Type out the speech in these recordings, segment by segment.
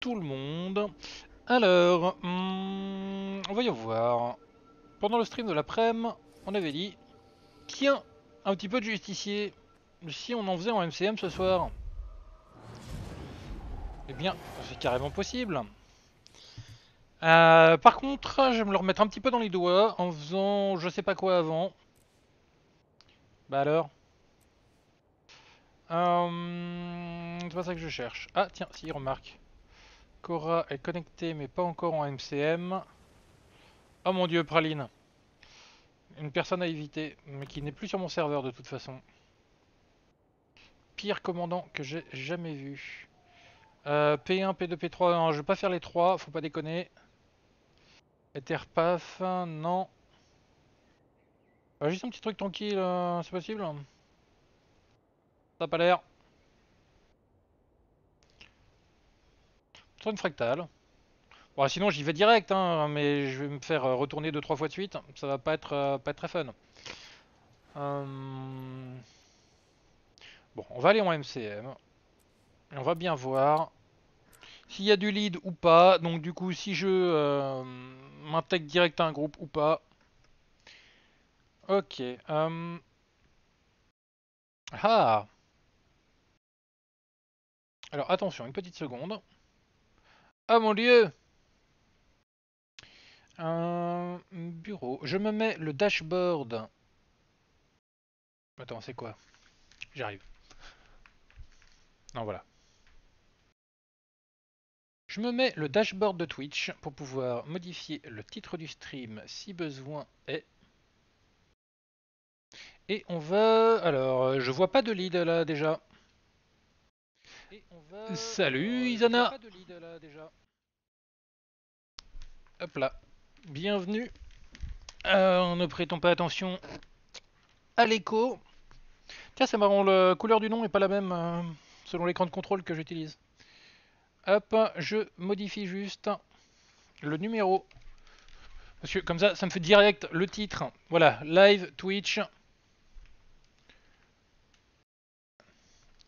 tout le monde. Alors, voyons voir. Pendant le stream de l'après-midi, on avait dit, tiens, un petit peu de justicier. Si on en faisait en MCM ce soir. Eh bien, c'est carrément possible. Par contre, je vais me le remettre un petit peu dans les doigts en faisant je sais pas quoi avant. Bah alors. C'est pas ça que je cherche. Ah tiens, si, remarque. Cora est connectée mais pas encore en MCM. Oh mon dieu, Praline. Une personne à éviter, mais qui n'est plus sur mon serveur de toute façon. Pire commandant que j'ai jamais vu. P1, P2, P3, non, je vais pas faire les trois, faut pas déconner. Etherpaf, non. Juste un petit truc tranquille, c'est possible? Ça n'a pas l'air. Une fractale. Bon, sinon j'y vais direct, hein, mais je vais me faire retourner 2-3 fois de suite. Ça va pas être très fun. Bon, on va aller en MCM. Et on va bien voir s'il y a du lead ou pas. Donc du coup, si je m'intègre direct à un groupe ou pas. Ok. Ah. Alors attention, une petite seconde. Ah mon dieu! Un bureau. Je me mets le dashboard. Attends, c'est quoi? J'arrive. Non, voilà. Je me mets le dashboard de Twitch pour pouvoir modifier le titre du stream si besoin est. Et on va... Alors, je vois pas de lead là déjà. Et on va... Salut Isana. Pas de lead, là, déjà. Hop là. Bienvenue. Ne prêtons pas attention à l'écho. Tiens, c'est marrant, la couleur du nom n'est pas la même selon l'écran de contrôle que j'utilise. Hop, je modifie juste le numéro. Parce que comme ça, ça me fait direct le titre. Voilà, live Twitch.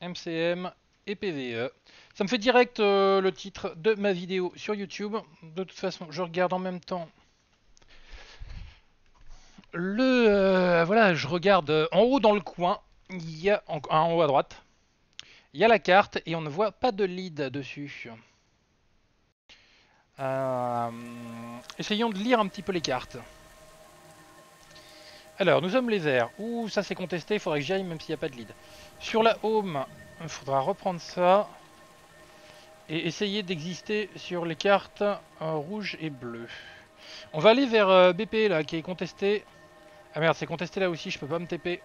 MCM. Et PvE. Ça me fait direct le titre de ma vidéo sur YouTube. De toute façon, je regarde en même temps le... voilà, je regarde en haut dans le coin. Il y a en haut à droite. Il y a la carte et on ne voit pas de lead dessus. Essayons de lire un petit peu les cartes. Alors, nous sommes les verts. Ouh, ça c'est contesté, il faudrait que j'y aille même s'il n'y a pas de lead. Sur la home... Il faudra reprendre ça et essayer d'exister sur les cartes rouge et bleu. On va aller vers BP là qui est contesté. Ah merde, c'est contesté là aussi, je peux pas me TP.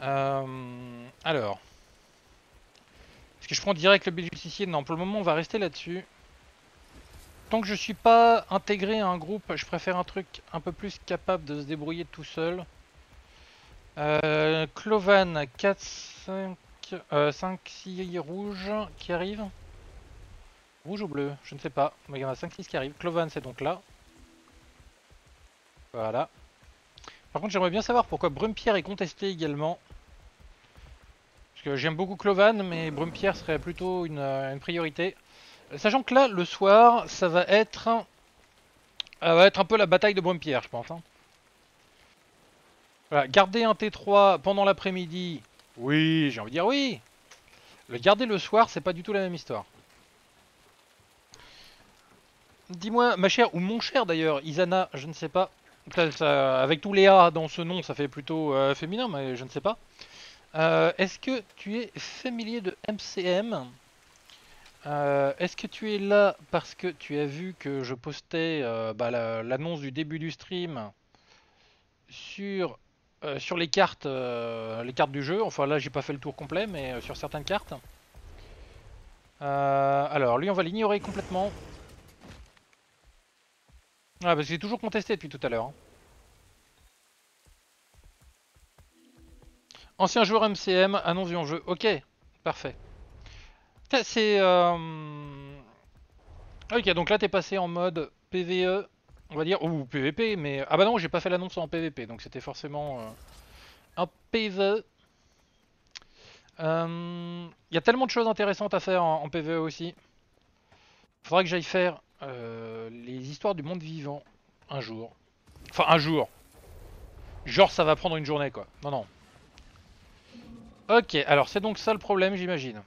Alors. Est-ce que je prends direct le Justicier? Non, pour le moment on va rester là-dessus. Tant que je suis pas intégré à un groupe, je préfère un truc un peu plus capable de se débrouiller tout seul. Clovan 4, 5, 5, 6 rouges qui arrivent. Rouge ou bleu, je ne sais pas. Mais il y en a 5, 6 qui arrivent. Clovan c'est donc là. Voilà. Par contre j'aimerais bien savoir pourquoi Brumepierre est contesté également. Parce que j'aime beaucoup Clovan mais Brumepierre serait plutôt une priorité. Sachant que là le soir ça va être, un peu la bataille de Brumepierre je pense. Hein. Voilà, garder un T3 pendant l'après-midi, oui, j'ai envie de dire oui. Le garder le soir, c'est pas du tout la même histoire. Dis-moi, ma chère, ou mon cher d'ailleurs, Isana, je ne sais pas. Ça, avec tous les A dans ce nom, ça fait plutôt féminin, mais je ne sais pas. Est-ce que tu es familier de MCM? Est-ce que tu es là parce que tu as vu que je postais l'annonce du début du stream sur les cartes du jeu, enfin là j'ai pas fait le tour complet mais sur certaines cartes. Alors lui on va l'ignorer complètement. Ah parce que j'ai toujours contesté depuis tout à l'heure. Hein. Ancien joueur MCM, annonce en jeu, ok, parfait. C'est... Ok donc là t'es passé en mode PvE. On va dire, ou PVP, mais... Ah bah non, j'ai pas fait l'annonce en PVP, donc c'était forcément un PVE. Il y a tellement de choses intéressantes à faire en PvE aussi. Il faudra que j'aille faire les histoires du monde vivant un jour. Enfin un jour. Genre ça va prendre une journée quoi. Non non. Ok, alors c'est donc ça le problème j'imagine.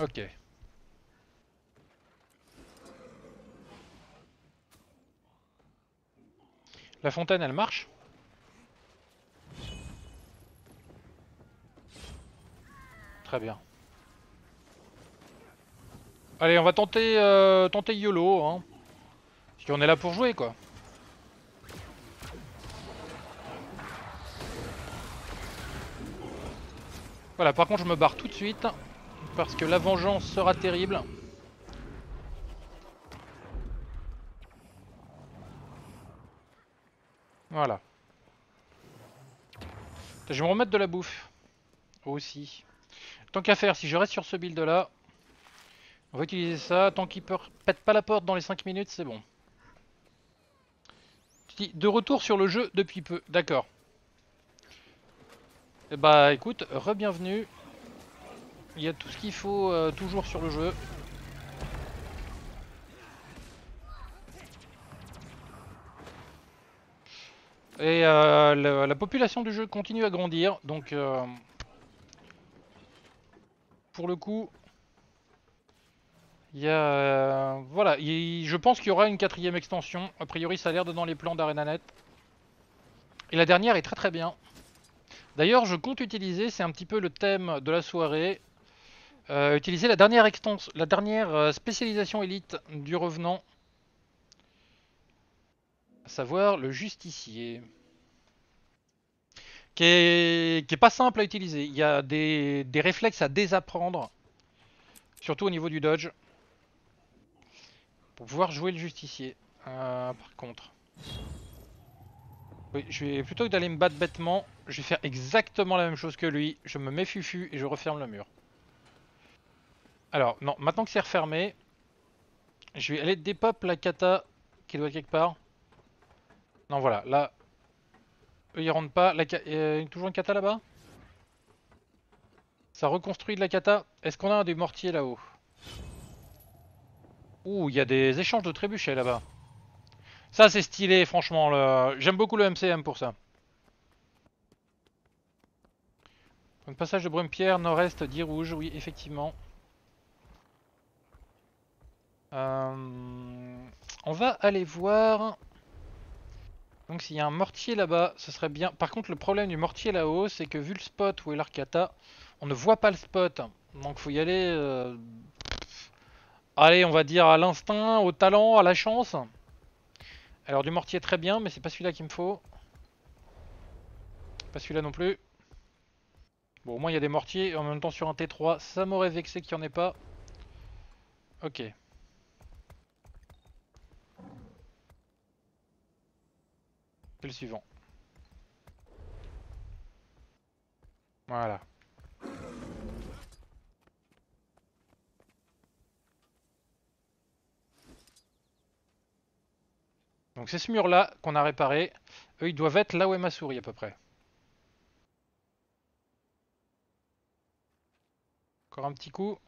Ok. La fontaine elle marche? Très bien. Allez on va tenter, tenter YOLO hein. Parce qu'on est là pour jouer quoi. Voilà par contre je me barre tout de suite. Parce que la vengeance sera terrible. Voilà. Je vais me remettre de la bouffe. Aussi. Tant qu'à faire, si je reste sur ce build là, on va utiliser ça. Tant qu'il ne pète pas la porte dans les 5 minutes, c'est bon. De retour sur le jeu depuis peu. D'accord. Bah écoute, re-bienvenue. Il y a tout ce qu'il faut toujours sur le jeu. Et la population du jeu continue à grandir, donc pour le coup, il y a voilà, je pense qu'il y aura une 4e extension. A priori, ça a l'air de dans les plans d'ArenaNet. Et la dernière est très très bien. D'ailleurs, je compte utiliser, c'est un petit peu le thème de la soirée, utiliser la dernière extension, la dernière spécialisation élite du revenant. À savoir le Justicier, qui est pas simple à utiliser. Il y a des réflexes à désapprendre, surtout au niveau du dodge, pour pouvoir jouer le Justicier. Par contre, oui, je vais plutôt que d'aller me battre bêtement, je vais faire exactement la même chose que lui. Je me mets fufu et je referme le mur. Alors non, maintenant que c'est refermé, je vais aller dépop la kata qui doit être quelque part. Non voilà, là, eux ils rentrent pas, il y a toujours une kata là-bas. Ça reconstruit de la kata. Est-ce qu'on a des mortiers là-haut? Ouh, il y a des échanges de trébuchets là-bas. Ça c'est stylé franchement, j'aime beaucoup le MCM pour ça. Un passage de Brumepierre, nord-est, 10 rouges, oui effectivement. On va aller voir... Donc s'il y a un mortier là-bas, ce serait bien. Par contre, le problème du mortier là-haut, c'est que vu le spot où est l'arcata, on ne voit pas le spot. Donc faut y aller... Allez, on va dire à l'instinct, au talent, à la chance. Alors du mortier très bien, mais c'est pas celui-là qu'il me faut. Pas celui-là non plus. Bon, au moins il y a des mortiers. En même temps sur un T3, ça m'aurait vexé qu'il n'y en ait pas. Ok. C'est le suivant. Voilà. Donc c'est ce mur là qu'on a réparé. Eux ils doivent être là où est ma souris à peu près. Encore un petit coup.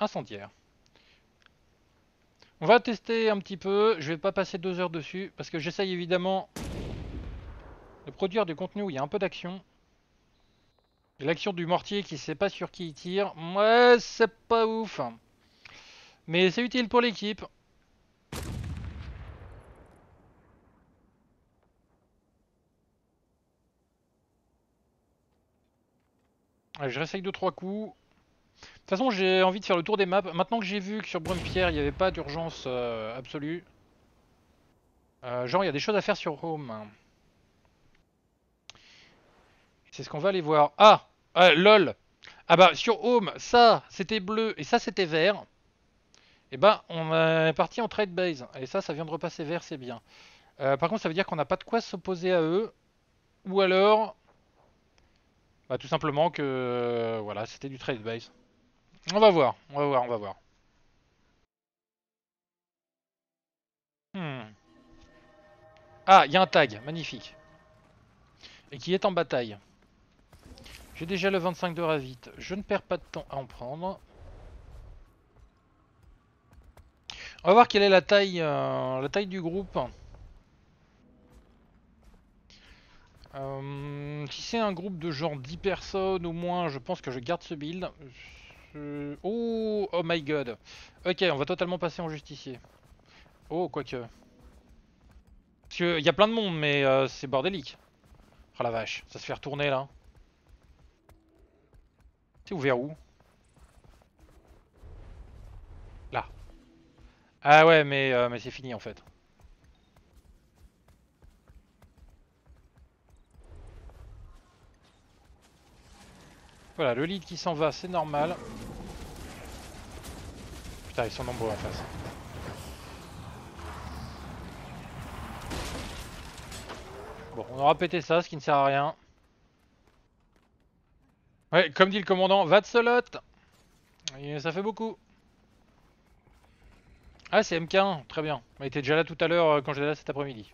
Incendiaire. On va tester un petit peu, je vais pas passer 2 heures dessus, parce que j'essaye évidemment de produire du contenu où il y a un peu d'action. L'action du mortier qui sait pas sur qui il tire, ouais c'est pas ouf. Mais c'est utile pour l'équipe. Allez, je réessaye 2-3 coups. De toute façon j'ai envie de faire le tour des maps, maintenant que j'ai vu que sur Brumepierre il n'y avait pas d'urgence absolue. Genre il y a des choses à faire sur Home. C'est ce qu'on va aller voir. Ah lol. Ah bah sur Home, ça c'était bleu et ça c'était vert. Et bah on est parti en trade base. Et ça vient de repasser vert, c'est bien. Par contre ça veut dire qu'on n'a pas de quoi s'opposer à eux. Ou alors... Bah tout simplement que... voilà c'était du trade base. On va voir, on va voir, on va voir. Ah, il y a un tag, magnifique. Et qui est en bataille. J'ai déjà le 25 de Ravite. Je ne perds pas de temps à en prendre. On va voir quelle est la taille du groupe. Si c'est un groupe de genre 10 personnes ou moins, je pense que je garde ce build. Oh my god. Ok, on va totalement passer en justicier. Oh, quoique. Parce qu'il y a plein de monde, mais c'est bordélique. Ah la vache, ça se fait retourner là. C'est ouvert où? Là. Ah ouais, mais c'est fini en fait. Voilà, le lead qui s'en va, c'est normal. Putain, ils sont nombreux en face. Bon, on aura pété ça, ce qui ne sert à rien. Ouais, comme dit le commandant, va de solotte. Et ça fait beaucoup. Ah, c'est Mk1, très bien. On était déjà là tout à l'heure quand j'étais là cet après-midi.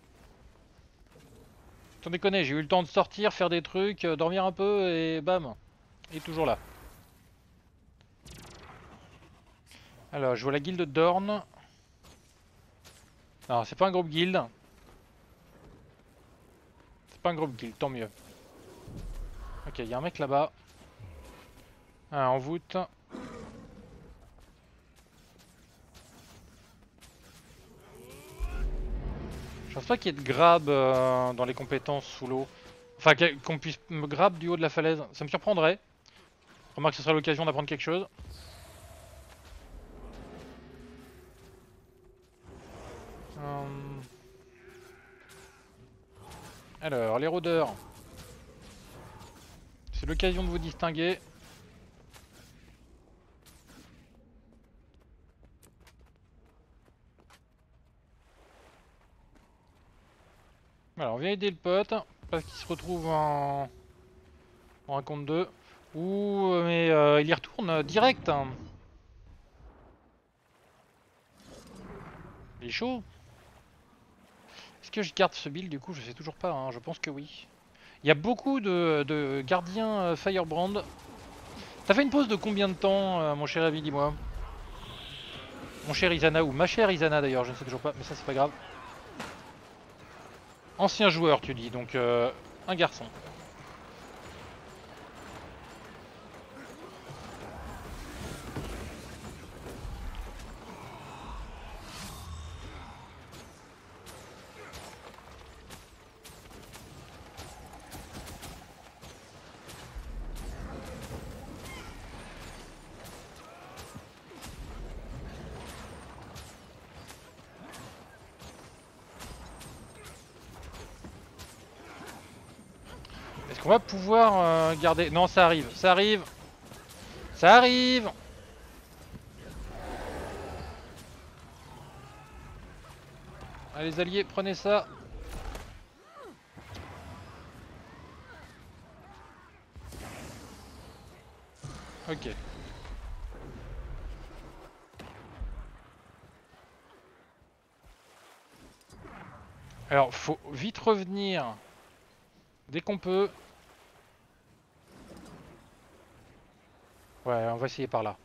Sans déconner, j'ai eu le temps de sortir, faire des trucs, dormir un peu et bam. Il est toujours là. Alors, je vois la guilde d'Orne. Non, c'est pas un groupe guilde. C'est pas un groupe guilde, tant mieux. Ok, il y a un mec là-bas. Ah, en voûte. Je pense pas qu'il y ait de grab dans les compétences sous l'eau. Enfin, qu'on puisse me grab du haut de la falaise. Ça me surprendrait. Remarque, ce sera l'occasion d'apprendre quelque chose. Alors, les rôdeurs. C'est l'occasion de vous distinguer. Voilà, on vient aider le pote. Parce qu'il se retrouve en un compte 2. Ouh, mais il y retourne direct. Hein. Il est chaud. Est-ce que je garde ce build du coup? Je sais toujours pas, hein. Je pense que oui. Il y a beaucoup de gardiens Firebrand. T'as fait une pause de combien de temps, mon cher Avi, dis-moi? Mon cher Isana, ou ma chère Isana d'ailleurs, je ne sais toujours pas, mais ça c'est pas grave. Ancien joueur, tu dis, donc un garçon. On va pouvoir garder... Non, ça arrive, ça arrive. Ça arrive. Allez, les alliés, prenez ça. Ok. Alors, faut vite revenir dès qu'on peut. Ouais, on va essayer par là.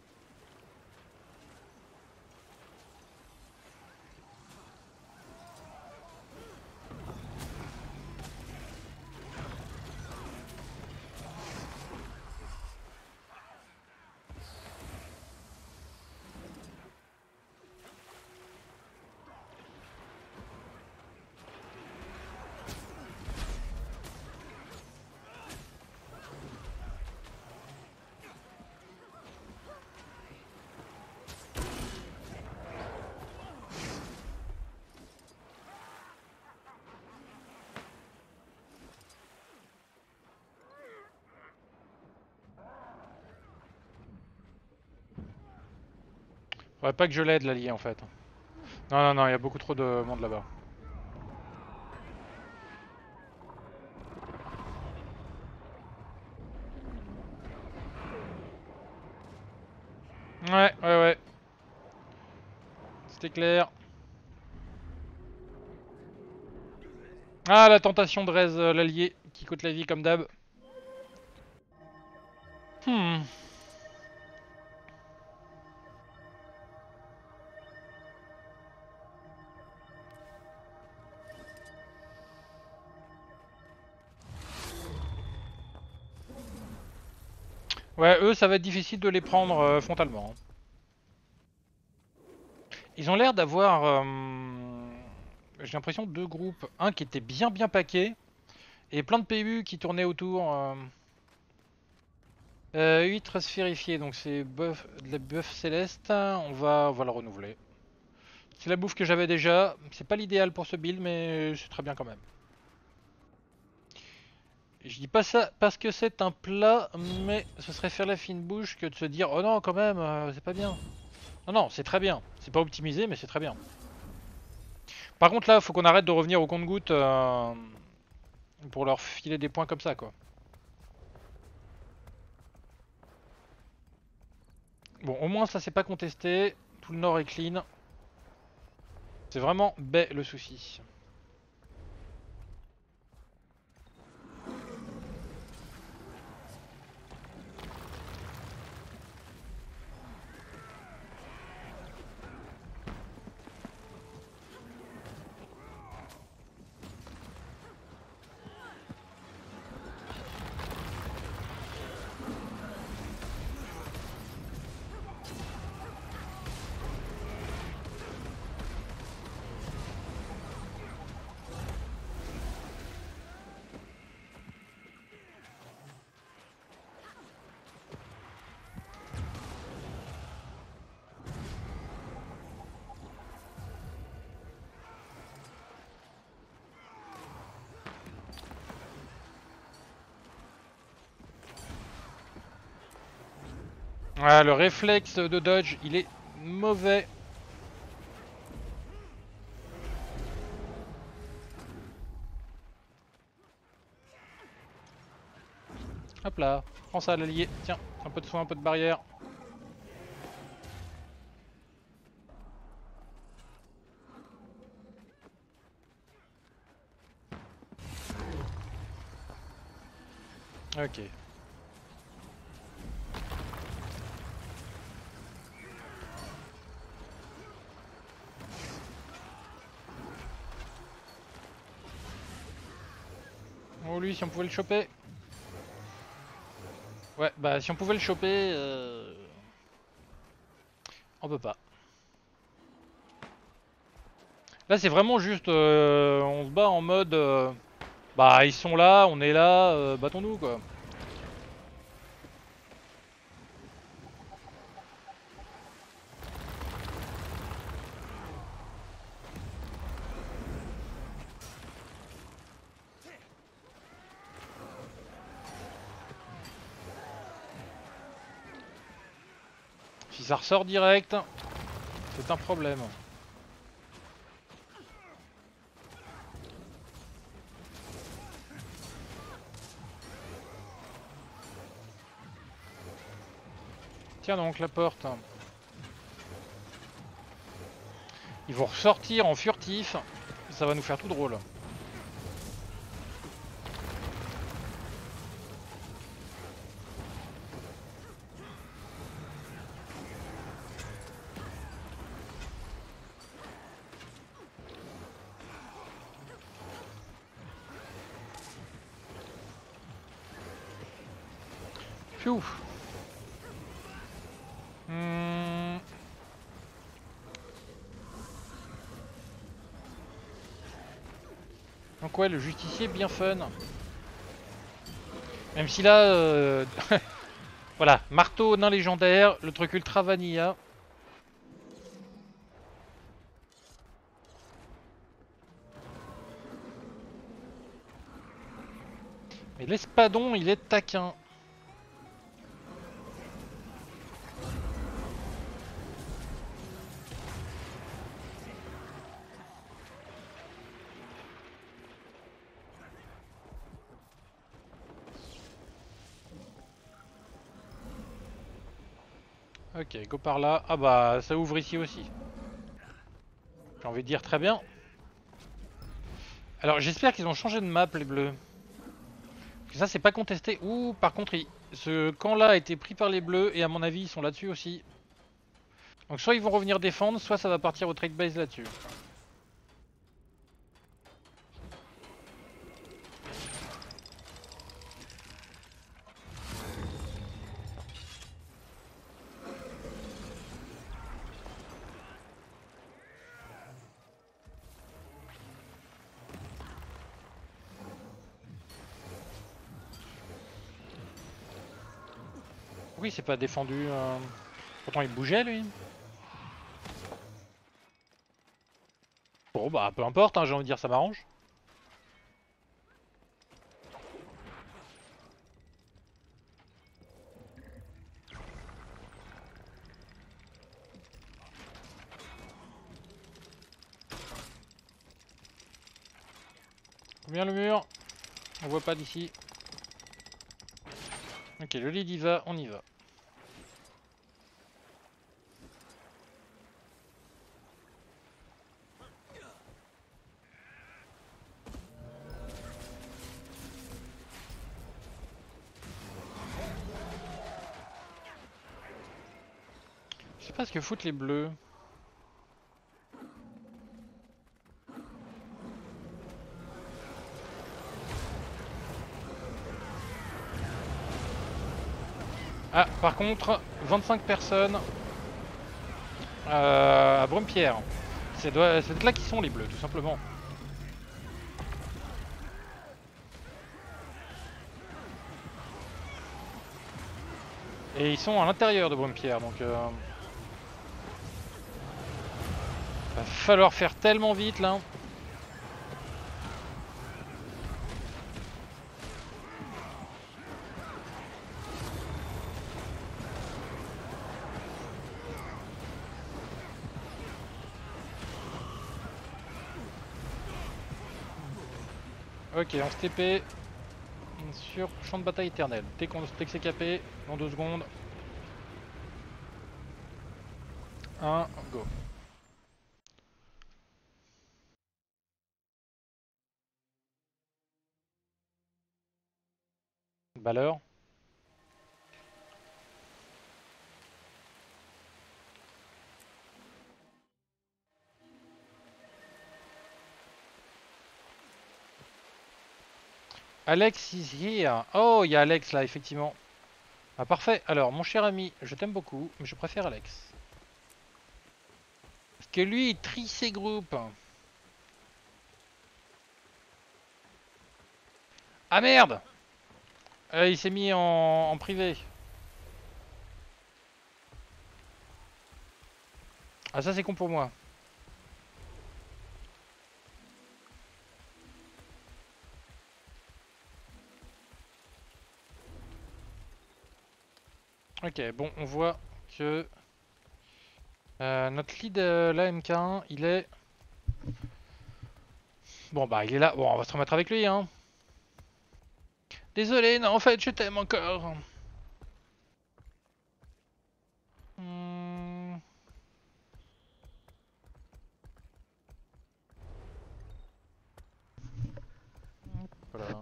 Faudrait pas que je l'aide l'allié en fait. Non, non, non, il y a beaucoup trop de monde là-bas. Ouais. C'était clair. Ah, la tentation de Rez, l'allié, qui coûte la vie comme d'hab. Ouais, eux, ça va être difficile de les prendre frontalement. Ils ont l'air d'avoir... j'ai l'impression deux groupes. Un qui était bien paqué. Et plein de PU qui tournaient autour. 8 sphérifiés, donc c'est de la buff céleste. On va le renouveler. C'est la bouffe que j'avais déjà. C'est pas l'idéal pour ce build, mais c'est très bien quand même. Je dis pas ça parce que c'est un plat, mais ce serait faire la fine bouche que de se dire oh non quand même c'est pas bien. Non, c'est très bien, c'est pas optimisé mais c'est très bien. Par contre là faut qu'on arrête de revenir au compte-gouttes pour leur filer des points comme ça quoi. Bon au moins ça c'est pas contesté, tout le nord est clean. C'est vraiment bête le souci. Ah, le réflexe de dodge, il est mauvais. Hop là, prends ça à l'allié. Tiens, un peu de soin, un peu de barrière. Ok. Lui si on pouvait le choper. Ouais bah si on pouvait le choper on peut pas. Là c'est vraiment juste on se bat en mode bah ils sont là, on est là, battons-nous quoi. Ça ressort direct, c'est un problème. Tiens donc la porte. Ils vont ressortir en furtif, ça va nous faire tout drôle. Donc ouais, le justicier bien fun. Même si là, voilà, marteau nain légendaire, le truc ultra vanilla. Mais l'espadon, il est taquin. Ok, go par là. Ah bah ça ouvre ici aussi. J'ai envie de dire très bien. Alors j'espère qu'ils ont changé de map les bleus. Parce que ça c'est pas contesté. Ouh par contre ce camp là a été pris par les bleus et à mon avis ils sont là-dessus aussi. Donc soit ils vont revenir défendre, soit ça va partir au trade base là-dessus. Oui, c'est pas défendu. Pourtant, il bougeait lui. Bon, bah peu importe, hein, j'ai envie de dire, ça m'arrange. Combien le mur? On voit pas d'ici. Ok, le lead y va, on y va. Je sais pas ce que foutent les bleus. Ah, par contre, 25 personnes à Brumepierre. C'est de là qu'ils sont les bleus, tout simplement. Et ils sont à l'intérieur de Brumepierre, donc... va falloir faire tellement vite, là. Ok, on se TP sur champ de bataille éternel. Dès que c'est capé, dans 2 secondes. 1, go. Balleur. Alex is here. Oh, il y a Alex là, effectivement. Ah, parfait. Alors, mon cher ami, je t'aime beaucoup, mais je préfère Alex. Parce que lui, il trie ses groupes. Ah merde! Il s'est mis en privé. Ah, ça, c'est con pour moi. Ok, bon, on voit que notre lead, là, Mk1, il est... Bon, bah, il est là. Bon, on va se remettre avec lui, hein. Désolé, non, en fait, je t'aime encore. Voilà.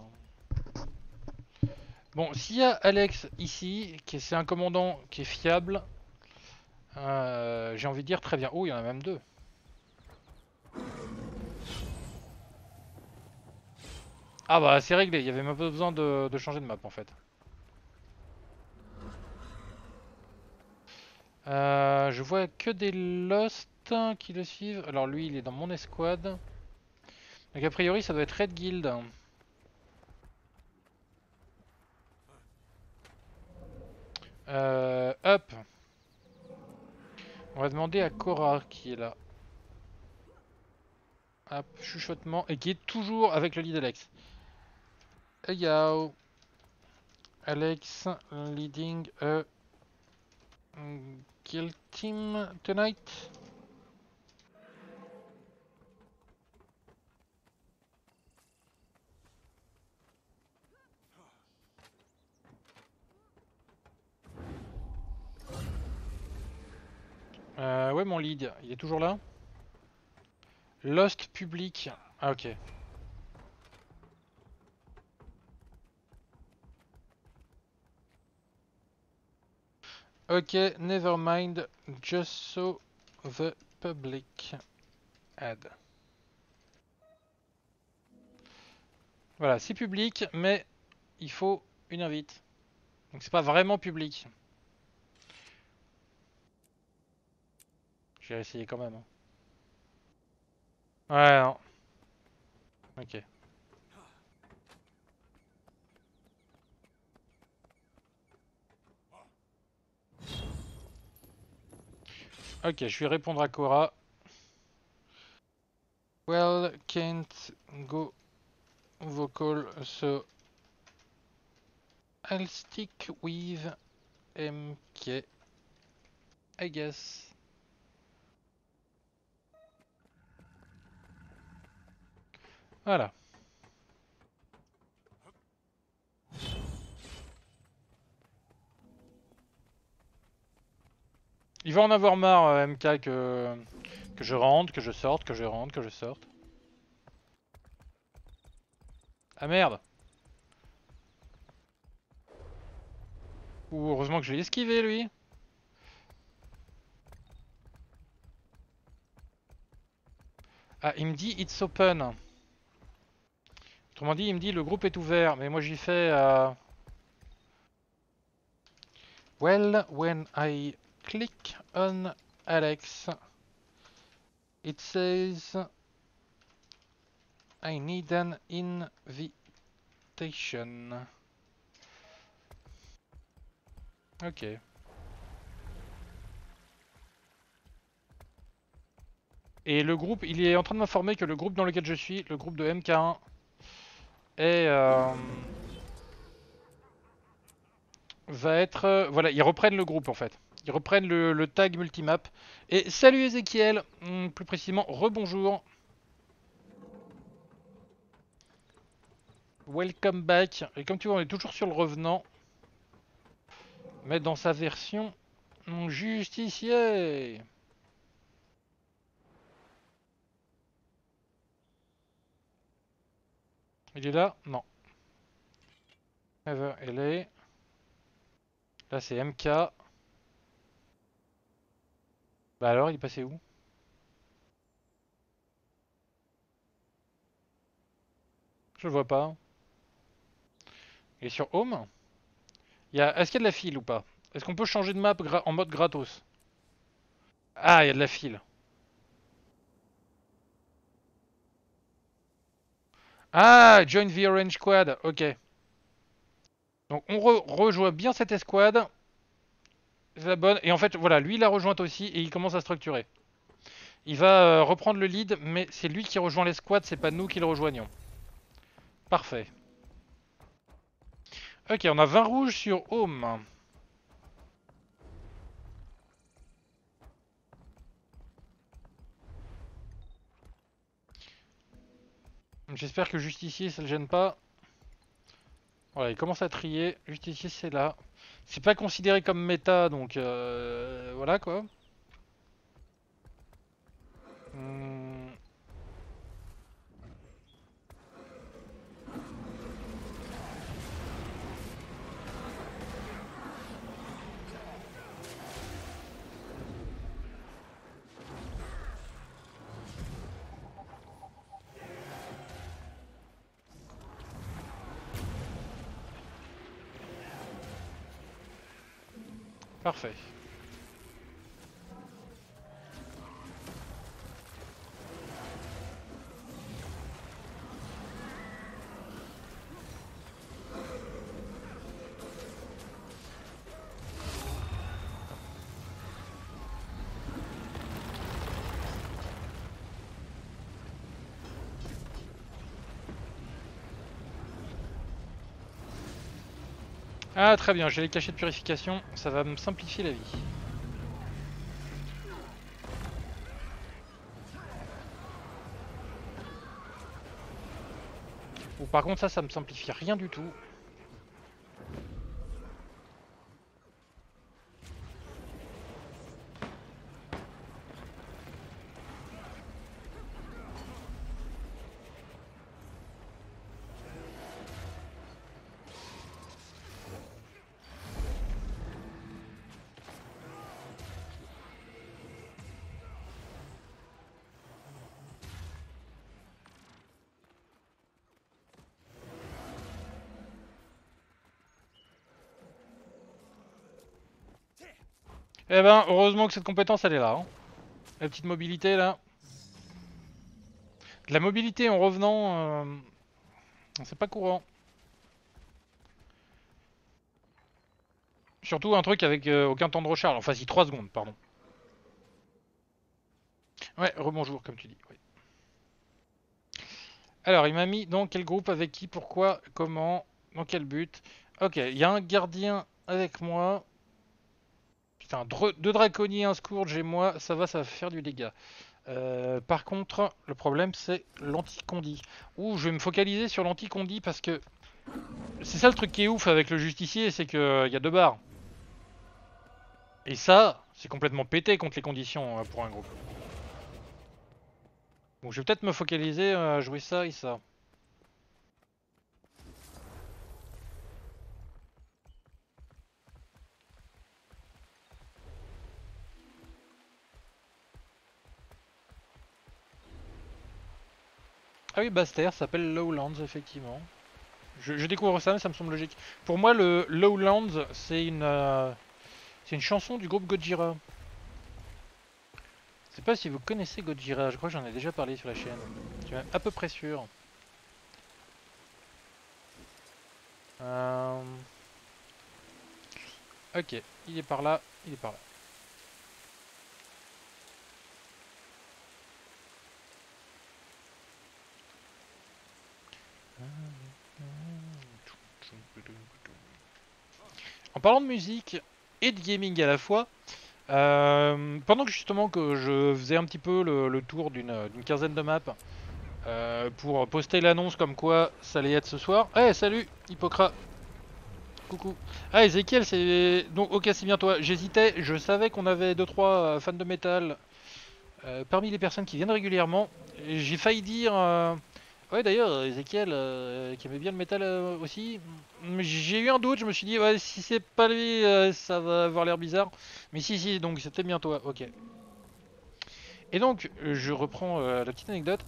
Bon, s'il y a Alex ici, c'est un commandant qui est fiable, j'ai envie de dire très bien. Oh, il y en a même 2. Ah bah c'est réglé, il y avait même pas besoin de changer de map en fait. Je vois que des Lost qui le suivent. Alors lui, il est dans mon escouade. Donc a priori, ça doit être Red Guild. Hop. On va demander à Cora qui est là. Hop, chuchotement. Et qui est toujours avec le lead Alex. Hey yo. Alex leading a kill team tonight. ouais, mon lead, il est toujours là. Lost public. Ah, ok. Ok, never mind. Just so the public ad. Voilà, c'est public, mais il faut une invite. Donc c'est pas vraiment public. J'ai essayé quand même. Ouais, non. Ok. Ok, je vais répondre à Cora. Well, can't go vocal, so I'll stick with MK, I guess. Voilà. Il va en avoir marre, MK, que je rentre, que je sorte, que je rentre, que je sorte. Ah merde! Ou heureusement que je l'ai esquivé, lui. Ah, il me dit « It's open ». Autrement dit, il me dit le groupe est ouvert, mais moi j'y fais Well, when I click on Alex, it says I need an invitation. Ok. Et le groupe, il est en train de m'informer que le groupe dans lequel je suis, le groupe de Mk1, va être... voilà, ils reprennent le groupe en fait. Ils reprennent le tag multimap. Et salut Ezekiel, plus précisément, rebonjour. Welcome back. Et comme tu vois, on est toujours sur le revenant. Mais dans sa version, Justicier. Il est là? Non. Never LA. Là c'est MK. Bah alors, il est passé où? Je le vois pas. Il est sur Home. Est-ce qu'il y a de la file ou pas? Est-ce qu'on peut changer de map en mode gratos? Ah, il y a de la file. Ah, join the orange squad, ok. Donc on rejoint bien cette escouade. C'est la bonne. Et en fait, voilà, lui il l'a rejointe aussi et il commence à structurer. Il va reprendre le lead, mais c'est lui qui rejoint l'escouade, c'est pas nous qui le rejoignons. Parfait. Ok, on a 20 rouges sur Home. J'espère que Justicier ça le gêne pas. Voilà, il commence à trier. Justicier c'est là. C'est pas considéré comme méta donc voilà quoi. Parfait. Ah très bien, j'ai les cachets de purification, ça va me simplifier la vie. Ou par contre ça me simplifie rien du tout. Eh ben, heureusement que cette compétence, elle est là. Hein. La petite mobilité, là. De la mobilité en revenant, c'est pas courant. Surtout un truc avec aucun temps de recharge. Enfin, si, 3 secondes, pardon. Ouais, rebonjour, comme tu dis. Oui. Alors, il m'a mis dans quel groupe, avec qui, pourquoi, comment, dans quel but. Ok, il y a un gardien avec moi. Putain, 2 draconniers, un scourge et moi, ça va faire du dégât. Par contre, le problème, c'est l'anticondi. Ouh, je vais me focaliser sur l'anticondi parce que... C'est ça le truc qui est ouf avec le justicier, c'est qu'il y a 2 barres. Et ça, c'est complètement pété contre les conditions pour un groupe. Bon, je vais peut-être me focaliser à jouer ça et ça. Ah oui, Bastère s'appelle Lowlands, effectivement. Je découvre ça, mais ça me semble logique. Pour moi, le Lowlands, c'est une chanson du groupe Gojira. Je sais pas si vous connaissez Gojira, je crois que j'en ai déjà parlé sur la chaîne. Je suis même à peu près sûr. Ok, il est par là, il est par là. En parlant de musique et de gaming à la fois, pendant que justement que je faisais un petit peu le tour d'une 15aine de maps pour poster l'annonce comme quoi ça allait être ce soir. Eh hey, salut Hippocra. Coucou. Ah Ezekiel, c'est donc ok, c'est bien toi. J'hésitais, je savais qu'on avait 2-3 fans de métal parmi les personnes qui viennent régulièrement. J'ai failli dire. Ouais d'ailleurs Ezekiel qui aimait bien le métal aussi, j'ai eu un doute, je me suis dit ouais si c'est pas lui ça va avoir l'air bizarre, mais si donc c'était bien toi, ok. Et donc je reprends la petite anecdote,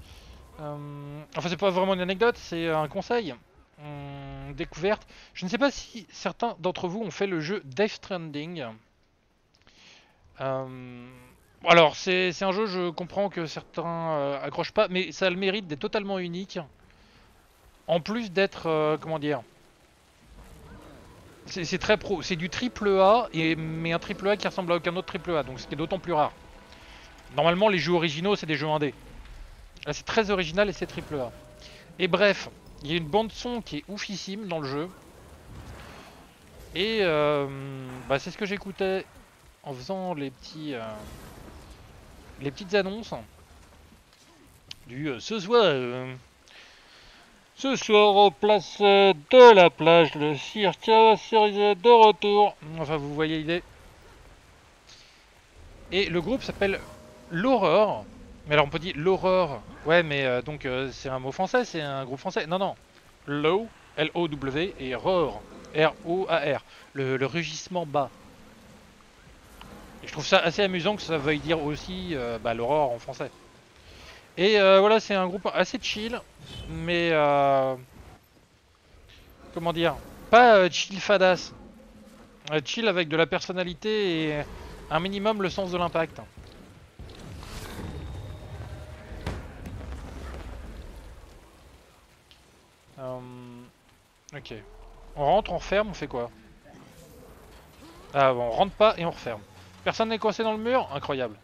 enfin c'est pas vraiment une anecdote, c'est un conseil, découverte, je ne sais pas si certains d'entre vous ont fait le jeu Death Stranding. Alors, c'est un jeu, je comprends que certains accrochent pas, mais ça a le mérite d'être totalement unique. En plus d'être, comment dire... C'est très pro, c'est du AAA, mais un AAA qui ressemble à aucun autre AAA, donc ce qui est d'autant plus rare. Normalement, les jeux originaux, c'est des jeux indés. Là, c'est très original et c'est AAA. Et bref, il y a une bande-son qui est oufissime dans le jeu. Et bah, c'est ce que j'écoutais en faisant les petits... les petites annonces du ce soir aux places de la plage, le cirque à cerise de retour. Enfin, vous voyez l'idée. Et le groupe s'appelle Low Roar. Mais alors, on peut dire Low Roar. Ouais, mais donc c'est un mot français, c'est un groupe français. Non, non. Low, L-O-W et Roar, R-O-A-R. Le rugissement bas. Et je trouve ça assez amusant que ça veuille dire aussi bah, l'aurore en français. Et voilà, c'est un groupe assez chill, mais comment dire, pas chill fadasse. Chill avec de la personnalité et un minimum le sens de l'impact. Ok. On rentre, on referme, on fait quoi? Ah bon, on rentre pas et on referme. Personne n'est coincé dans le mur? Incroyable.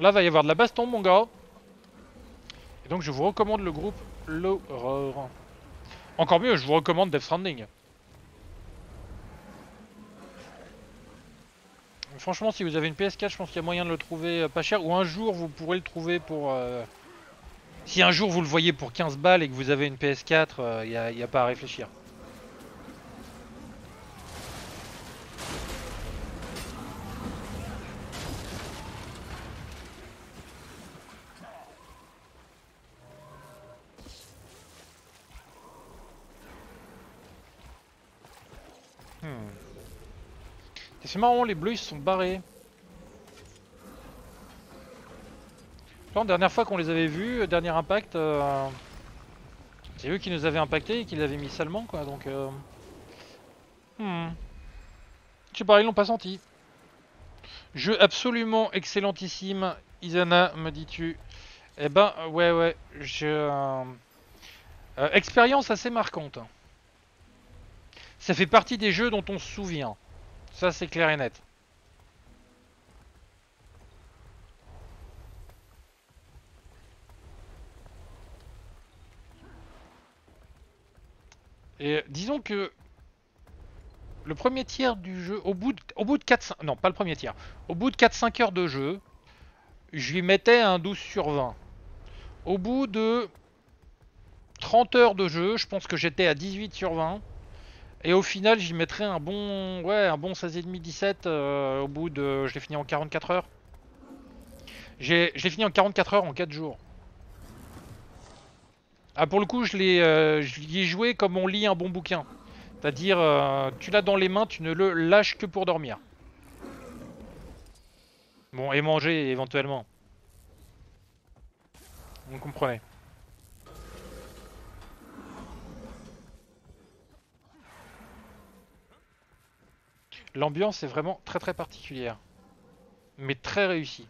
Là, va y avoir de la baston, mon gars. Et donc, je vous recommande le groupe Low Roar. Encore mieux, je vous recommande Death Stranding. Franchement, si vous avez une PS4, je pense qu'il y a moyen de le trouver pas cher. Ou un jour, vous pourrez le trouver pour... Si un jour, vous le voyez pour 15 balles et que vous avez une PS4, y a pas à réfléchir. C'est marrant, les bleus ils se sont barrés. La dernière fois qu'on les avait vus, dernier impact, c'est eux qui nous avaient impacté et qui l'avaient mis salement quoi donc. Je sais pas, ils l'ont pas senti. Jeu absolument excellentissime, Isana, me dis-tu. Eh ben, ouais, j'ai... expérience assez marquante. Ça fait partie des jeux dont on se souvient. Ça, c'est clair et net. Et disons que le premier tiers du jeu, au bout de 4-5... Non, pas le premier tiers. Au bout de 4-5 heures de jeu, je lui mettais un 12 sur 20. Au bout de 30 heures de jeu, je pense que j'étais à 18 sur 20. Et au final, j'y mettrais un bon, ouais, un bon 16,5-17 au bout de... Je l'ai fini en 44 heures. Je l'ai fini en 44 heures en 4 jours. Ah, pour le coup, je l'ai ai joué comme on lit un bon bouquin. C'est-à-dire, tu l'as dans les mains, tu ne le lâches que pour dormir. Bon, et manger éventuellement. Vous comprenez. L'ambiance est vraiment très très particulière. Mais très réussie.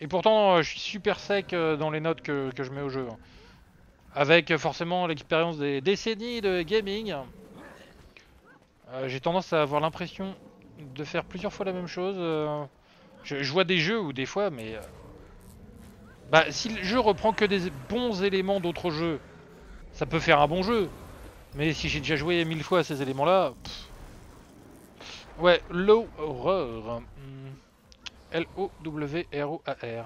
Et pourtant, je suis super sec dans les notes que je mets au jeu. Avec forcément l'expérience des décennies de gaming, j'ai tendance à avoir l'impression de faire plusieurs fois la même chose. Je vois des jeux où des fois, mais... Bah, si le jeu reprend que des bons éléments d'autres jeux, ça peut faire un bon jeu. Mais si j'ai déjà joué 1000 fois à ces éléments-là... Ouais, Low Roar. L-O-W-R-O-A-R.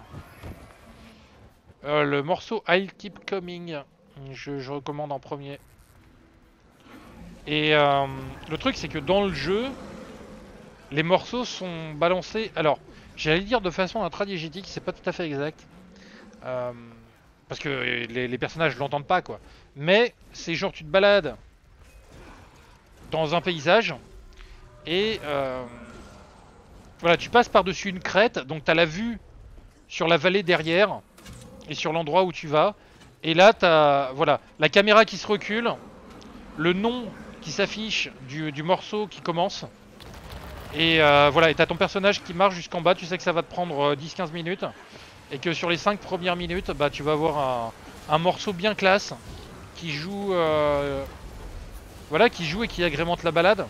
Le morceau I'll Keep Coming, je recommande en premier. Et le truc, c'est que dans le jeu, les morceaux sont balancés. Alors, j'allais dire de façon intradiégétique, c'est pas tout à fait exact. Parce que les personnages l'entendent pas, quoi. Mais c'est genre, tu te balades dans un paysage et. Voilà, tu passes par-dessus une crête, donc t'as la vue sur la vallée derrière et sur l'endroit où tu vas. Et là, t'as voilà, la caméra qui se recule, le nom qui s'affiche du morceau qui commence. Et voilà, et t'as ton personnage qui marche jusqu'en bas, tu sais que ça va te prendre 10-15 minutes. Et que sur les 5 premières minutes, bah, tu vas avoir un morceau bien classe qui joue, voilà, qui joue et qui agrémente la balade.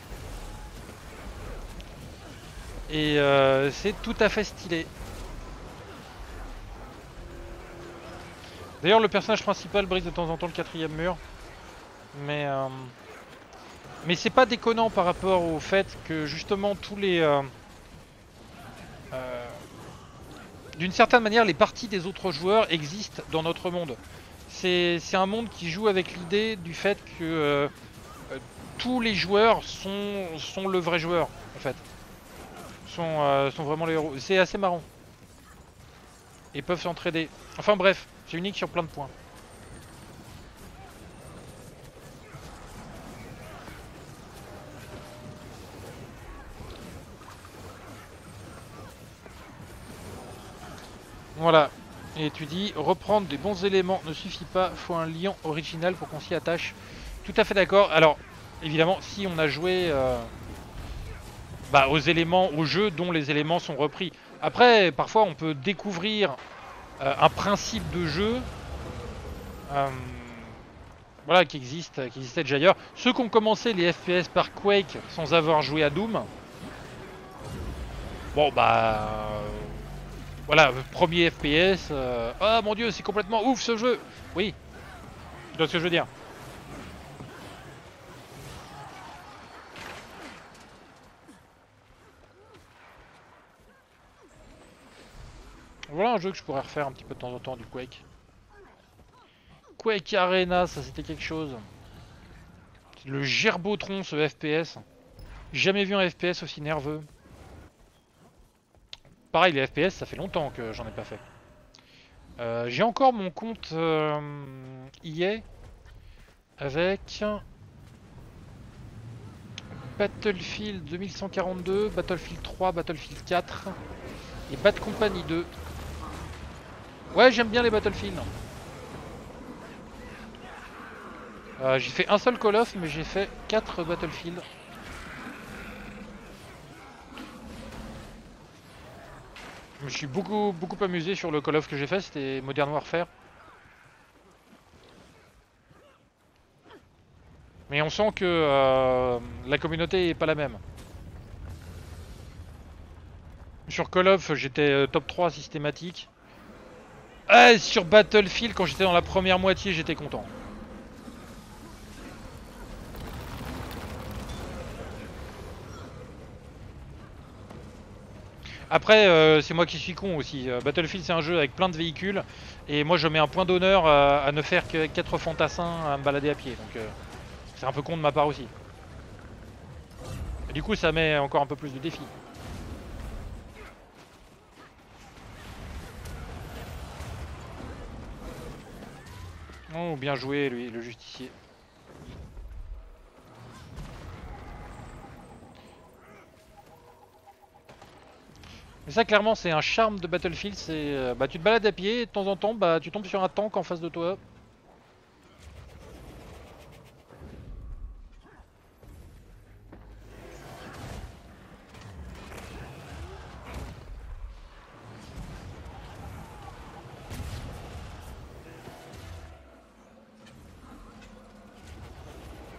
Et c'est tout à fait stylé. D'ailleurs, le personnage principal brise de temps en temps le quatrième mur. Mais c'est pas déconnant par rapport au fait que justement tous les... d'une certaine manière, les parties des autres joueurs existent dans notre monde. C'est un monde qui joue avec l'idée du fait que tous les joueurs sont le vrai joueur, en fait. Sont vraiment les héros. C'est assez marrant. Et peuvent s'entraider. Enfin bref, c'est unique sur plein de points. Voilà. Et tu dis, reprendre des bons éléments ne suffit pas, faut un lien original pour qu'on s'y attache. Tout à fait d'accord. Alors, évidemment, si on a joué... Bah, aux éléments, aux jeux dont les éléments sont repris. Après, parfois, on peut découvrir un principe de jeu voilà, qui existait déjà ailleurs. Ceux qui ont commencé les FPS par Quake sans avoir joué à Doom, bon, bah... voilà, premier FPS... oh, mon Dieu, c'est complètement ouf, ce jeu. Oui, c'est ce que je veux dire. Voilà un jeu que je pourrais refaire un petit peu de temps en temps, du Quake. Quake Arena, ça c'était quelque chose. Le gerbotron, ce FPS. Jamais vu un FPS aussi nerveux. Pareil, les FPS, ça fait longtemps que j'en ai pas fait. J'ai encore mon compte EA avec Battlefield 2142, Battlefield 3, Battlefield 4 et Bad Company 2. Ouais, j'aime bien les Battlefield. J'ai fait un seul Call of, mais j'ai fait 4 Battlefield. Je me suis beaucoup amusé sur le Call of que j'ai fait, c'était Modern Warfare. Mais on sent que la communauté est pas la même. Sur Call of, j'étais top 3 systématique. Ah, sur Battlefield, quand j'étais dans la première moitié, j'étais content. Après, c'est moi qui suis con aussi. Battlefield, c'est un jeu avec plein de véhicules. Et moi, je mets un point d'honneur à ne faire que 4 fantassins à me balader à pied. Donc, c'est un peu con de ma part aussi. Et du coup, ça met encore un peu plus de défis. Oh, bien joué, lui, le justicier. Mais ça, clairement, c'est un charme de Battlefield, c'est... bah, tu te balades à pied et de temps en temps, bah, tu tombes sur un tank en face de toi.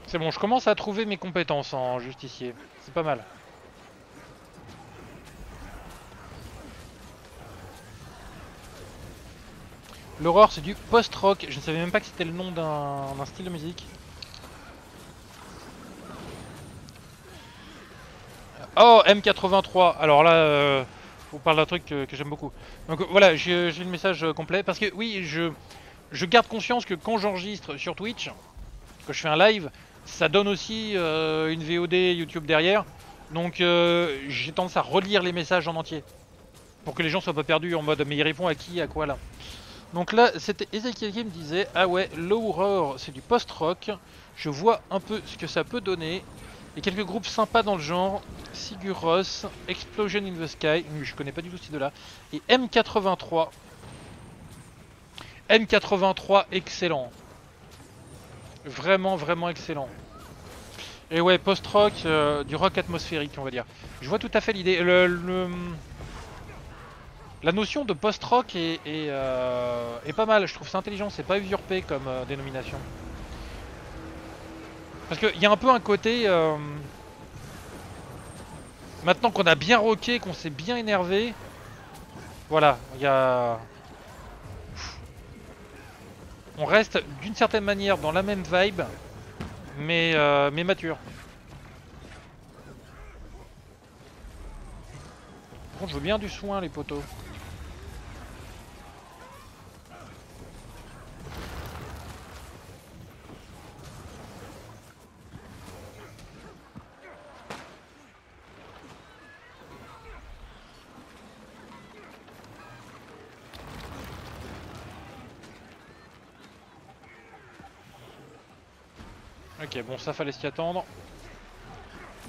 C'est bon, je commence à trouver mes compétences en justicier. C'est pas mal. Low Roar, c'est du post-rock, je ne savais même pas que c'était le nom d'un style de musique. Oh, M83, alors là, on parle d'un truc que j'aime beaucoup. Donc voilà, j'ai le message complet, parce que oui, je garde conscience que quand j'enregistre sur Twitch, que je fais un live, ça donne aussi une VOD YouTube derrière, donc j'ai tendance à relire les messages en entier, pour que les gens soient pas perdus en mode, mais il répond à qui, à quoi là. Donc là, c'était Ezekiel qui me disait, ah ouais, Low Roar, c'est du post-rock, je vois un peu ce que ça peut donner, et quelques groupes sympas dans le genre, Siguros, Explosion in the Sky, je connais pas du tout ces deux-là, et M83. M83, excellent. Vraiment, vraiment excellent. Et ouais, post-rock, du rock atmosphérique, on va dire. Je vois tout à fait l'idée. La notion de post-rock est pas mal, je trouve ça intelligent, c'est pas usurpé comme dénomination. Parce qu'il y a un peu un côté... maintenant qu'on a bien rocké, qu'on s'est bien énervé... Voilà, il y a... On reste d'une certaine manière dans la même vibe, mais mature. Bon, je veux bien du soin les poteaux. Ok, bon, ça fallait s'y attendre.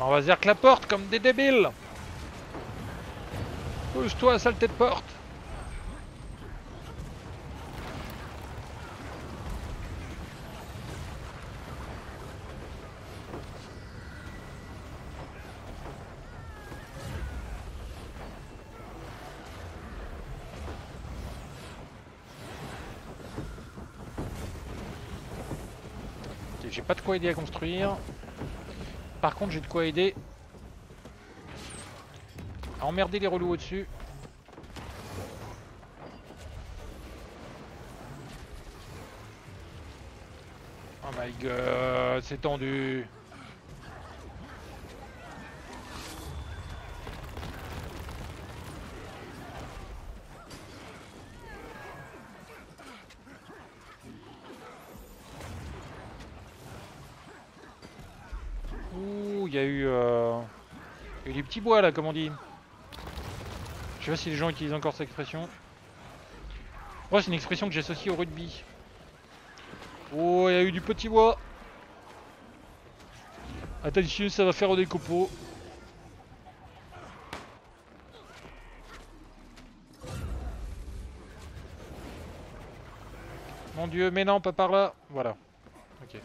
On va zerk la porte comme des débiles. Pousse-toi, saleté de porte. J'ai pas de quoi aider à construire. Par contre, j'ai de quoi aider à emmerder les relous au-dessus. Oh my god, c'est tendu. Ouh, il y a eu des petits bois là, comme on dit. Je sais pas si les gens utilisent encore cette expression. Oh, c'est une expression que j'associe au rugby. Oh, il y a eu du petit bois. Attention, ça va faire des copeaux. Mon dieu, mais non, pas par là. Voilà. Ok.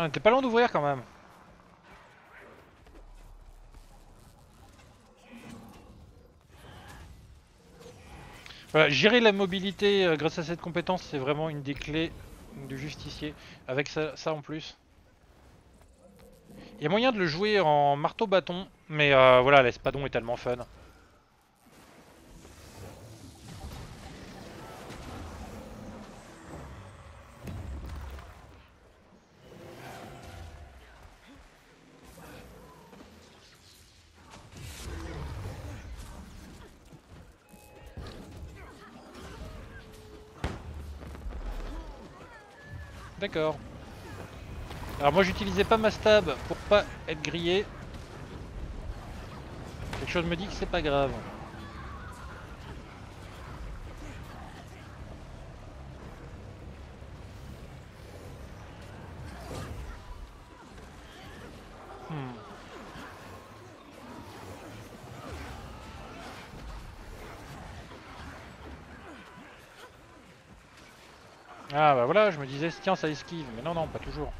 Ah, t'es pas loin d'ouvrir quand même. Voilà, gérer la mobilité grâce à cette compétence, c'est vraiment une des clés du justicier. Avec ça, en plus. Il y a moyen de le jouer en marteau-bâton, mais voilà, l'espadon est tellement fun. D'accord. Alors moi j'utilisais pas ma stab pour pas être grillé. Quelque chose me dit que c'est pas grave. Ah bah voilà, je me disais tiens ça esquive, mais non pas toujours.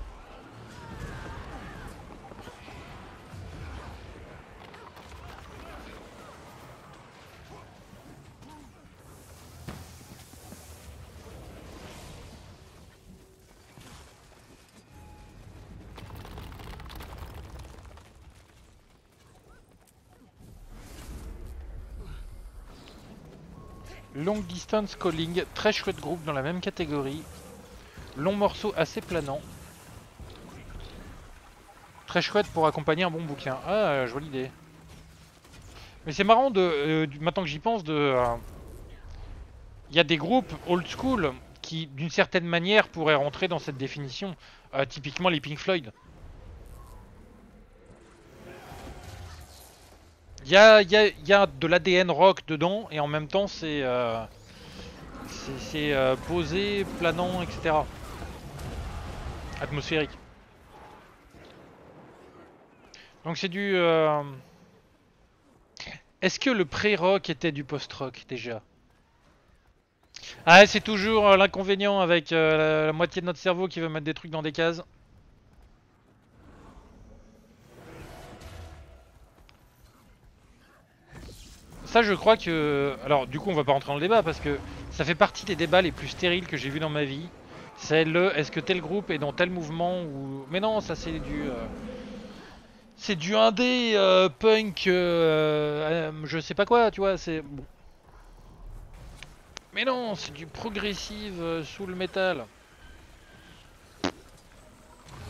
Long Distance Calling, très chouette groupe dans la même catégorie. Long morceau assez planant. Très chouette pour accompagner un bon bouquin. Ah, jolie idée. Mais c'est marrant, maintenant que j'y pense, il y a des groupes old school qui, d'une certaine manière, pourraient rentrer dans cette définition. Typiquement les Pink Floyd. Il y a de l'ADN rock dedans et en même temps c'est posé, planant, etc. Atmosphérique. Donc c'est du... Est-ce que le pré-rock était du post-rock déjà? Ah, c'est toujours l'inconvénient avec la moitié de notre cerveau qui veut mettre des trucs dans des cases. Ça je crois que... Alors du coup on va pas rentrer dans le débat parce que ça fait partie des débats les plus stériles que j'ai vu dans ma vie. C'est le est-ce que tel groupe est dans tel mouvement ou... Mais non, ça c'est du... C'est du indé punk je sais pas quoi, tu vois, c'est... Bon. Mais non, c'est du progressive sous le métal.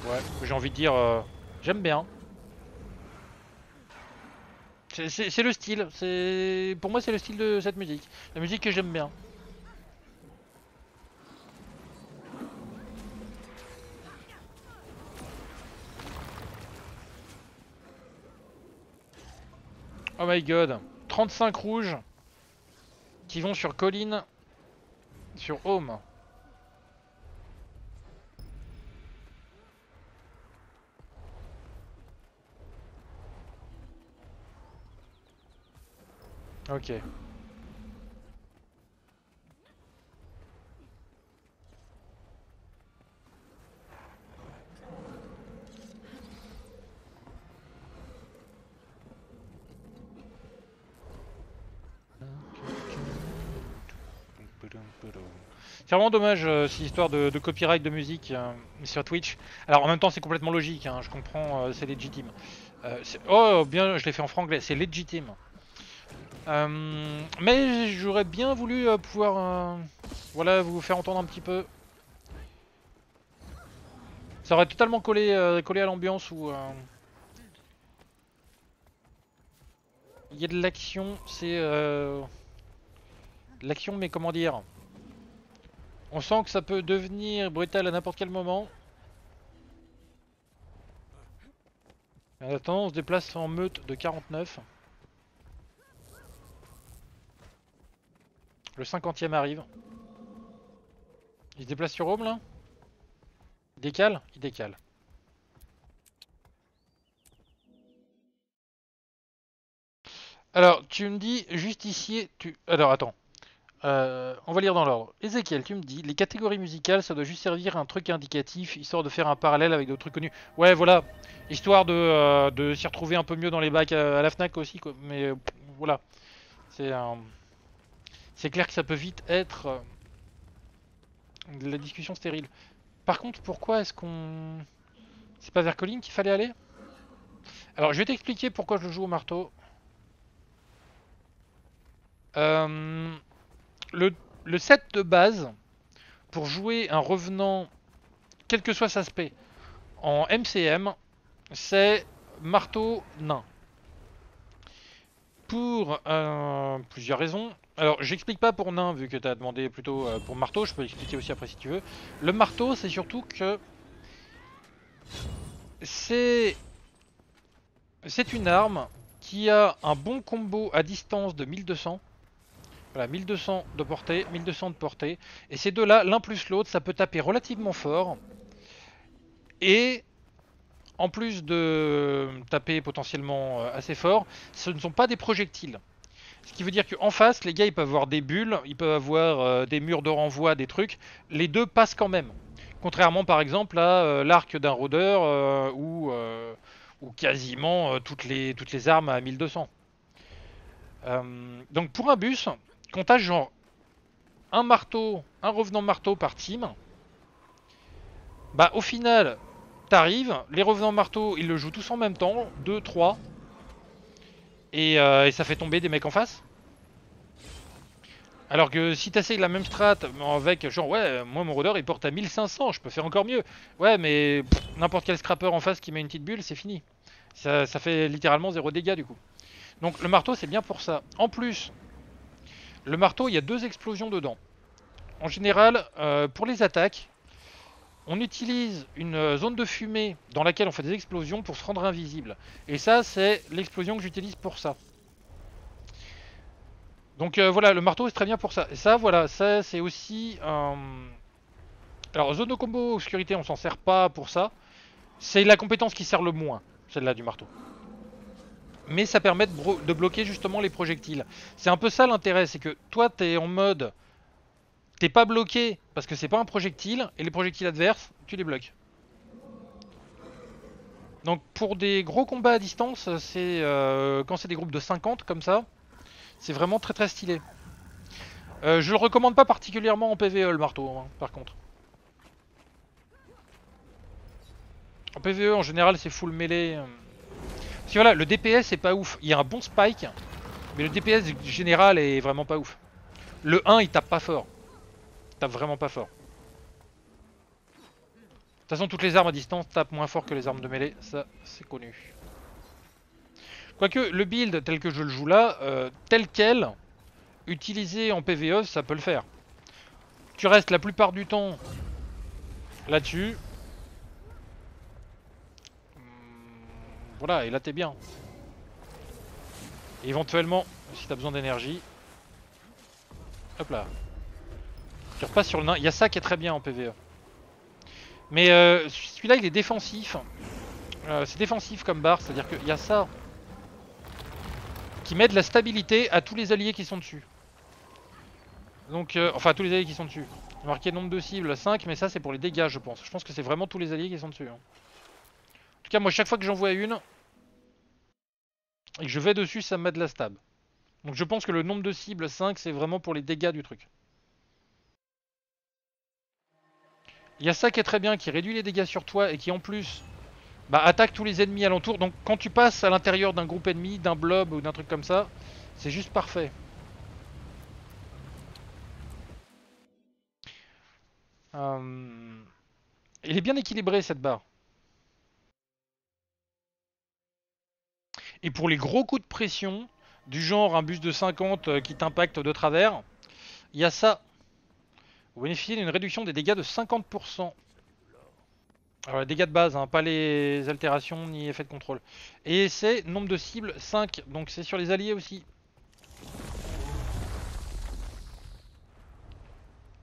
Ouais, j'ai envie de dire j'aime bien. C'est le style, pour moi c'est le style de cette musique, la musique que j'aime bien. Oh my god, 35 rouges qui vont sur Colline, sur Home. Ok. C'est vraiment dommage cette histoire de copyright de musique sur Twitch. Alors en même temps c'est complètement logique, hein, je comprends, c'est légitime. Oh bien, je l'ai fait en franglais, c'est légitime. Mais j'aurais bien voulu pouvoir voilà, vous faire entendre un petit peu. Ça aurait totalement collé, collé à l'ambiance où il y a de l'action, c'est l'action mais comment dire. On sent que ça peut devenir brutal à n'importe quel moment. En attendant on se déplace en meute de 49. Le 50e arrive. Il se déplace sur Home là. Il décale? Il décale. Alors tu me dis justicier tu... Alors attends. On va lire dans l'ordre. Ezekiel, tu me dis, les catégories musicales, ça doit juste servir à un truc indicatif, histoire de faire un parallèle avec d'autres trucs connus. Ouais, voilà, histoire de s'y retrouver un peu mieux dans les bacs à la FNAC aussi, quoi. Mais voilà, c'est clair que ça peut vite être de la discussion stérile. Par contre, pourquoi est-ce qu'on... C'est pas vers Colline qu'il fallait aller? Alors, je vais t'expliquer pourquoi je le joue au marteau. Le set de base, pour jouer un revenant, quel que soit sa spé, en MCM, c'est marteau nain. Pour plusieurs raisons. Alors, j'explique pas pour nain, vu que tu as demandé plutôt pour marteau, je peux expliquer aussi après si tu veux. Le marteau, c'est surtout que... C'est une arme qui a un bon combo à distance de 1200. Voilà, 1200 de portée, 1200 de portée. Et ces deux-là, l'un plus l'autre, ça peut taper relativement fort. Et en plus de taper potentiellement assez fort, ce ne sont pas des projectiles. Ce qui veut dire qu'en face, les gars, ils peuvent avoir des bulles, ils peuvent avoir des murs de renvoi, des trucs. Les deux passent quand même. Contrairement par exemple à l'arc d'un rôdeur ou quasiment toutes les armes à 1200. Donc pour un bus, quand t'as genre un marteau, un revenant marteau par team, bah au final t'arrives, les revenants marteaux ils le jouent tous en même temps, 2, 3, et ça fait tomber des mecs en face. Alors que si t'essayes la même strat avec genre ouais, moi mon rôdeur il porte à 1500, je peux faire encore mieux. Ouais mais n'importe quel scrapper en face qui met une petite bulle, c'est fini. Ça fait littéralement 0 dégâts du coup. Donc le marteau c'est bien pour ça. En plus, le marteau il y a 2 explosions dedans. En général, pour les attaques, on utilise une zone de fumée dans laquelle on fait des explosions pour se rendre invisible. Et ça c'est l'explosion que j'utilise pour ça. Donc voilà, le marteau c'est très bien pour ça. Et ça, voilà, ça c'est aussi... Alors, zone de combo, obscurité, on s'en sert pas pour ça. C'est la compétence qui sert le moins, celle-là du marteau. Mais ça permet de bloquer justement les projectiles. C'est un peu ça l'intérêt, c'est que toi t'es en mode... T'es pas bloqué parce que c'est pas un projectile, et les projectiles adverses, tu les bloques. Donc pour des gros combats à distance, c'est quand c'est des groupes de 50 comme ça, c'est vraiment très très stylé. Je le recommande pas particulièrement en PvE le marteau, hein, par contre. En PvE en général c'est full mêlée. Parce que voilà, le DPS c'est pas ouf. Il y a un bon spike, mais le DPS général est vraiment pas ouf. Le 1 il tape pas fort. Il tape vraiment pas fort. De toute façon toutes les armes à distance tapent moins fort que les armes de mêlée, ça c'est connu. Quoique le build tel que je le joue là, tel quel, utilisé en PvE, ça peut le faire. Tu restes la plupart du temps là-dessus. Voilà, et là t'es bien. Et éventuellement, si t'as besoin d'énergie, hop là. Tu repasses sur le nain. Il y a ça qui est très bien en PvE. Mais celui-là il est défensif. C'est défensif comme barre, c'est-à-dire qu'il y a ça qui met de la stabilité à tous les alliés qui sont dessus. Donc, enfin, à tous les alliés qui sont dessus. Marqué nombre de cibles 5, mais ça c'est pour les dégâts, je pense. Je pense que c'est vraiment tous les alliés qui sont dessus. Hein. En tout cas, moi, chaque fois que j'en vois une et que je vais dessus, ça me met de la stab. Donc, je pense que le nombre de cibles 5, c'est vraiment pour les dégâts du truc. Il y a ça qui est très bien, qui réduit les dégâts sur toi et qui en plus. Bah attaque tous les ennemis alentour, donc quand tu passes à l'intérieur d'un groupe ennemi, d'un blob ou d'un truc comme ça, c'est juste parfait. Il est bien équilibré cette barre. Et pour les gros coups de pression, du genre un bus de 50 qui t'impacte de travers, il y a ça. Vous bénéficiez d'une réduction des dégâts de 50%. Alors les dégâts de base, hein, pas les altérations ni effets de contrôle. Et c'est nombre de cibles 5, donc c'est sur les alliés aussi.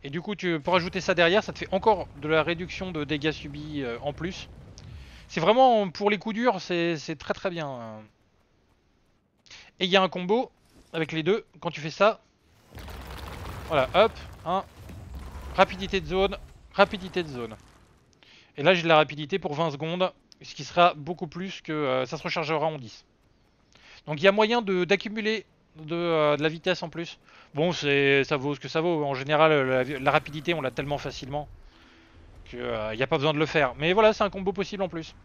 Et du coup tu peux rajouter ça derrière, ça te fait encore de la réduction de dégâts subis en plus. C'est vraiment pour les coups durs, c'est très très bien. Et il y a un combo avec les deux, quand tu fais ça, Voilà, hop, hein. Rapidité de zone, rapidité de zone. Et là j'ai de la rapidité pour 20 secondes, ce qui sera beaucoup plus que... ça se rechargera en 10. Donc il y a moyen d'accumuler de la vitesse en plus. Bon, ça vaut ce que ça vaut. En général, la rapidité, on l'a tellement facilement qu'il n'y a pas besoin de le faire. Mais voilà, c'est un combo possible en plus.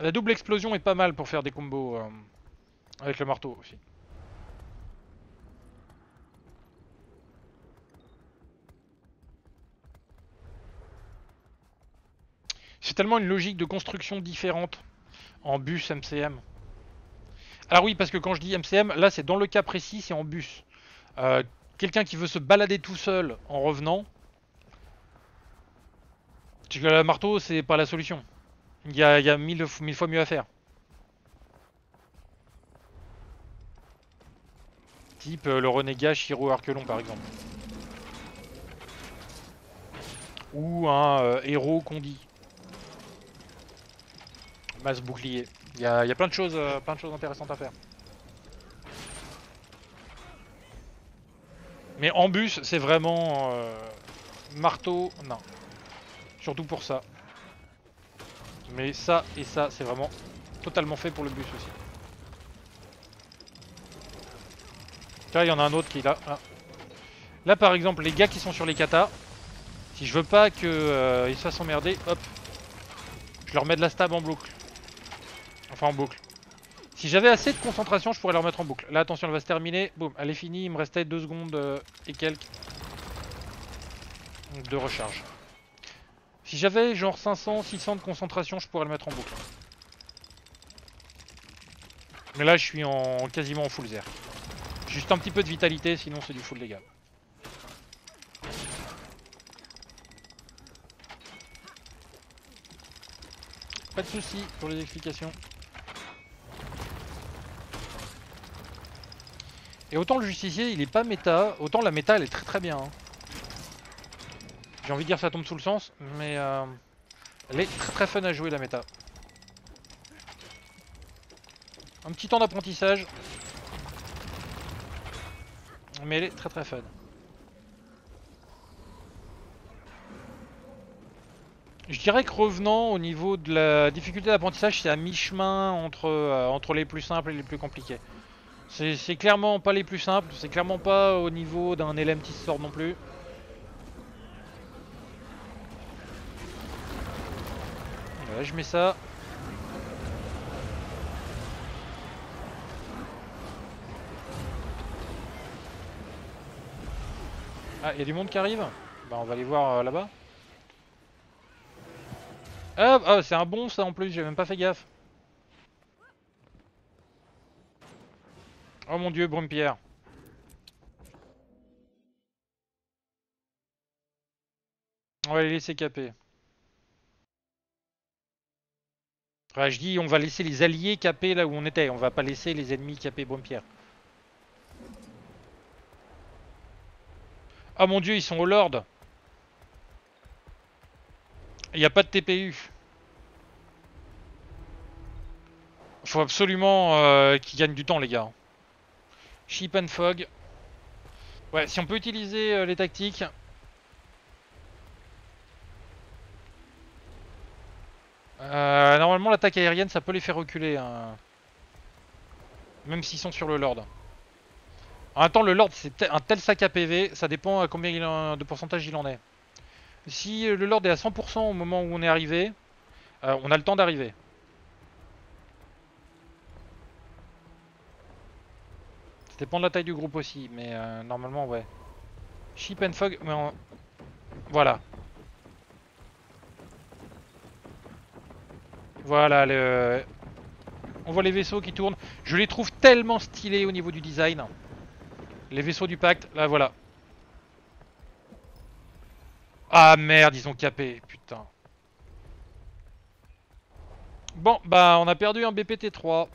La double explosion est pas mal pour faire des combos avec le marteau aussi. C'est tellement une logique de construction différente en bus MCM. Alors oui, parce que quand je dis MCM, là c'est dans le cas précis, c'est en bus. Quelqu'un qui veut se balader tout seul en revenant, parce que le marteau c'est pas la solution. Il y a mille fois mieux à faire. Type le Renégat, Shiro, Arquelon par exemple. Ou un héros Condi. Masse bouclier. Il y a plein de choses intéressantes à faire. Mais en bus, c'est vraiment marteau, non. Surtout pour ça. Mais ça et ça, c'est vraiment totalement fait pour le bus aussi. Là, il y en a un autre qui est là. Là, par exemple, les gars qui sont sur les katas, si je veux pas qu'ils se fassent emmerder, hop, je leur mets de la stab en boucle. Enfin en boucle. Si j'avais assez de concentration, je pourrais leur mettre en boucle. Là, attention, elle va se terminer. Boum, elle est finie. Il me restait 2 secondes et quelques de recharge. Si j'avais genre 500, 600 de concentration, je pourrais le mettre en boucle. Mais là, je suis quasiment en full zère. Juste un petit peu de vitalité, sinon c'est du full légal. Pas de soucis pour les explications. Et autant le justicier il est pas méta, autant la méta elle est très très bien. Hein. J'ai envie de dire ça tombe sous le sens, mais elle est très très fun à jouer la méta. Un petit temps d'apprentissage, mais elle est très très fun. Je dirais que revenant au niveau de la difficulté d'apprentissage, c'est à mi-chemin entre les plus simples et les plus compliqués. C'est clairement pas les plus simples, c'est clairement pas au niveau d'un LM qui sort non plus. Là je mets ça. Ah, il y a du monde qui arrive. Bah on va aller voir là-bas. Ah, ah c'est un bon ça en plus, j'ai même pas fait gaffe. Oh mon dieu, Brumepierre. On va les laisser caper. Enfin, je dis on va laisser les alliés caper là où on était, on va pas laisser les ennemis caper Brumepierre. Ah mon dieu, ils sont au Lord. Il n'y a pas de TPU. Faut absolument qu'ils gagnent du temps les gars. Sheep and Fog. Ouais, si on peut utiliser les tactiques. Normalement l'attaque aérienne ça peut les faire reculer. Hein. Même s'ils sont sur le Lord. En même temps le Lord c'est un tel sac à PV, ça dépend à combien de pourcentage il en est. Si le Lord est à 100% au moment où on est arrivé, on a le temps d'arriver. Ça dépend de la taille du groupe aussi, mais normalement, ouais. Sheep and Fog, mais on... Voilà. Voilà, on voit les vaisseaux qui tournent. Je les trouve tellement stylés au niveau du design. Les vaisseaux du pacte, là voilà. Ah merde, ils ont capé, putain. Bon, bah on a perdu un BPT3.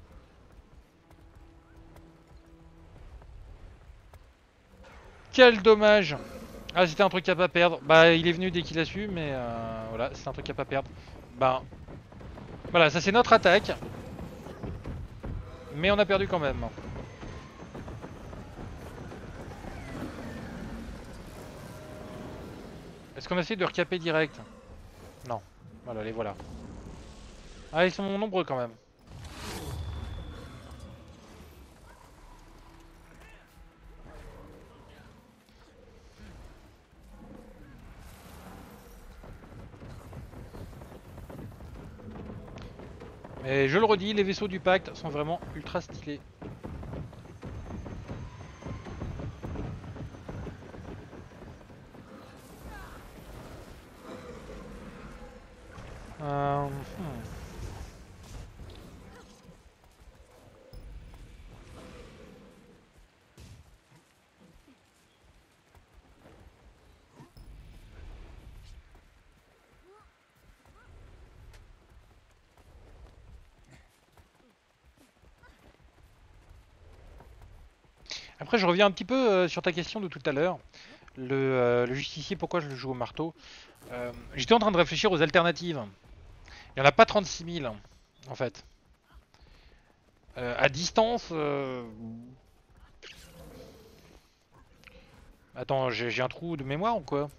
Quel dommage. Ah, c'était un truc à pas perdre. Bah, il est venu dès qu'il a su, mais voilà, c'est un truc à pas perdre. Bah, voilà, ça c'est notre attaque. Mais on a perdu quand même. Est-ce qu'on essaie de recaper direct? Non. Voilà, les voilà. Ah, ils sont nombreux quand même. Mais je le redis, les vaisseaux du pacte sont vraiment ultra stylés. Après, je reviens un petit peu sur ta question de tout à l'heure, le justicier, pourquoi je le joue au marteau. J'étais en train de réfléchir aux alternatives. Il n'y en a pas 36 000, en fait. À distance... Attends, j'ai un trou de mémoire ou quoi?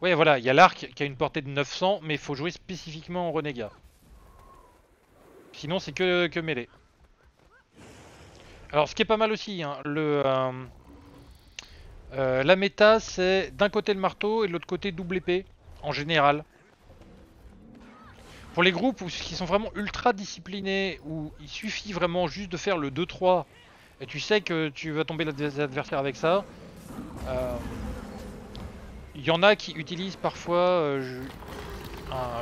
Ouais, voilà, il y a l'arc qui a une portée de 900, mais il faut jouer spécifiquement en renégat. Sinon, c'est que mêlée. Alors ce qui est pas mal aussi, hein, la méta c'est d'un côté le marteau et de l'autre côté double épée, en général. Pour les groupes qui sont vraiment ultra disciplinés, où il suffit vraiment juste de faire le 2-3, et tu sais que tu vas tomber l'adversaire avec ça, il y en a qui utilisent parfois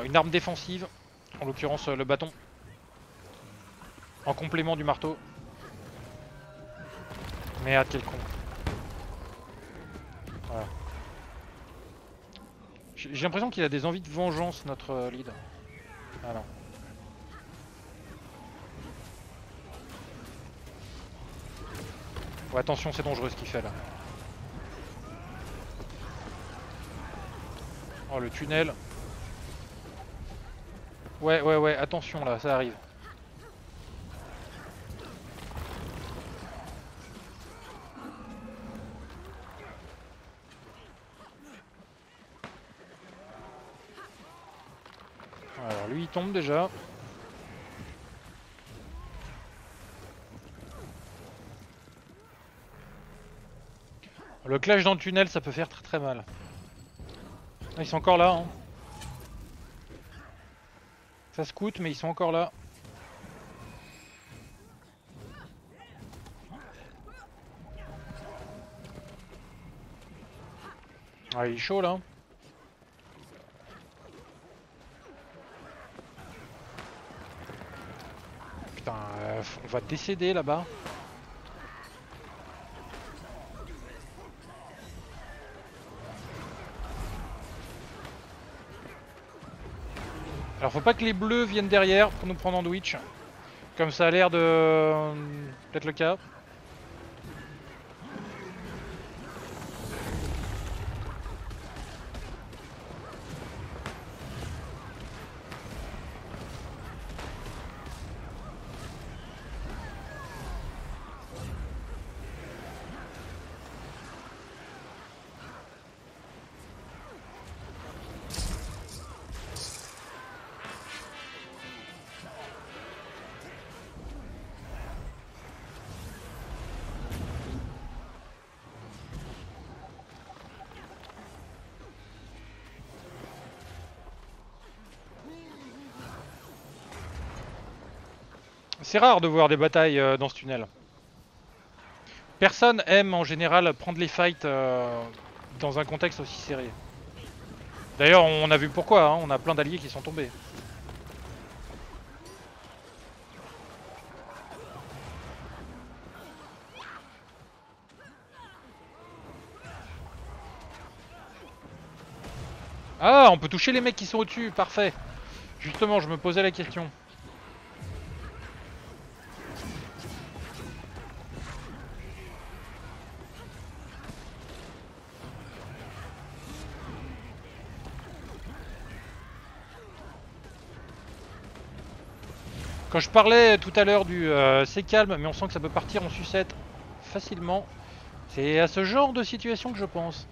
une arme défensive, en l'occurrence le bâton, en complément du marteau. Merde, quel con. Voilà. J'ai l'impression qu'il a des envies de vengeance, notre lead. Ah non. Ouais, attention, c'est dangereux ce qu'il fait là. Oh, le tunnel. Ouais, ouais, ouais, attention là, ça arrive. Alors lui il tombe déjà. Le clash dans le tunnel ça peut faire très très mal. Ah, ils sont encore là hein. Ça scoute mais ils sont encore là. Ah il est chaud là. Putain, on va décéder là-bas. Alors faut pas que les bleus viennent derrière pour nous prendre en Twitch. Comme ça a l'air de... peut-être le cas. C'est rare de voir des batailles dans ce tunnel. Personne aime en général prendre les fights dans un contexte aussi serré. D'ailleurs on a vu pourquoi, hein, on a plein d'alliés qui sont tombés. Ah, on peut toucher les mecs qui sont au-dessus, parfait. Justement, je me posais la question. Quand je parlais tout à l'heure du c'est calme mais on sent que ça peut partir en sucette facilement, c'est à ce genre de situation que je pense.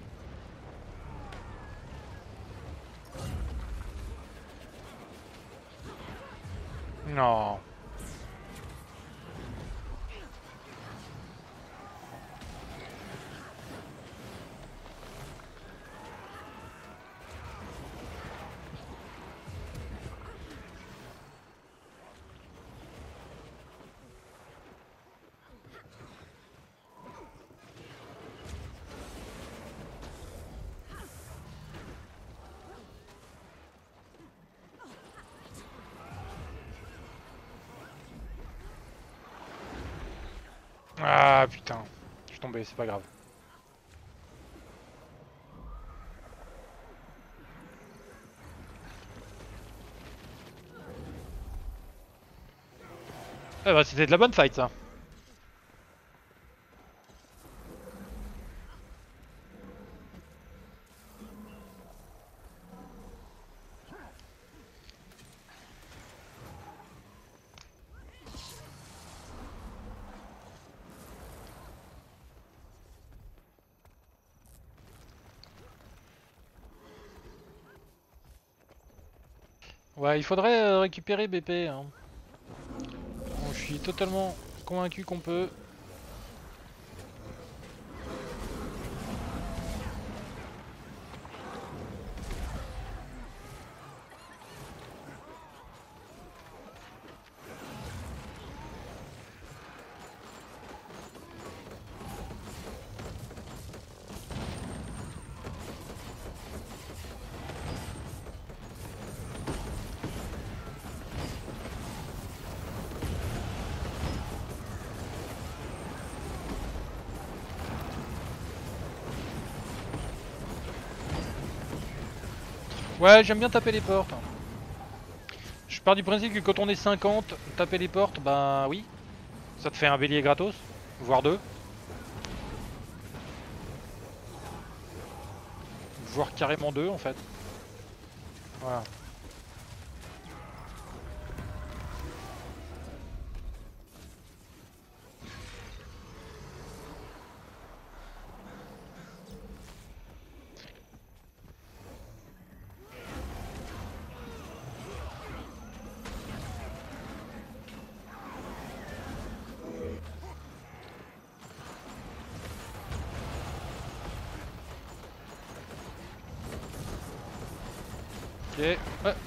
Non. Ah putain, je suis tombé, c'est pas grave. Eh bah c'était de la bonne fight ça. Ouais, il faudrait récupérer BP. Hein. Bon, je suis totalement convaincu qu'on peut. Ouais, j'aime bien taper les portes. Je pars du principe que quand on est 50, taper les portes, bah oui. Ça te fait un bélier gratos, voire deux. Voire carrément deux en fait. Voilà.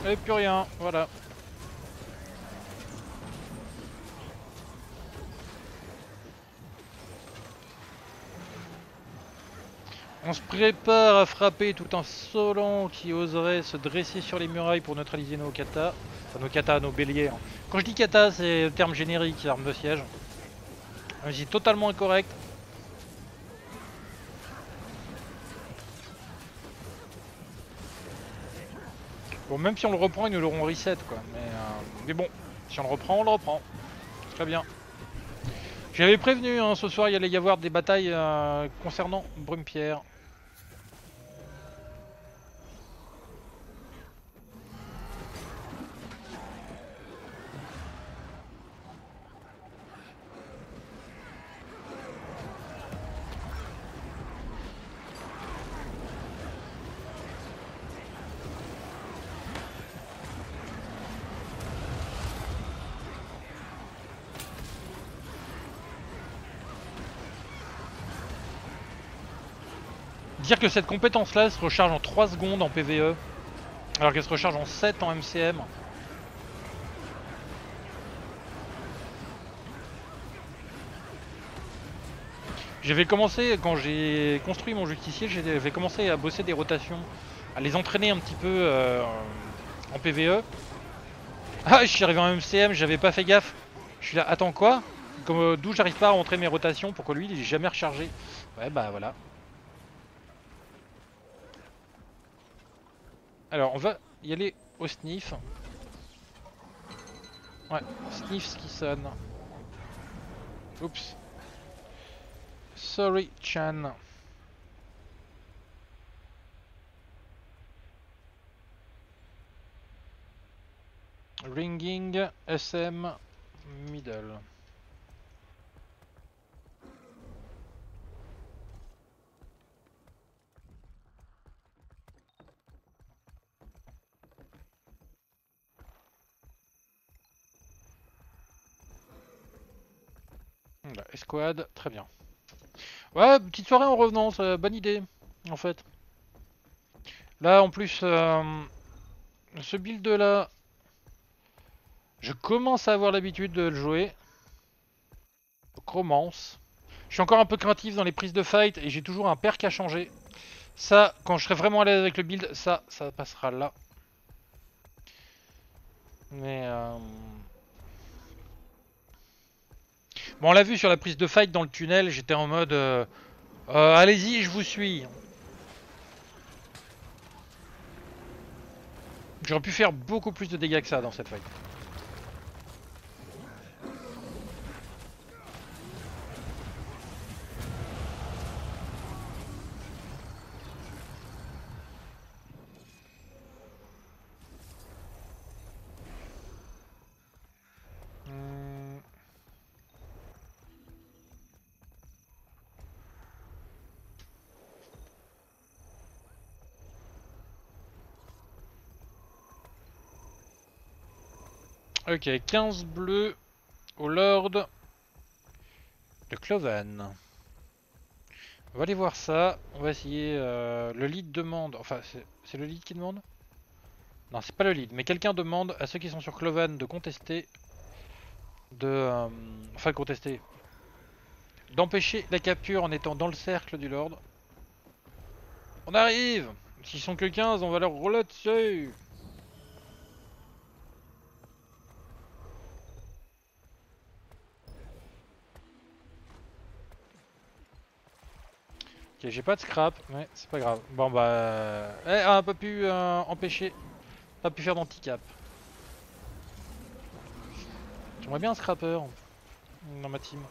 Et plus rien, voilà. On se prépare à frapper tout un Solon qui oserait se dresser sur les murailles pour neutraliser nos katas. Enfin nos béliers. Hein. Quand je dis kata, c'est le terme générique, arme de siège. C'est totalement incorrect. Bon, même si on le reprend, ils nous l'auront reset quoi, mais bon, si on le reprend, on le reprend. Très bien. J'avais prévenu, hein, ce soir il allait y avoir des batailles concernant Brumepierre. Dire que cette compétence là se recharge en 3 secondes en PvE alors qu'elle se recharge en 7 en MCM. J'avais commencé, quand j'ai construit mon justicier, j'avais commencé à bosser des rotations, à les entraîner un petit peu en PvE. Ah, je suis arrivé en MCM, j'avais pas fait gaffe. Je suis là, attends quoi? D'où j'arrive pas à rentrer mes rotations pour que lui il est jamais rechargé. Ouais bah voilà. Alors on va y aller au sniff. Ouais, sniff ce qui sonne. Oups. Sorry Chan. Ringing SM middle. Voilà, escouade, très bien. Ouais, petite soirée en revenant, bonne idée, en fait. Là, en plus, ce build-là, je commence à avoir l'habitude de le jouer. Donc, romance. Je suis encore un peu craintif dans les prises de fight et j'ai toujours un perk à changer. Ça, quand je serai vraiment à l'aise avec le build, ça passera là. Mais... Bon, on l'a vu sur la prise de fight dans le tunnel, j'étais en mode... allez-y, je vous suis. J'aurais pu faire beaucoup plus de dégâts que ça dans cette fight. Ok, 15 bleus au Lord de Clovan. On va aller voir ça. On va essayer. Le lead demande. Enfin, c'est le lead qui demande? Non, c'est pas le lead. Mais quelqu'un demande à ceux qui sont sur Clovan de contester. Enfin, contester. D'empêcher la capture en étant dans le cercle du Lord. On arrive! S'ils sont que 15, on va leur rouler dessus! Ok, j'ai pas de scrap, mais c'est pas grave. Bon bah... Eh, on a pas pu empêcher... Pas pu faire d'anti-cap. J'aimerais bien un scrapper dans ma team.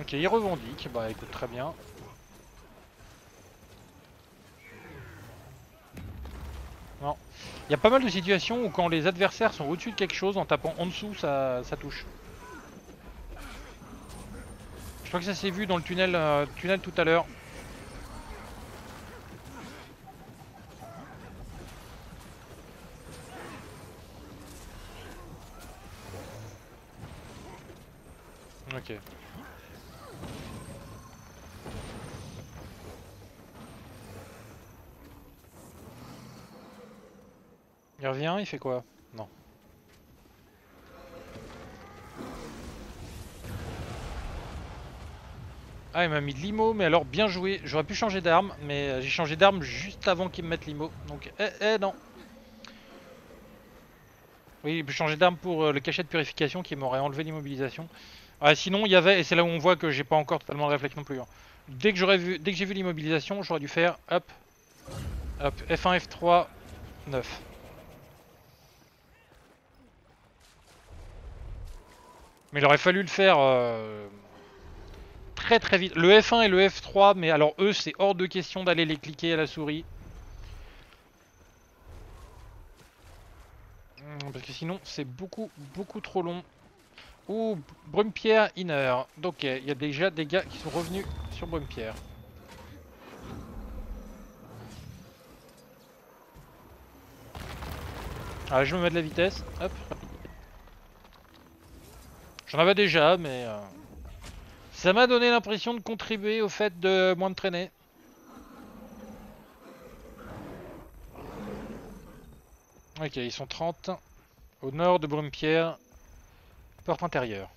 Ok, il revendique, bah écoute, très bien. Non. Il y a pas mal de situations où quand les adversaires sont au-dessus de quelque chose, en tapant en dessous, ça touche. Je crois que ça s'est vu dans le tunnel, tout à l'heure. Ok. Il revient, il fait quoi? Non. Ah, il m'a mis de l'IMO, mais alors bien joué. J'aurais pu changer d'arme, mais j'ai changé d'arme juste avant qu'il me mette l'IMO. Donc, non. Oui, j'ai changé d'arme pour le cachet de purification qui m'aurait enlevé l'immobilisation. Ah, sinon, il y avait, et c'est là où on voit que j'ai pas encore totalement le réflexe non plus. Hein. Dès que j'ai vu l'immobilisation, j'aurais dû faire hop, hop, F1, F3. 9. Mais il aurait fallu le faire très très vite. Le F1 et le F3, mais alors eux c'est hors de question d'aller les cliquer à la souris. Parce que sinon c'est beaucoup trop long. Ouh, Brumepierre inner. Donc il y a déjà des gars qui sont revenus sur Brumepierre. Ah, je me mets de la vitesse, hop. J'en avais déjà, mais... ça m'a donné l'impression de contribuer au fait de moins me traîner. Ok, ils sont 30. Au nord de Brumepierre, porte intérieure.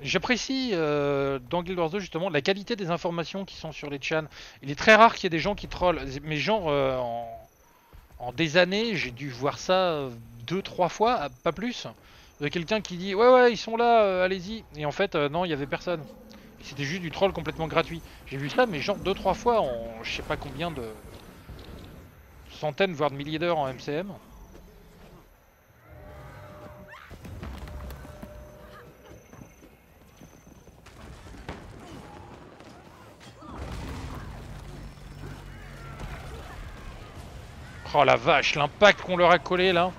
J'apprécie dans Guild Wars 2 justement la qualité des informations qui sont sur les chans. Il est très rare qu'il y ait des gens qui trollent. Mais genre en des années, j'ai dû voir ça 2-3 fois, pas plus. De quelqu'un qui dit ouais ils sont là, allez-y. Et en fait non, il y avait personne. C'était juste du troll complètement gratuit. J'ai vu ça mais genre 2-3 fois en je sais pas combien de centaines voire de milliers d'heures en MCM. Oh la vache, l'impact qu'on leur a collé là.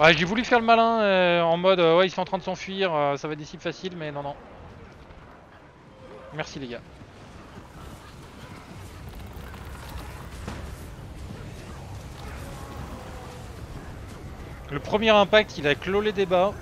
Ouais, j'ai voulu faire le malin en mode ouais, ils sont en train de s'enfuir, ça va être des cibles faciles, mais non. Merci les gars. Le premier impact, il a clos les débats.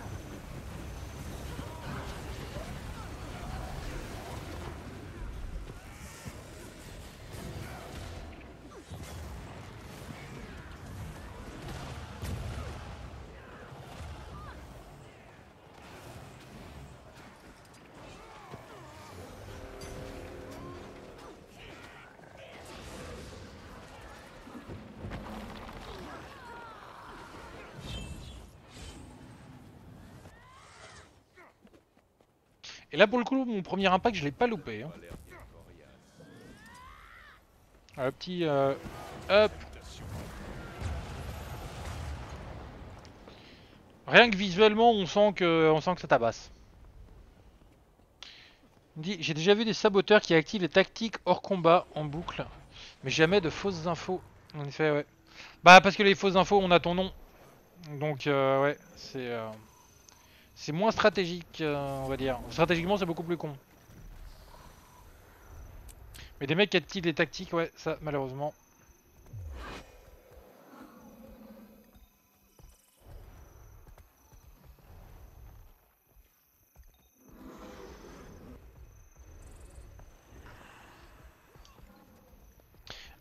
Là pour le coup mon premier impact je l'ai pas loupé hein. Un petit hop. Rien que visuellement on sent que ça tabasse. J'ai déjà vu des saboteurs qui activent les tactiques hors combat en boucle, mais jamais de fausses infos. En effet ouais. Bah parce que les fausses infos on a ton nom. Donc ouais c'est... C'est moins stratégique, on va dire. Stratégiquement, c'est beaucoup plus con. Mais des mecs qui activent les tactiques, ouais, ça, malheureusement.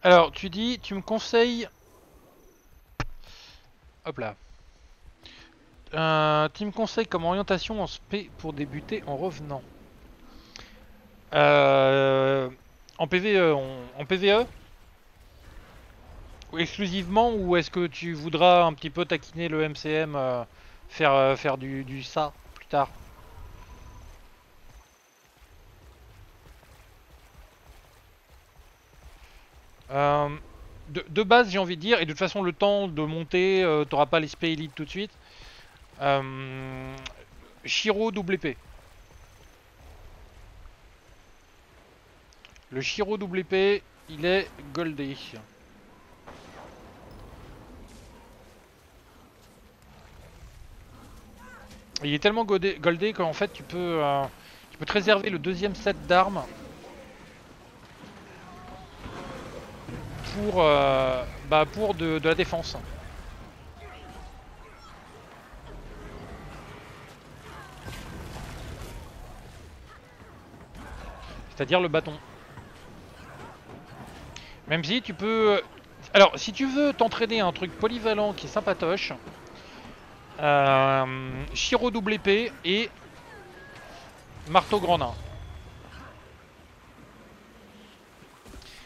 Alors, tu dis, tu me conseilles... Hop là. Tu me conseilles comme orientation en SP pour débuter en revenant. En PvE ou exclusivement, ou est-ce que tu voudras un petit peu taquiner le MCM, faire du ça plus tard? De base j'ai envie de dire, et de toute façon le temps de monter, t'auras pas l'SP Elite tout de suite. Shiro double épée. Le Shiro double épée, il est goldé. Il est tellement goldé qu'en fait tu peux te réserver le deuxième set d'armes pour de la défense. C'est-à-dire le bâton. Même si tu peux... Alors, si tu veux t'entraîner à un truc polyvalent qui est sympatoche, Shiro double épée et marteau grand nain.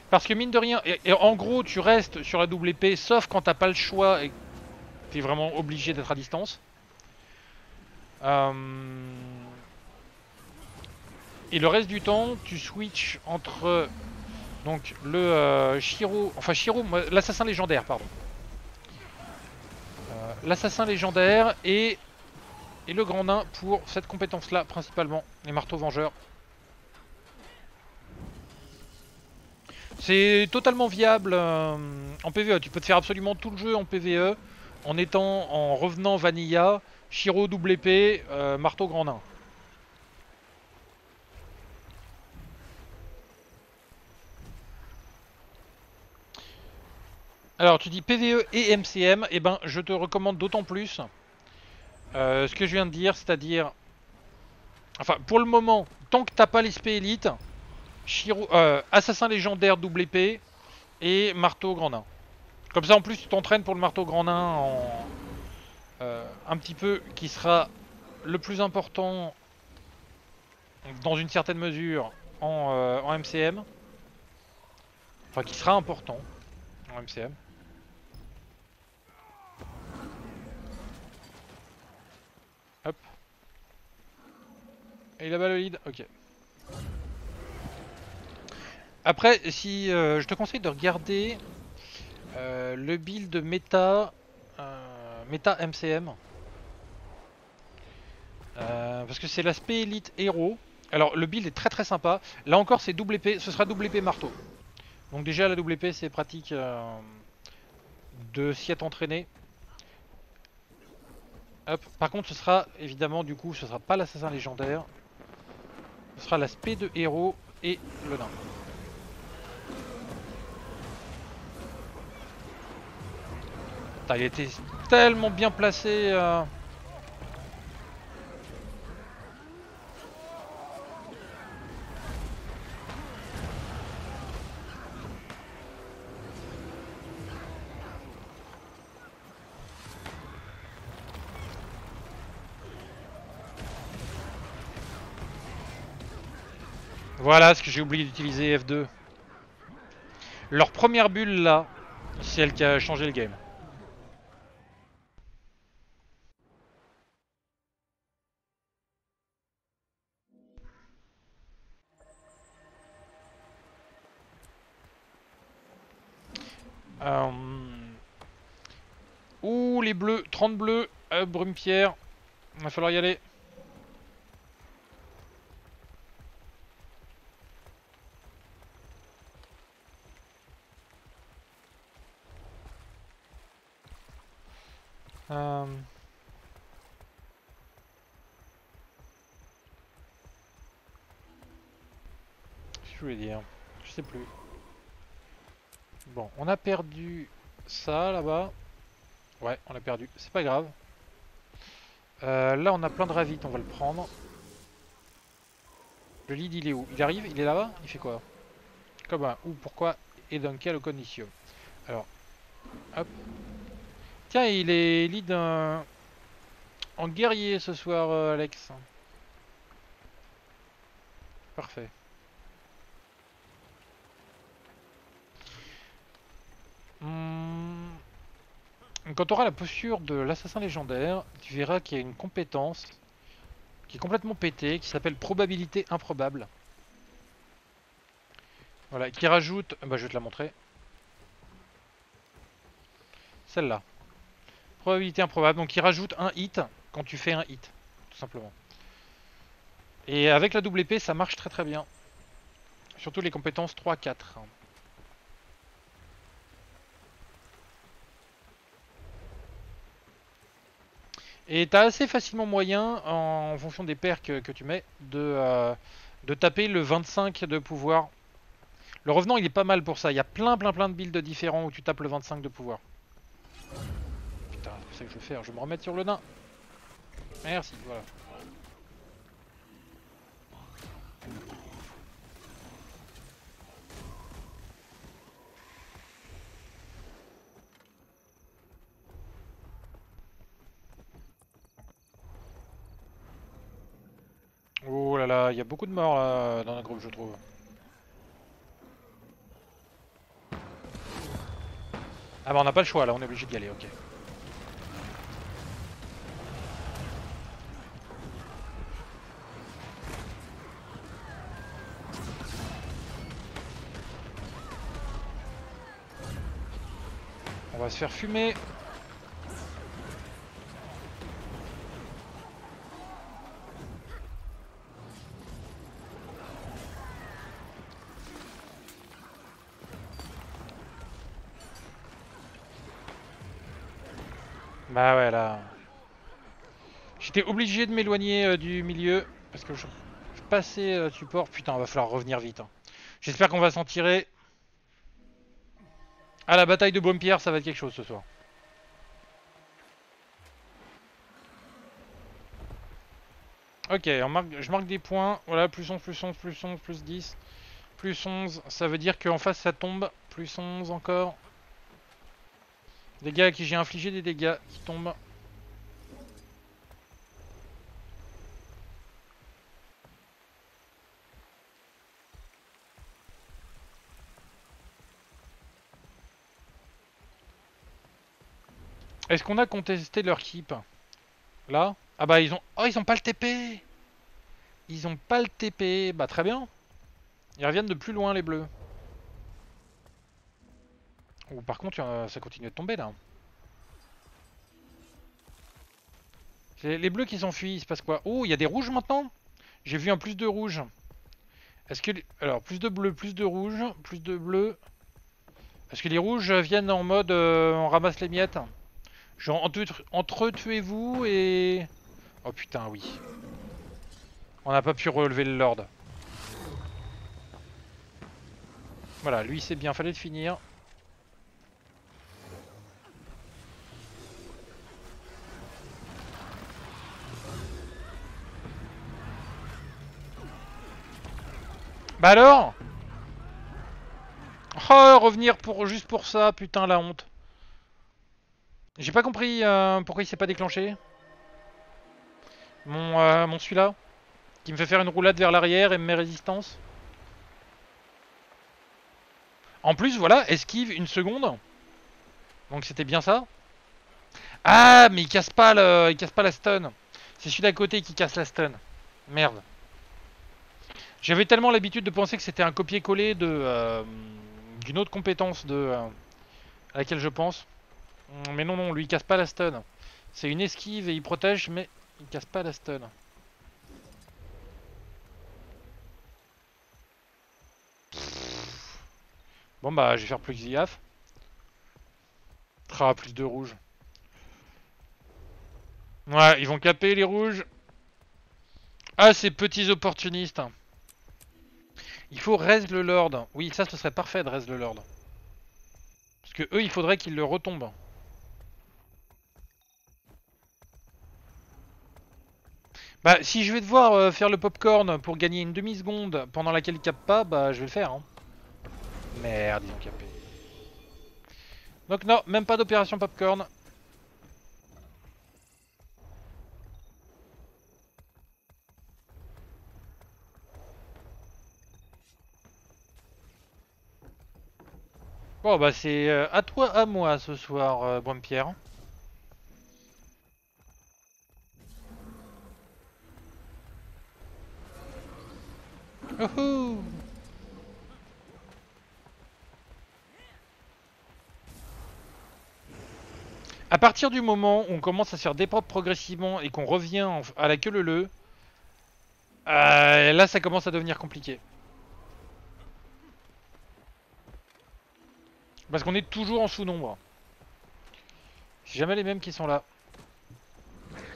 Parce que mine de rien, et en gros, tu restes sur la double épée, sauf quand t'as pas le choix et t'es vraiment obligé d'être à distance. Et le reste du temps, tu switches entre donc le Shiro, enfin Shiro, l'assassin légendaire, pardon. L'assassin légendaire et le grand nain pour cette compétence-là, principalement, les marteaux vengeurs. C'est totalement viable en PvE, tu peux te faire absolument tout le jeu en PvE en revenant Vanilla, Shiro double épée, marteau grand nain. Alors tu dis PvE et MCM, et ben je te recommande d'autant plus ce que je viens de dire, c'est-à-dire... Enfin pour le moment, tant que t'as pas l'SP Elite, assassin légendaire double épée et marteau grand nain. Comme ça en plus tu t'entraînes pour le marteau grand nain en... un petit peu, qui sera le plus important dans une certaine mesure en MCM. Enfin qui sera important en MCM. Hop. Et là-bas le lead, ok. Après, si je te conseille de regarder le build méta, MCM. Parce que c'est l'aspect élite héros. Alors le build est très sympa. Là encore c'est double épée, ce sera double épée marteau. Donc déjà la double épée c'est pratique de s'y être entraîné. Hop. Par contre, ce sera évidemment, du coup, ce sera pas l'assassin légendaire. Ce sera l'aspect de héros et le nain. Putain, il était tellement bien placé. Voilà ce que j'ai oublié d'utiliser, F2. Leur première bulle là, c'est elle qui a changé le game. Ouh les bleus, 30 bleus, Brumepierre, il va falloir y aller. Je voulais dire, je sais plus. Bon, on a perdu ça là-bas. Ouais, on l'a perdu, c'est pas grave. Là, on a plein de Ravite, on va le prendre. Le lead, il est où? Il arrive, il est là-bas? Il fait quoi? Comment? Où? Pourquoi? Et dans quelle condition? Alors, hop. Tiens, il est lead en guerrier ce soir, Alex. Parfait. Quand tu auras la posture de l'assassin légendaire, tu verras qu'il y a une compétence qui est complètement pétée, qui s'appelle probabilité improbable. Voilà, qui rajoute... Bah, je vais te la montrer. Celle-là. Probabilité improbable, donc il rajoute un hit quand tu fais un hit, tout simplement. Et avec la double épée, ça marche très très bien. Surtout les compétences 3-4. Et t'as assez facilement moyen, en fonction des paires que tu mets, de taper le 25 de pouvoir. Le revenant, il est pas mal pour ça. Il y a plein de builds différents où tu tapes le 25 de pouvoir. Putain, c'est ça que je vais faire, je vais me remettre sur le nain. Merci, voilà. Oh là là, il y a beaucoup de morts là, dans un groupe, je trouve. Ah bah on n'a pas le choix là, on est obligé d'y aller, ok. On va se faire fumer. Bah ouais là. J'étais obligé de m'éloigner du milieu parce que je passais support. Putain, va falloir revenir vite. Hein. J'espère qu'on va s'en tirer. Ah, la bataille de Brumepierre, ça va être quelque chose ce soir. Ok, je marque des points. Voilà, plus 11, plus 11, plus 11, plus 10. Plus 11, ça veut dire qu'en face ça tombe. Plus 11 encore. Des gars à qui j'ai infligé des dégâts qui tombent. Est-ce qu'on a contesté leur keep? Là? Ah bah ils ont... Oh ils ont pas le TP! Ils ont pas le TP! Bah très bien! Ils reviennent de plus loin les bleus. Ou par contre ça continue de tomber là. Les bleus qui s'enfuient, il se passe quoi? Oh il y a des rouges maintenant? J'ai vu un plus de rouge. Est-ce que... Alors plus de bleus, plus de rouges, plus de bleus. Est-ce que les rouges viennent en mode on ramasse les miettes? Genre entre tuez-vous et... Oh putain, oui. On n'a pas pu relever le Lord. Voilà, lui c'est bien, fallait le finir. Bah alors? Oh, revenir pour juste pour ça, putain la honte. J'ai pas compris pourquoi il s'est pas déclenché. Mon celui-là, qui me fait faire une roulade vers l'arrière et me met résistance. En plus, voilà, esquive une seconde. Donc c'était bien ça. Ah, mais il casse pas la stun. C'est celui d'à côté qui casse la stun. Merde. J'avais tellement l'habitude de penser que c'était un copier-coller de d'une autre compétence de à laquelle je pense. Mais non, non, lui il casse pas la stun. C'est une esquive et il protège, mais il casse pas la stun. Bon bah je vais faire plus que Ziaf. Tra, plus de rouges. Ouais, ils vont caper les rouges. Ah, ces petits opportunistes. Il faut raise le Lord. Oui, ça ce serait parfait de raise le Lord. Parce que eux, il faudrait qu'ils le retombent. Bah si je vais devoir faire le popcorn pour gagner une demi-seconde pendant laquelle il capte pas, bah je vais le faire hein. Merde, ils ont capé. Donc non, même pas d'opération popcorn. Bon bah c'est à toi, à moi ce soir, Brumepierre. Uhouh. À partir du moment où on commence à se faire dépropre progressivement et qu'on revient à la queue leu-leu, là ça commence à devenir compliqué. Parce qu'on est toujours en sous-nombre. C'est jamais les mêmes qui sont là.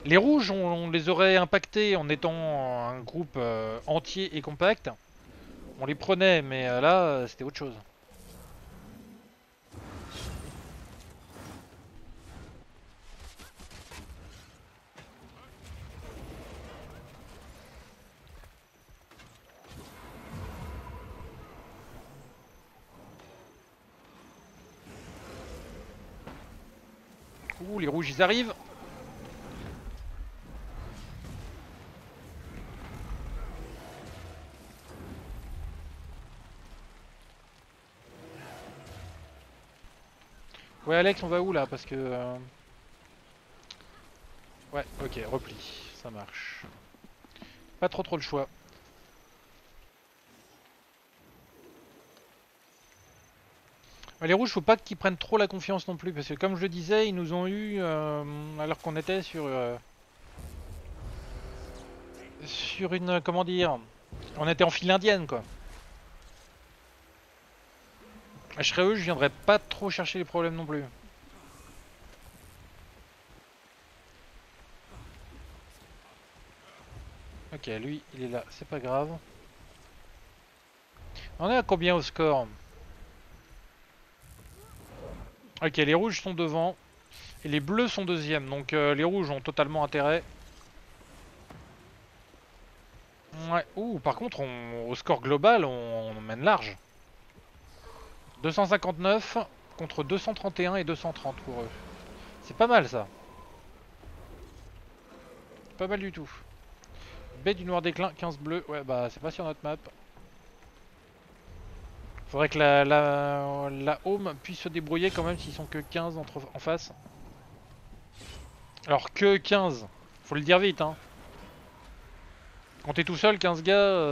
Les rouges, on les aurait impactés en étant un groupe entier et compact. On les prenait, mais là, c'était autre chose. Ouh, les rouges, ils arrivent. Ouais, Alex, on va où là? Parce que... Ouais, ok, repli, ça marche. Pas trop le choix. Les rouges, faut pas qu'ils prennent trop la confiance non plus, parce que comme je le disais, ils nous ont eu alors qu'on était sur une, comment dire, on était en file indienne quoi. Je serais eux, je viendrais pas trop chercher les problèmes non plus. Ok, lui il est là, c'est pas grave. On est à combien au score? Ok, les rouges sont devant et les bleus sont deuxième, donc les rouges ont totalement intérêt. Ouais, ouh, par contre, au score global, on mène large. 259 contre 231 et 230 pour eux. C'est pas mal ça. Pas mal du tout. B du noir déclin, 15 bleus. Ouais, bah c'est pas sur notre map. Faudrait que la Home puisse se débrouiller quand même s'ils sont que 15 en face. Alors que 15, faut le dire vite hein. Quand t'es tout seul, 15 gars,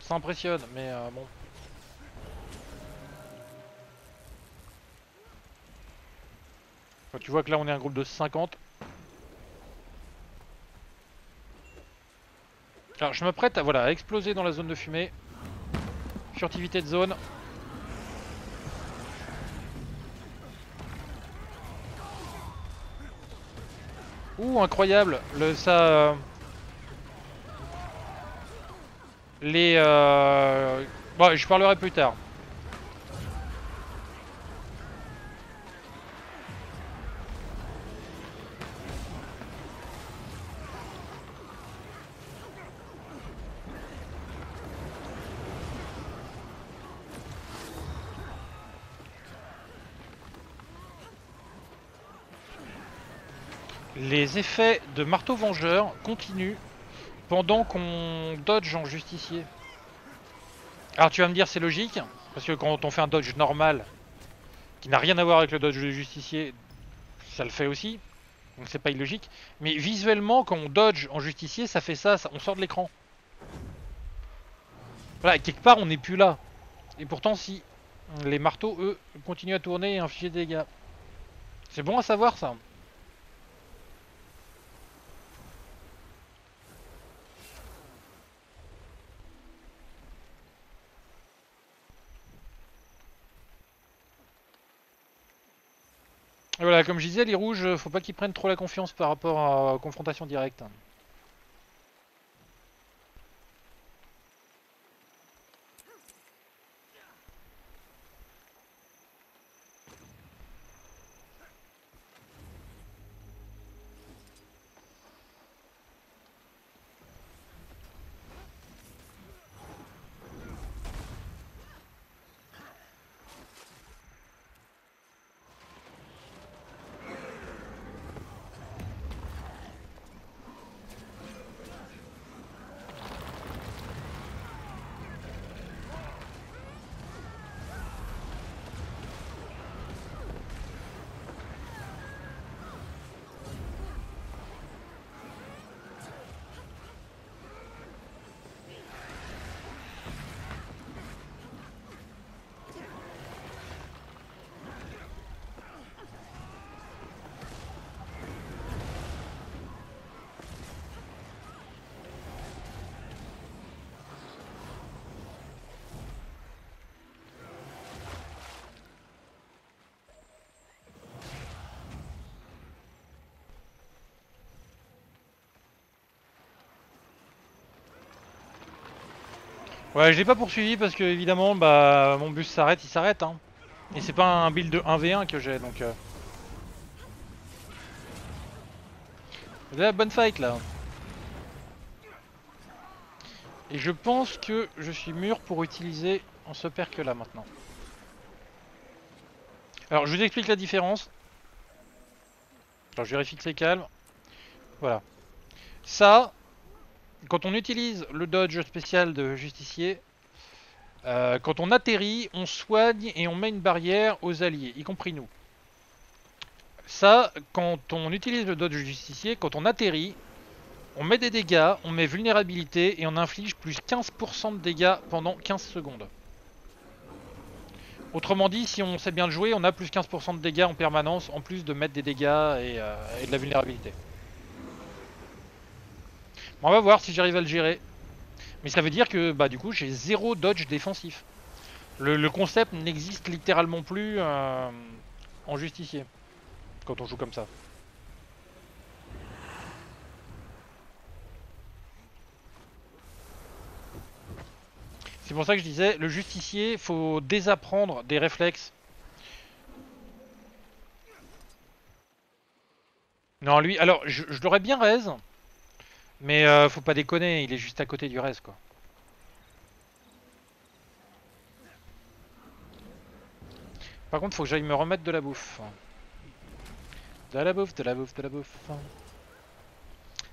ça impressionne, mais bon. Enfin, tu vois que là on est un groupe de 50. Alors je m'apprête à, voilà, à exploser dans la zone de fumée. Furtivité de zone. Ouh, incroyable. Bon, je parlerai plus tard. Les effets de marteau vengeur continuent pendant qu'on dodge en justicier. Alors tu vas me dire c'est logique, parce que quand on fait un dodge normal, qui n'a rien à voir avec le dodge de justicier, ça le fait aussi, donc c'est pas illogique. Mais visuellement quand on dodge en justicier, ça fait ça, on sort de l'écran. Voilà, quelque part on n'est plus là. Et pourtant si, les marteaux eux, continuent à tourner et infliger des dégâts. C'est bon à savoir ça. Et voilà, comme je disais, les rouges, faut pas qu'ils prennent trop la confiance par rapport à confrontation directe. Ouais, je l'ai pas poursuivi parce que évidemment bah mon bus s'arrête, il s'arrête hein. Et c'est pas un build de 1v1 que j'ai donc la bonne fight là. Et je pense que je suis mûr pour utiliser en ce perk là maintenant. Alors je vous explique la différence. Alors je vérifie que c'est calme. Voilà. Ça. Quand on utilise le dodge spécial de justicier, quand on atterrit, on soigne et on met une barrière aux alliés, y compris nous. Ça, quand on utilise le dodge justicier, quand on atterrit, on met des dégâts, on met vulnérabilité et on inflige plus 15% de dégâts pendant 15 secondes. Autrement dit, si on sait bien le jouer, on a plus 15% de dégâts en permanence, en plus de mettre des dégâts et de la vulnérabilité. On va voir si j'arrive à le gérer. Mais ça veut dire que bah du coup j'ai zéro dodge défensif. Le concept n'existe littéralement plus en justicier. Quand on joue comme ça. C'est pour ça que je disais, le justicier, faut désapprendre des réflexes. Non lui, alors je l'aurais bien raise. Mais faut pas déconner, il est juste à côté du reste quoi. Par contre faut que j'aille me remettre de la bouffe. De la bouffe, de la bouffe, de la bouffe.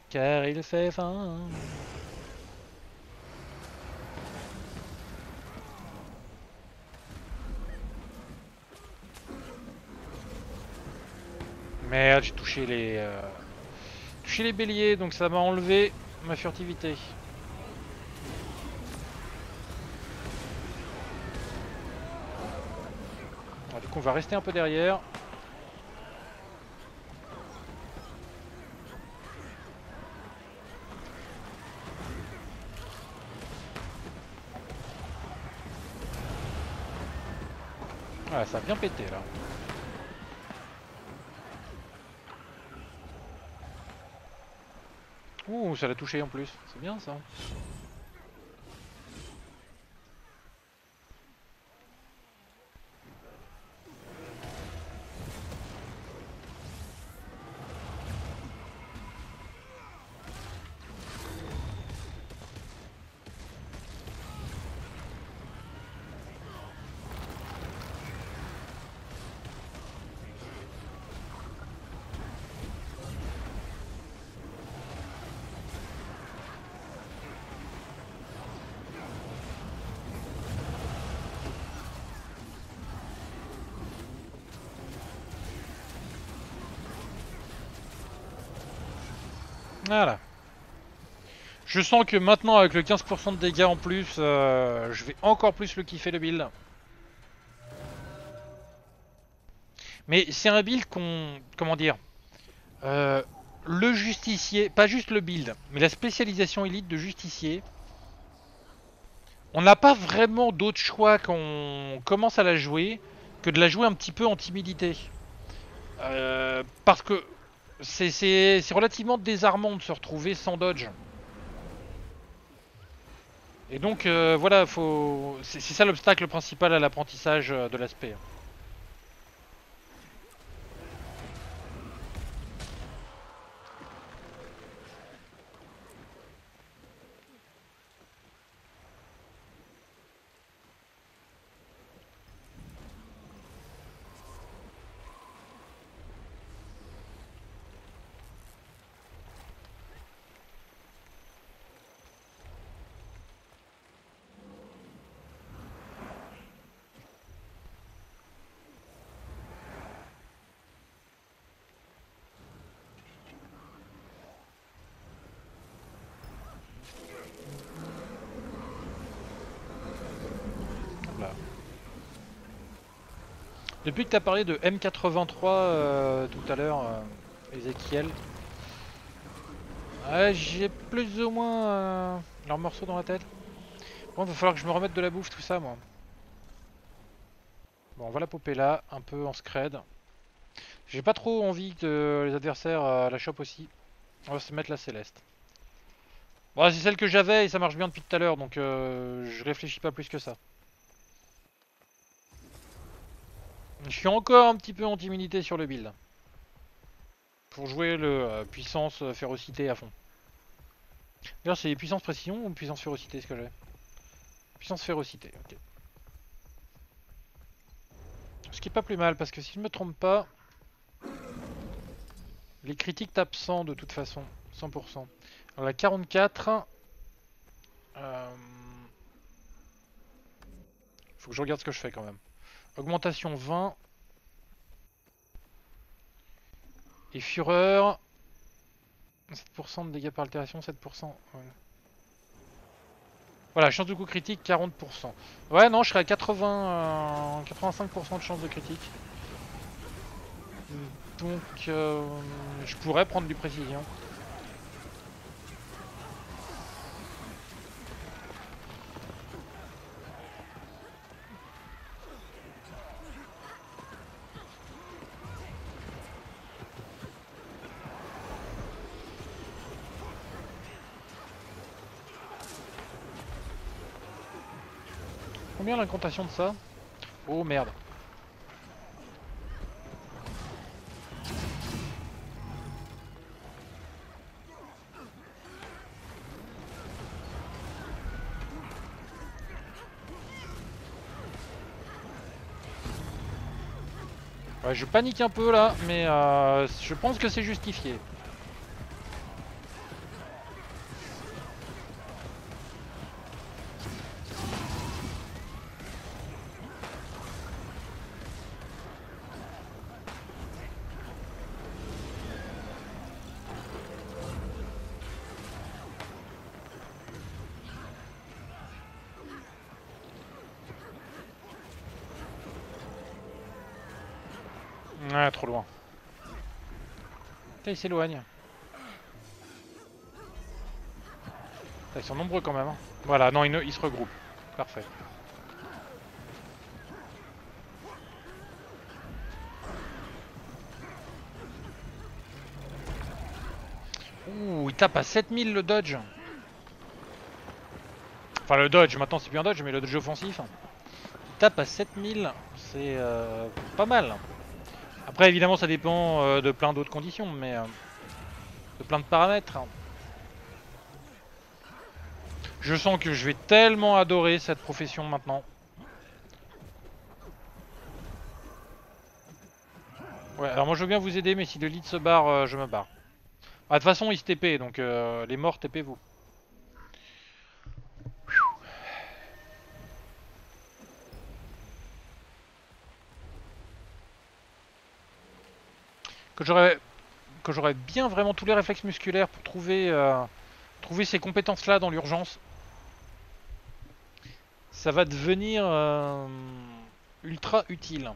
Car il fait faim. Merde, j'ai touché les béliers, donc ça m'a enlevé ma furtivité. Alors, du coup on va rester un peu derrière. Ah ça a bien pété là. Ouh, ça l'a touché en plus, c'est bien ça. Voilà. Je sens que maintenant avec le 15% de dégâts en plus, je vais encore plus le kiffer le build. Mais c'est un build qu'on... Comment dire, le justicier, pas juste le build, mais la spécialisation élite de justicier. On n'a pas vraiment d'autre choix quand on commence à la jouer que de la jouer un petit peu en timidité. Parce que... c'est relativement désarmant de se retrouver sans dodge. Et donc voilà, faut... c'est ça l'obstacle principal à l'apprentissage de l'aspect. Depuis que tu as parlé de M83 tout à l'heure, Ezekiel, ouais, j'ai plus ou moins leur morceau dans la tête. Bon, il va falloir que je me remette de la bouffe, tout ça, moi. Bon, on va la popper là, un peu en scred. J'ai pas trop envie que les adversaires la chopent aussi. On va se mettre la céleste. Bon, c'est celle que j'avais et ça marche bien depuis tout à l'heure, donc je réfléchis pas plus que ça. Je suis encore un petit peu en timidité sur le build. Pour jouer le puissance férocité à fond. D'ailleurs, c'est puissance précision ou puissance férocité ce que j'ai? Puissance férocité, ok. Ce qui est pas plus mal parce que si je me trompe pas, les critiques tapent 100 de toute façon, 100%. Alors la 44. Faut que je regarde ce que je fais quand même. Augmentation 20 et fureur 7% de dégâts par altération, 7%. Ouais. Voilà, chance de coup critique 40%. Ouais, non, je serais à 85% de chance de critique. Donc, je pourrais prendre du précision. Combien l'incantation de ça? Oh merde. Ouais, je panique un peu là, mais je pense que c'est justifié. Ah, trop loin. Putain, il s'éloigne. Ils sont nombreux quand même. Hein. Voilà, non, ils se regroupent. Parfait. Ouh, tape à 7000 le dodge. Enfin le dodge, maintenant c'est plus un dodge mais le dodge offensif. Il tape à 7000, c'est pas mal. Après évidemment ça dépend de plein d'autres conditions mais de plein de paramètres. Je sens que je vais tellement adorer cette profession maintenant. Ouais, alors moi je veux bien vous aider, mais si le lead se barre, je me barre. Ah, de toute façon, il se TP, donc les morts, TP vous. Que j'aurais bien vraiment tous les réflexes musculaires pour trouver ces compétences-là dans l'urgence. Ça va devenir ultra utile.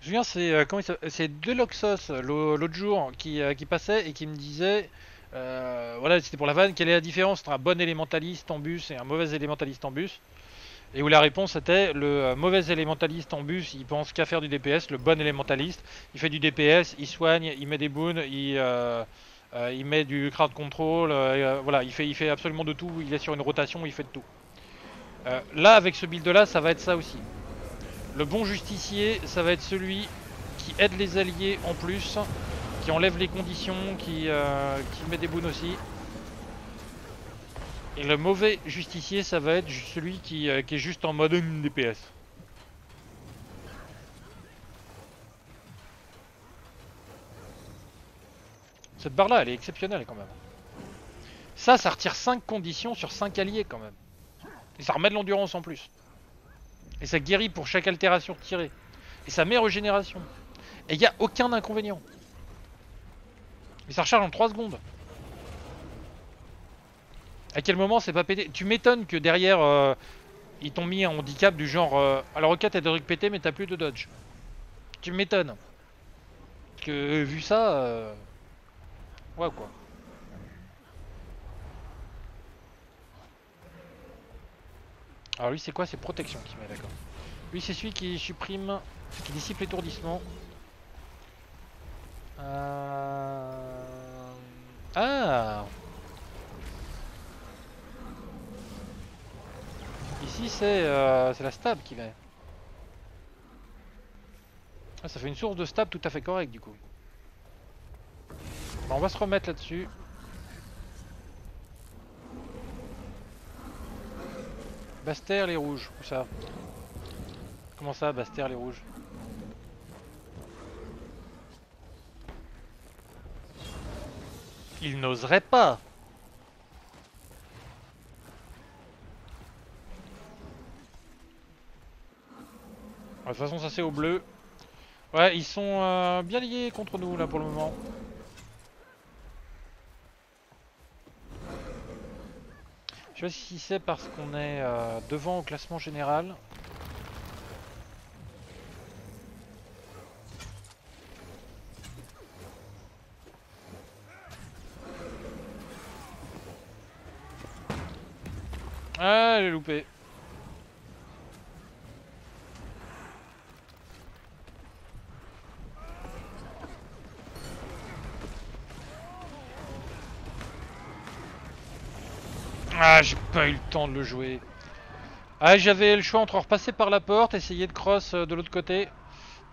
Je me souviens, c'est Deluxos l'autre jour qui passait et qui me disait, voilà, c'était pour la vanne, quelle est la différence entre un bon élémentaliste en bus et un mauvais élémentaliste en bus? Et où la réponse était, le mauvais élémentaliste en bus, il pense qu'à faire du DPS, le bon élémentaliste, il fait du DPS, il soigne, il met des boons, il met du crowd control, voilà, il fait absolument de tout, il est sur une rotation, il fait de tout. Là, avec ce build-là, ça va être ça aussi. Le bon justicier, ça va être celui qui aide les alliés en plus, qui enlève les conditions, qui met des boons aussi. Et le mauvais justicier, ça va être celui qui est juste en mode DPS. Cette barre-là, elle est exceptionnelle quand même. Ça retire 5 conditions sur 5 alliés quand même. Et ça remet de l'endurance en plus. Et ça guérit pour chaque altération tirée. Et ça met régénération. Et il n'y a aucun inconvénient. Et ça recharge en 3 secondes. À quel moment c'est pas pété? Tu m'étonnes que derrière ils t'ont mis un handicap du genre alors ok t'as des trucs pétés mais t'as plus de dodge. Tu m'étonnes. Que vu ça... Ouais quoi. Alors lui c'est quoi? C'est protection qui met, d'accord. Lui c'est celui qui supprime, qui dissipe l'étourdissement. Ah! Ici c'est la stab qui met. Ah, ça fait une source de stab tout à fait correcte du coup. Bon, on va se remettre là-dessus. Bastère les rouges, ou ça? Comment ça, Bastère les rouges? Il n'oserait pas. De toute façon, ça c'est au bleu. Ouais, ils sont bien liés contre nous là pour le moment. Je sais pas si c'est parce qu'on est devant au classement général. Ah, j'ai loupé. Ah, j'ai pas eu le temps de le jouer. Ah, j'avais le choix entre repasser par la porte, essayer de cross de l'autre côté.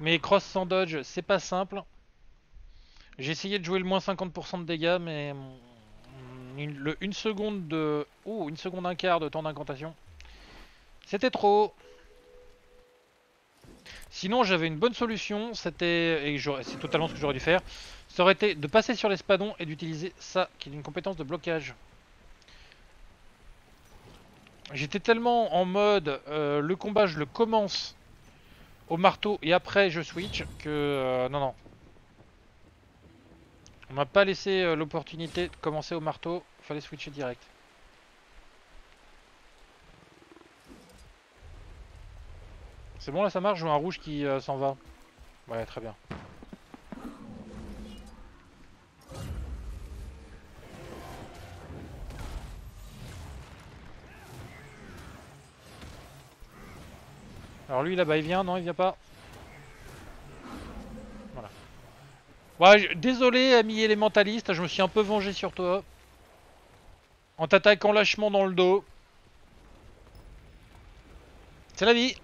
Mais cross sans dodge, c'est pas simple. J'ai essayé de jouer le moins 50% de dégâts, mais... Une seconde de... Oh, une seconde un quart de temps d'incantation. C'était trop. Sinon, j'avais une bonne solution, c'était... Et c'est totalement ce que j'aurais dû faire. Ça aurait été de passer sur l'espadon et d'utiliser ça, qui est une compétence de blocage. J'étais tellement en mode le combat je le commence au marteau et après je switch que non. On m'a pas laissé l'opportunité de commencer au marteau, fallait switcher direct. C'est bon là ça marche, je vois un rouge qui s'en va. Ouais très bien. Alors lui là-bas il vient, non il vient pas. Voilà. Ouais, désolé, ami élémentaliste, je me suis un peu vengé sur toi. En t'attaquant lâchement dans le dos. C'est la vie.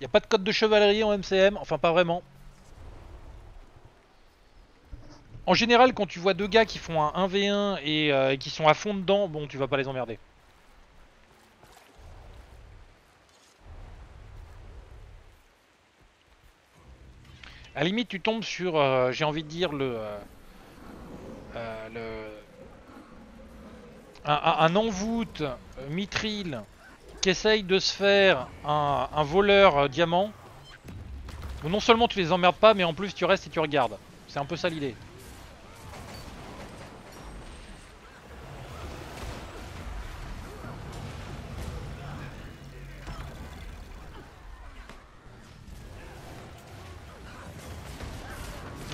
Y a pas de code de chevalerie en MCM, enfin pas vraiment. En général, quand tu vois deux gars qui font un 1v1 et qui sont à fond dedans, bon, tu vas pas les emmerder. À la limite, tu tombes sur, j'ai envie de dire, un envoûte mithril qui essaye de se faire un voleur diamant. Où non seulement tu les emmerdes pas, mais en plus tu restes et tu regardes. C'est un peu ça l'idée.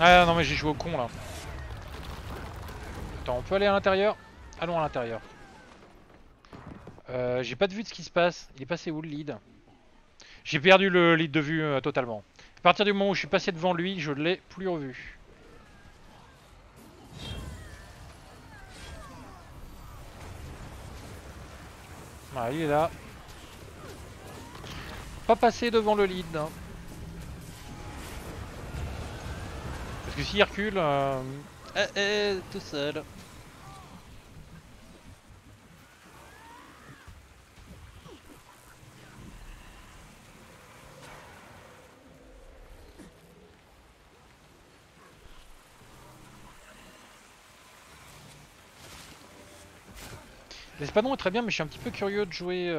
Ah non mais j'ai joué au con là. Attends, on peut aller à l'intérieur? Allons à l'intérieur. J'ai pas de vue de ce qui se passe. Il est passé où le lead? J'ai perdu le lead de vue totalement. À partir du moment où je suis passé devant lui, je l'ai plus revu. Voilà, il est là. Pas passé devant le lead. Hein. Parce que s'il recule, tout seul. L'espadon est très bien, mais je suis un petit peu curieux de jouer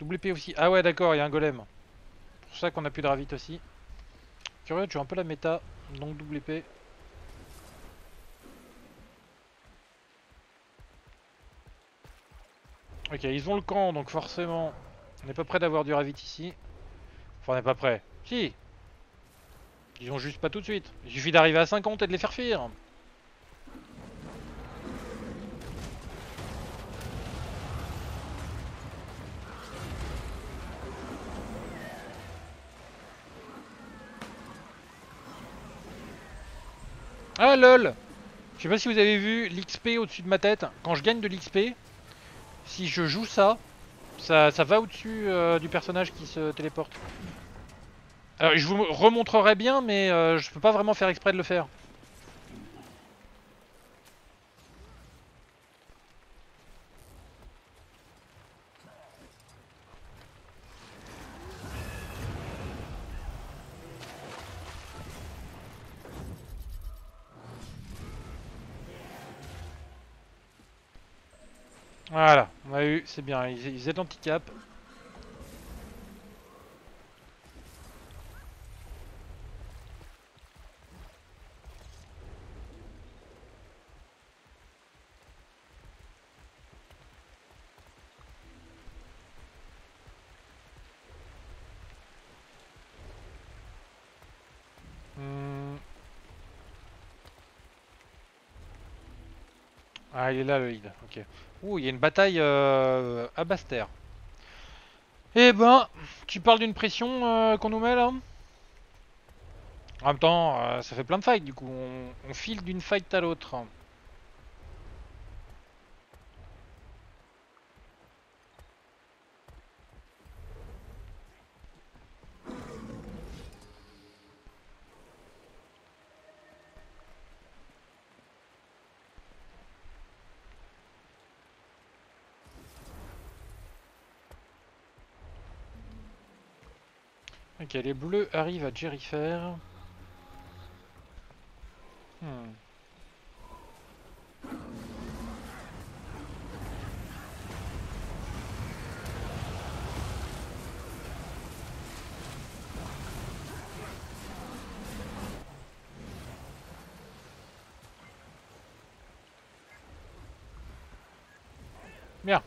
WP aussi. Ah ouais, d'accord, il y a un golem. C'est pour ça qu'on a plus de Ravite aussi. Curieux de jouer un peu la méta. Donc WP. Ok, ils ont le camp, donc forcément, on n'est pas prêt d'avoir du Ravite ici. Enfin, on n'est pas prêt. Si. Ils ont juste pas tout de suite. Il suffit d'arriver à 50 et de les faire fuir. Ah lol, je sais pas si vous avez vu l'XP au-dessus de ma tête. Quand je gagne de l'XP, si je joue ça, ça va au-dessus du personnage qui se téléporte. Alors je vous remontrerai bien, mais je peux pas vraiment faire exprès de le faire. Voilà, on a eu, c'est bien, ils aident l'anticap. Ah, il est là le lead, ok. Ouh, il y a une bataille à Bastère. Eh ben, tu parles d'une pression qu'on nous met là. En même temps, ça fait plein de fights du coup, on file d'une fight à l'autre. Ok, les bleus arrivent à Jerifer. Bien.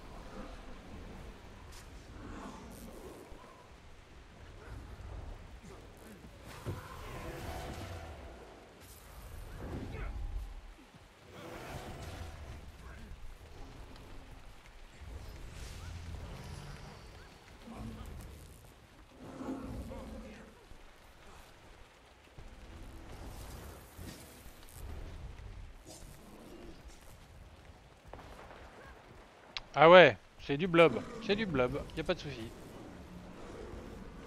Ah ouais, c'est du blob, y'a pas de soucis.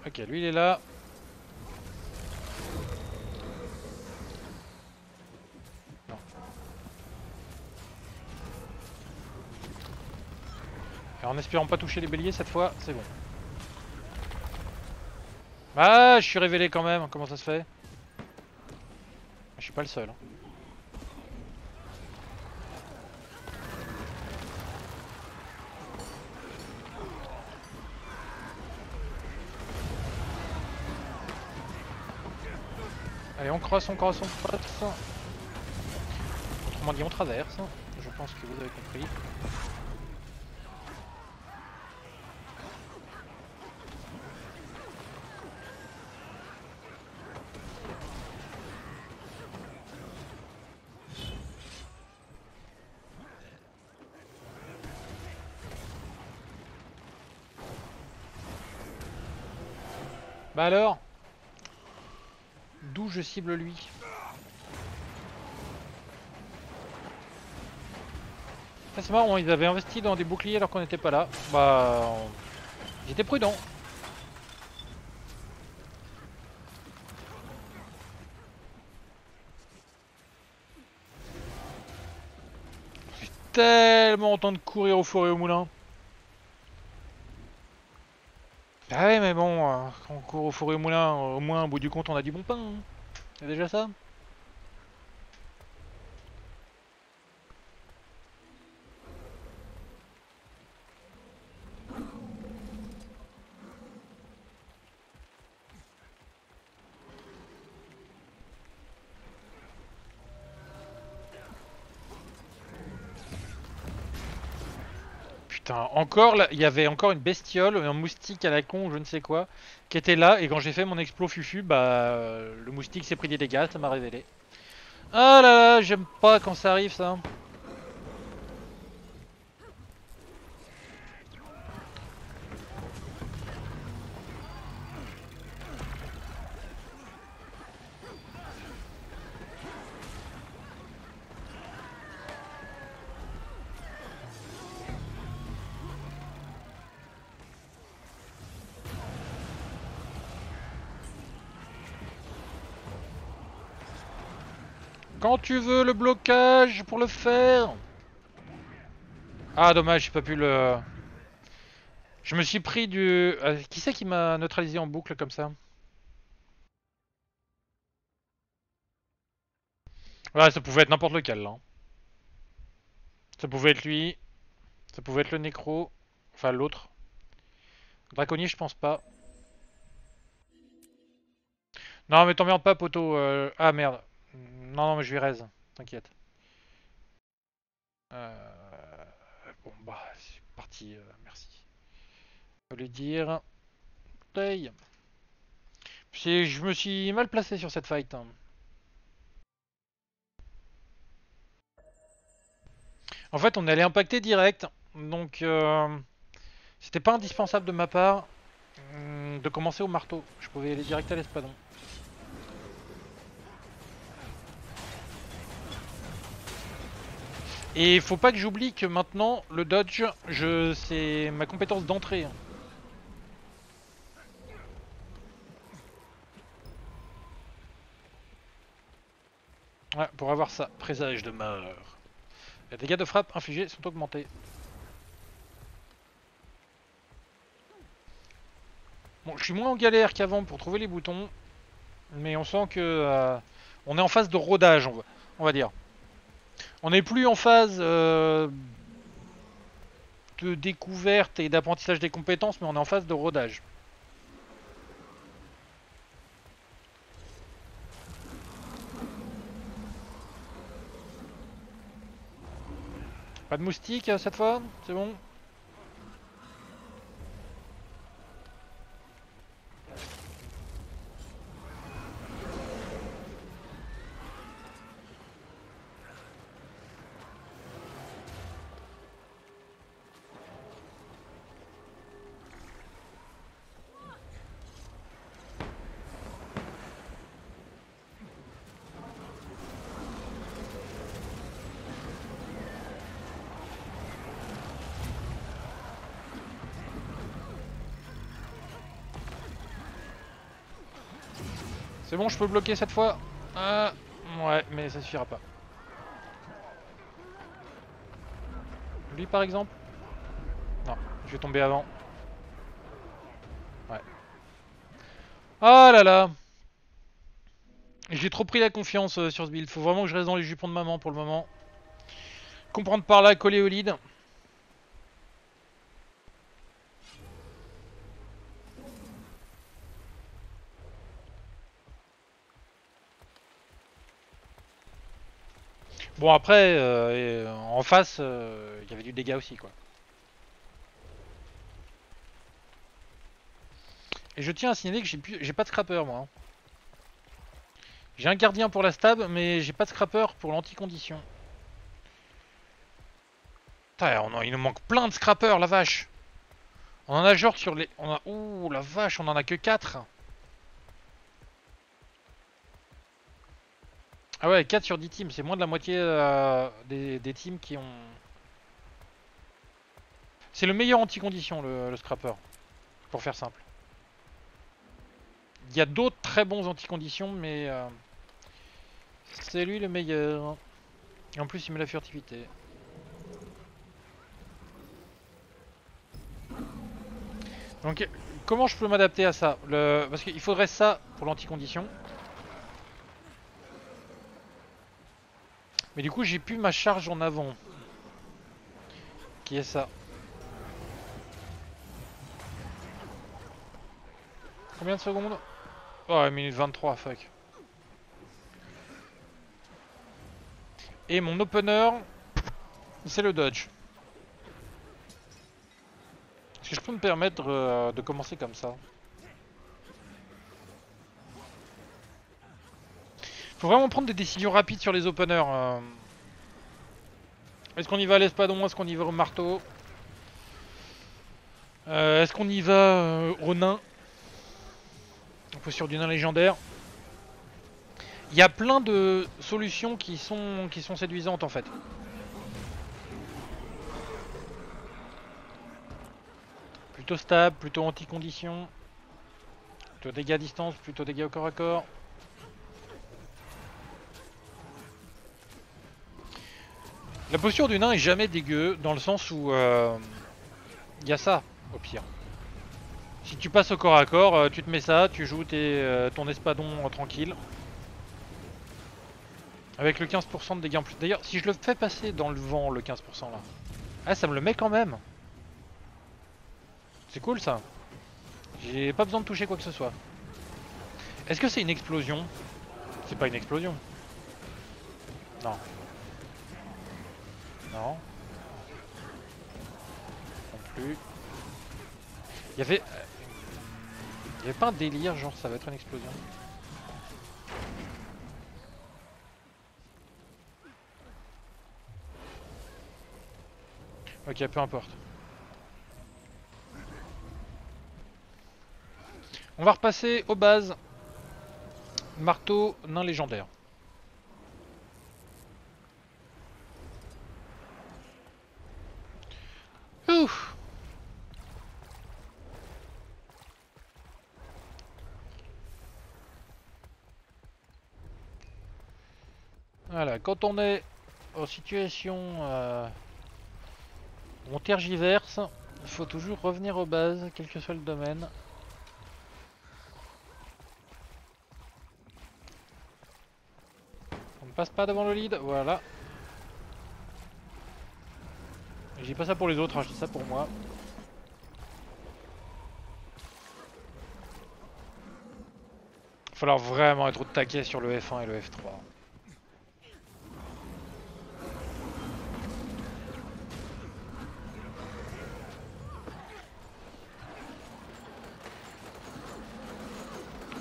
Ok, lui il est là. Non. Et en espérant pas toucher les béliers cette fois, c'est bon. Ah, je suis révélé quand même, comment ça se fait? Je suis pas le seul. Hein. Allez, on crosse. Autrement dit, on traverse. Je pense que vous avez compris. Bah alors, d'où je cible lui? Ah, c'est marrant, ils avaient investi dans des boucliers alors qu'on n'était pas là. Bah, j'étais prudent. J'ai tellement entendu courir au four et au moulin. Ah ouais, mais bon, quand on court au four et au moulin, au moins au bout du compte on a du bon pain, hein. C'est déjà ça. Putain, encore là, il y avait encore une bestiole, un moustique à la con, je ne sais quoi, qui était là, et quand j'ai fait mon explos fufu, bah le moustique s'est pris des dégâts, ça m'a révélé. Ah là là, j'aime pas quand ça arrive ça. Quand tu veux le blocage pour le faire. Ah dommage, j'ai pas pu le... Je me suis pris du... Qui c'est qui m'a neutralisé en boucle comme ça? Ouais, ça pouvait être n'importe lequel là. Ça pouvait être lui. Ça pouvait être le nécro. Enfin l'autre. Draconnier je pense pas. Non mais t'emmerdes pas poteau. Ah merde. Non, non, mais je lui raise, t'inquiète. Bon, bah, c'est parti, merci. Je voulais dire... Hey. Je me suis mal placé sur cette fight. Hein. En fait, on allait impacter direct, donc... c'était pas indispensable de ma part de commencer au marteau. Je pouvais aller direct à l'espadon. Et faut pas que j'oublie que maintenant le dodge, c'est ma compétence d'entrée. Ouais, pour avoir ça, présage de mort. Les dégâts de frappe infligés sont augmentés. Bon, je suis moins en galère qu'avant pour trouver les boutons, mais on sent que on est en phase de rodage, on va dire. On n'est plus en phase de découverte et d'apprentissage des compétences, mais on est en phase de rodage. Pas de moustique cette fois, c'est bon. C'est bon, je peux bloquer cette fois. Ouais, mais ça suffira pas. Lui par exemple. Non, je vais tomber avant. Ouais. Oh là là. J'ai trop pris la confiance sur ce build. Faut vraiment que je reste dans les jupons de maman pour le moment. Comprendre par là, coller au lead. Bon après, en face, il y avait du dégât aussi quoi. Et je tiens à signaler que j'ai pas de scrapper moi. Hein. J'ai un gardien pour la stab, mais j'ai pas de scrapper pour l'anticondition. Il nous manque plein de scrappers, la vache. On en a genre sur les... Ouh la vache, on en a que 4. Ah ouais, 4 sur 10 teams, c'est moins de la moitié des teams qui ont... C'est le meilleur anti-condition, le scrapper, pour faire simple. Il y a d'autres très bons anti-conditions, mais c'est lui le meilleur. Et en plus, il met la furtivité. Donc, comment je peux m'adapter à ça? Parce qu'il faudrait ça pour l'anti-condition. Mais du coup j'ai plus ma charge en avant. Qui est ça? Combien de secondes? Oh, minute 23, fuck. Et mon opener, c'est le dodge. Est-ce que je peux me permettre de commencer comme ça? Faut vraiment prendre des décisions rapides sur les openers. Est-ce qu'on y va à l'espadon? Est-ce qu'on y va au marteau? Est-ce qu'on y va au nain? On peut sur du nain légendaire. Il y a plein de solutions qui sont séduisantes en fait. Plutôt stable, plutôt anti-condition. Plutôt dégâts à distance, plutôt dégâts au corps à corps. La posture du nain est jamais dégueu dans le sens où y a ça au pire. Si tu passes au corps à corps, tu te mets ça, tu joues ton espadon tranquille. Avec le 15% de dégâts en plus. D'ailleurs, si je le fais passer dans le vent le 15% là, ah ça me le met quand même. C'est cool ça. J'ai pas besoin de toucher quoi que ce soit. Est-ce que c'est une explosion? C'est pas une explosion. Non. Non. Non plus. Il y avait pas un délire genre ça va être une explosion. Ok, peu importe. On va repasser aux bases. Marteau, nain légendaire. Ouf. Voilà, quand on est en situation où on tergiverse, il faut toujours revenir aux bases, quel que soit le domaine. On ne passe pas devant le lead, voilà. J'ai pas ça pour les autres, hein, je dis ça pour moi. Il va falloir vraiment être au taquet sur le F1 et le F3. Oh,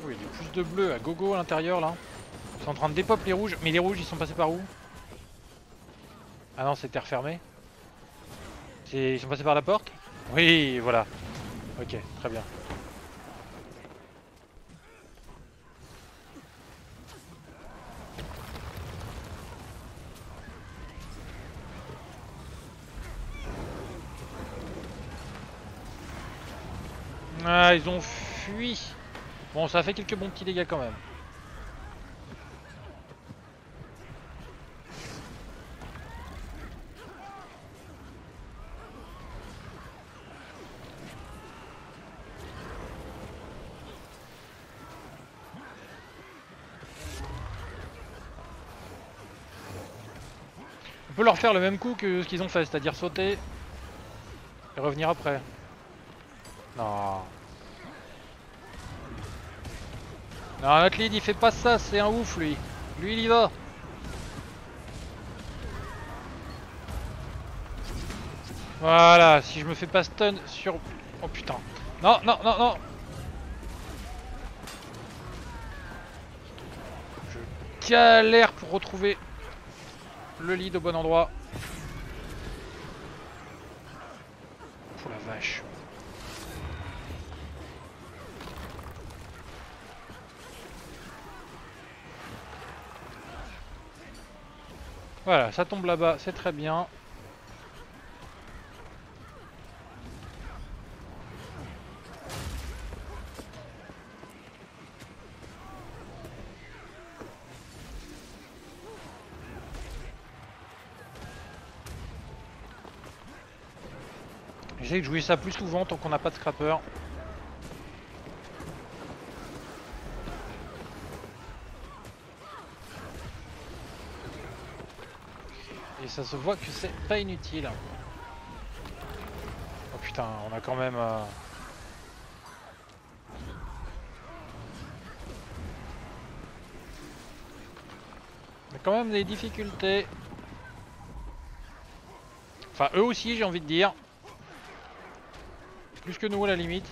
il y a plus de bleu à gogo à l'intérieur là. Ils sont en train de dépop les rouges, mais les rouges ils sont passés par où? Ah non, c'était refermé. Ils sont passés par la porte? Oui, voilà. Ok, très bien. Ah, ils ont fui. Bon, ça a fait quelques bons petits dégâts quand même. On peut leur faire le même coup que ce qu'ils ont fait, c'est-à-dire sauter et revenir après. Non. Non, notre lead il fait pas ça, c'est un ouf lui. Lui il y va. Voilà, si je me fais pas stun sur... Oh putain. Non, non, non, non. Je galère pour retrouver le lead au bon endroit. Pour la vache. Voilà, ça tombe là-bas, c'est très bien. J'essaie de jouer ça plus souvent tant qu'on n'a pas de scrapper. Et ça se voit que c'est pas inutile. Oh putain, on a quand même... On a quand même des difficultés. Enfin, eux aussi, j'ai envie de dire. Plus que nous à la limite.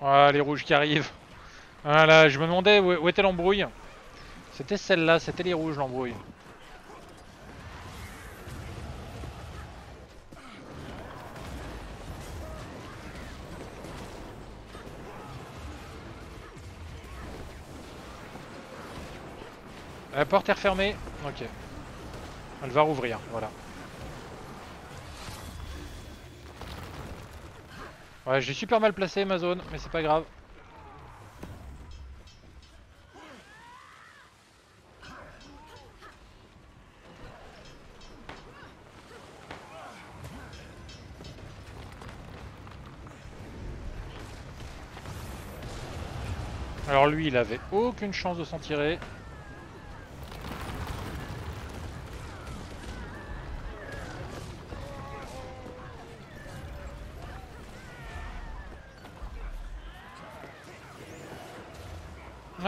Voilà les rouges qui arrivent. Voilà, je me demandais où était l'embrouille. C'était celle-là, c'était les rouges l'embrouille. La porte est refermée, ok. Elle va rouvrir, voilà. Ouais, j'ai super mal placé ma zone, mais c'est pas grave. Alors lui, il avait aucune chance de s'en tirer.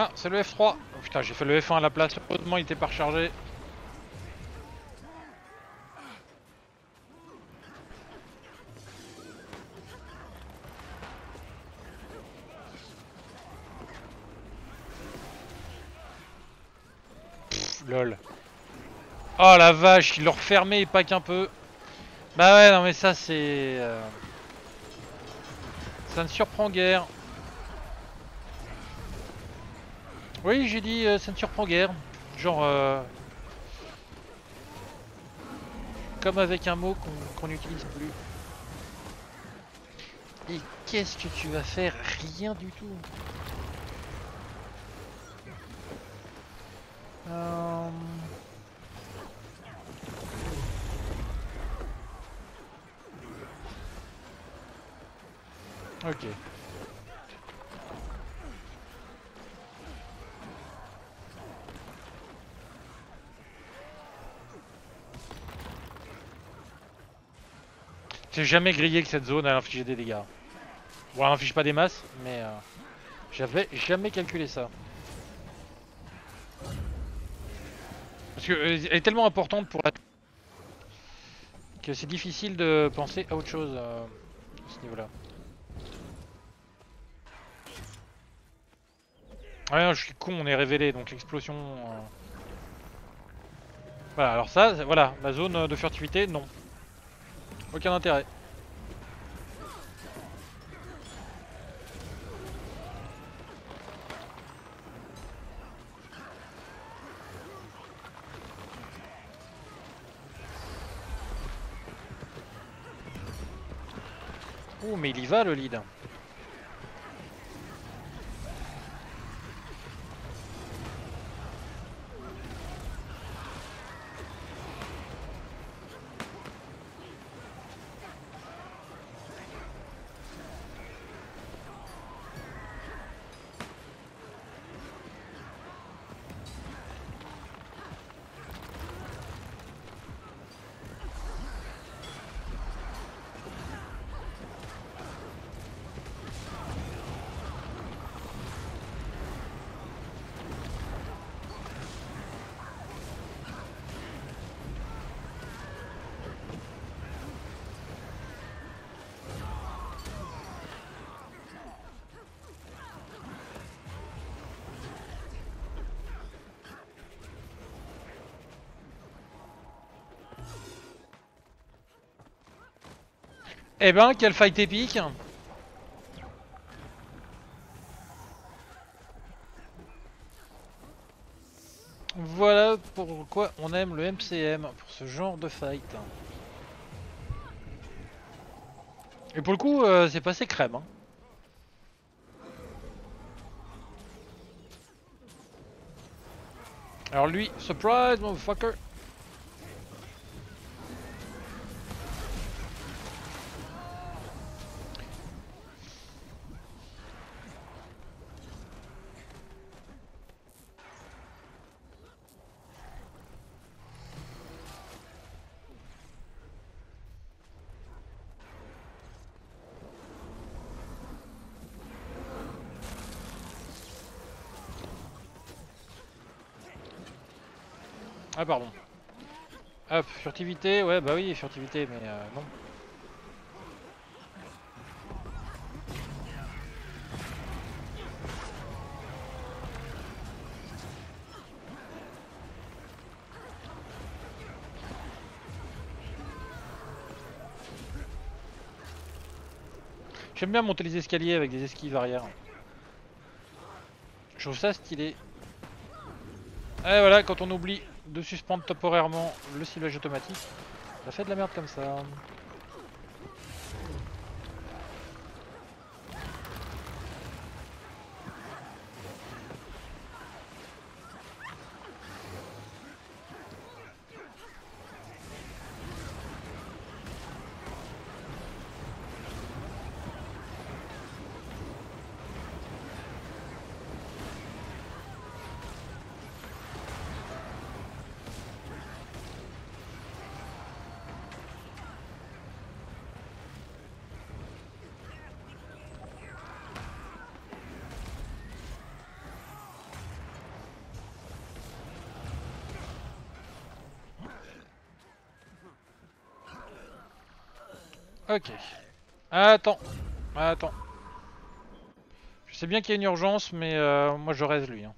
Ah, c'est le F3. Oh, putain, j'ai fait le F1 à la place, heureusement il était pas rechargé. Pff, lol. Oh la vache, il l'a refermé et pas qu'un peu. Bah ouais, non mais ça c'est... Ça ne surprend guère. Oui, j'ai dit ça ne surprend guère. Genre... Comme avec un mot qu'on n'utilise plus. Et qu'est-ce que tu vas faire? Rien du tout. Ok. J'ai jamais grillé que cette zone elle infligeait des dégâts. Bon, elle inflige pas des masses, mais j'avais jamais calculé ça. Parce que elle est tellement importante pour la... que c'est difficile de penser à autre chose à ce niveau-là. Ouais, non, je suis con, on est révélé, donc l'explosion... Voilà, alors ça, voilà, la zone de furtivité, non. Aucun intérêt. Oh mais il y va le lead. Eh ben, quel fight épique! Voilà pourquoi on aime le MCM, pour ce genre de fight. Et pour le coup, c'est passé crème. Hein. Alors lui, surprise, motherfucker! Ah pardon. Hop, furtivité, ouais bah oui, furtivité, mais non. J'aime bien monter les escaliers avec des esquives arrière. Je trouve ça stylé. Et voilà, quand on oublie de suspendre temporairement le ciblage automatique, ça fait de la merde comme ça. Ok. Attends. Attends. Je sais bien qu'il y a une urgence, mais moi je reste lui. Hein.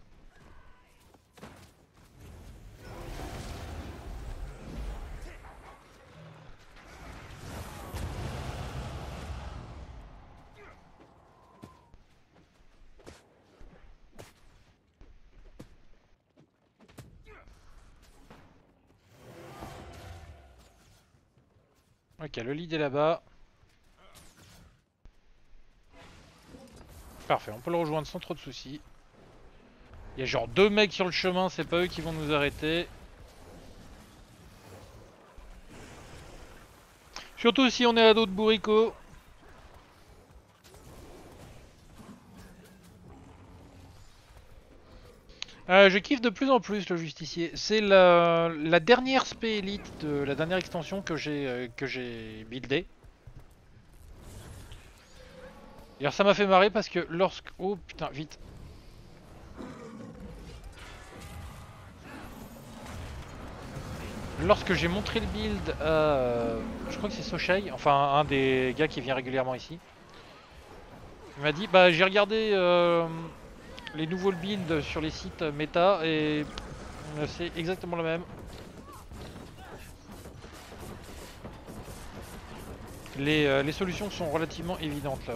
Ok, le lead est là-bas. Parfait, on peut le rejoindre sans trop de soucis. Il y a genre deux mecs sur le chemin, c'est pas eux qui vont nous arrêter. Surtout si on est à dos de bourricot. Je kiffe de plus en plus le Justicier. C'est la dernière spé élite de la dernière extension que j'ai buildée. D'ailleurs ça m'a fait marrer parce que lorsque... Oh putain, vite. Lorsque j'ai montré le build à... Je crois que c'est Sochei, enfin un des gars qui vient régulièrement ici. Il m'a dit, bah j'ai regardé les nouveaux builds sur les sites méta et c'est exactement le même. Les solutions sont relativement évidentes là,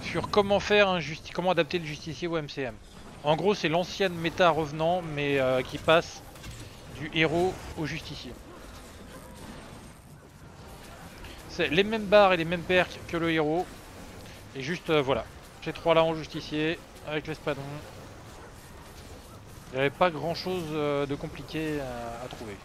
sur comment faire un comment adapter le Justicier au MCM. En gros c'est l'ancienne méta revenant mais qui passe du héros au Justicier. C'est les mêmes barres et les mêmes perks que le héros. Et juste voilà, ces trois là en Justicier avec l'espadon. Il n'y avait pas grand chose de compliqué à trouver.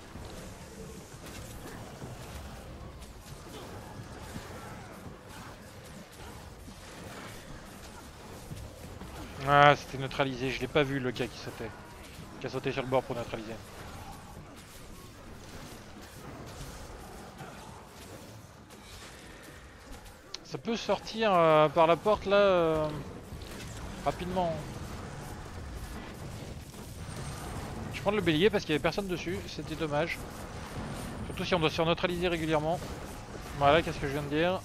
Ah, c'était neutralisé, je l'ai pas vu le gars qui sautait. Qui a sauté sur le bord pour neutraliser. Ça peut sortir par la porte là rapidement. Je prends le bélier parce qu'il y avait personne dessus, c'était dommage. Surtout si on doit se neutraliser régulièrement. Voilà, qu'est-ce que je viens de dire.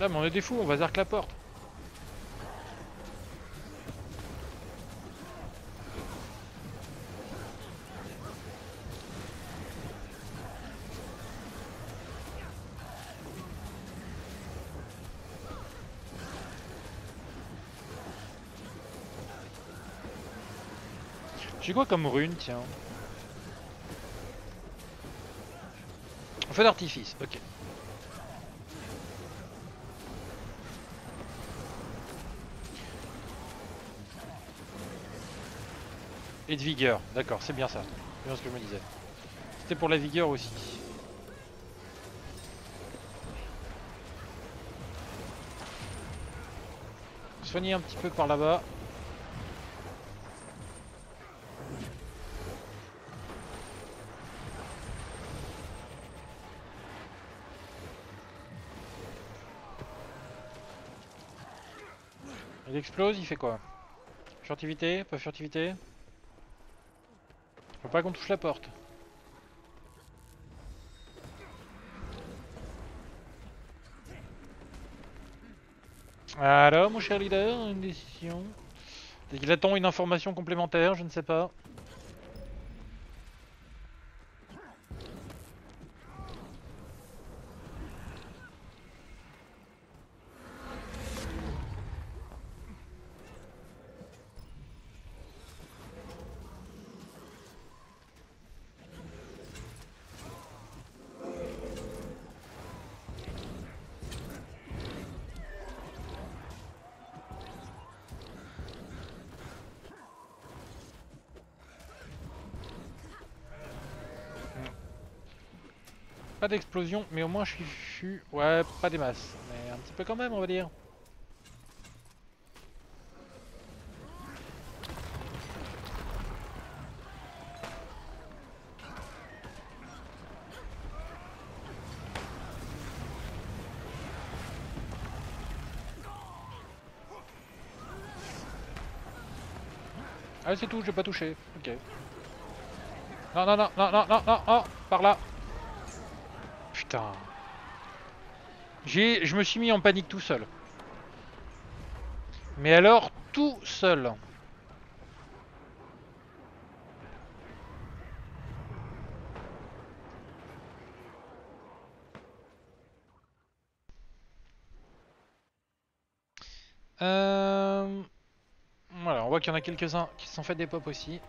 Là mais on est des fous, on va zark la porte. J'ai quoi comme rune, tiens? Feu d'artifice, ok. Et de vigueur, d'accord, c'est bien ça. C'est bien ce que je me disais. C'était pour la vigueur aussi. Soigner un petit peu par là-bas. Il explose, il fait quoi? Furtivité, pas furtivité. Faut pas qu'on touche la porte. Alors mon cher leader, une décision. Il attend une information complémentaire, je ne sais pas. Pas d'explosion, mais au moins je suis... Ouais, pas des masses, mais un petit peu quand même, on va dire. Ah, c'est tout, je vais pas toucher. Ok. Non, non, non, non, non, non, non, oh, par là. Putain. Je me suis mis en panique tout seul. Mais alors tout seul. Voilà, on voit qu'il y en a quelques-uns qui se sont fait des pops aussi.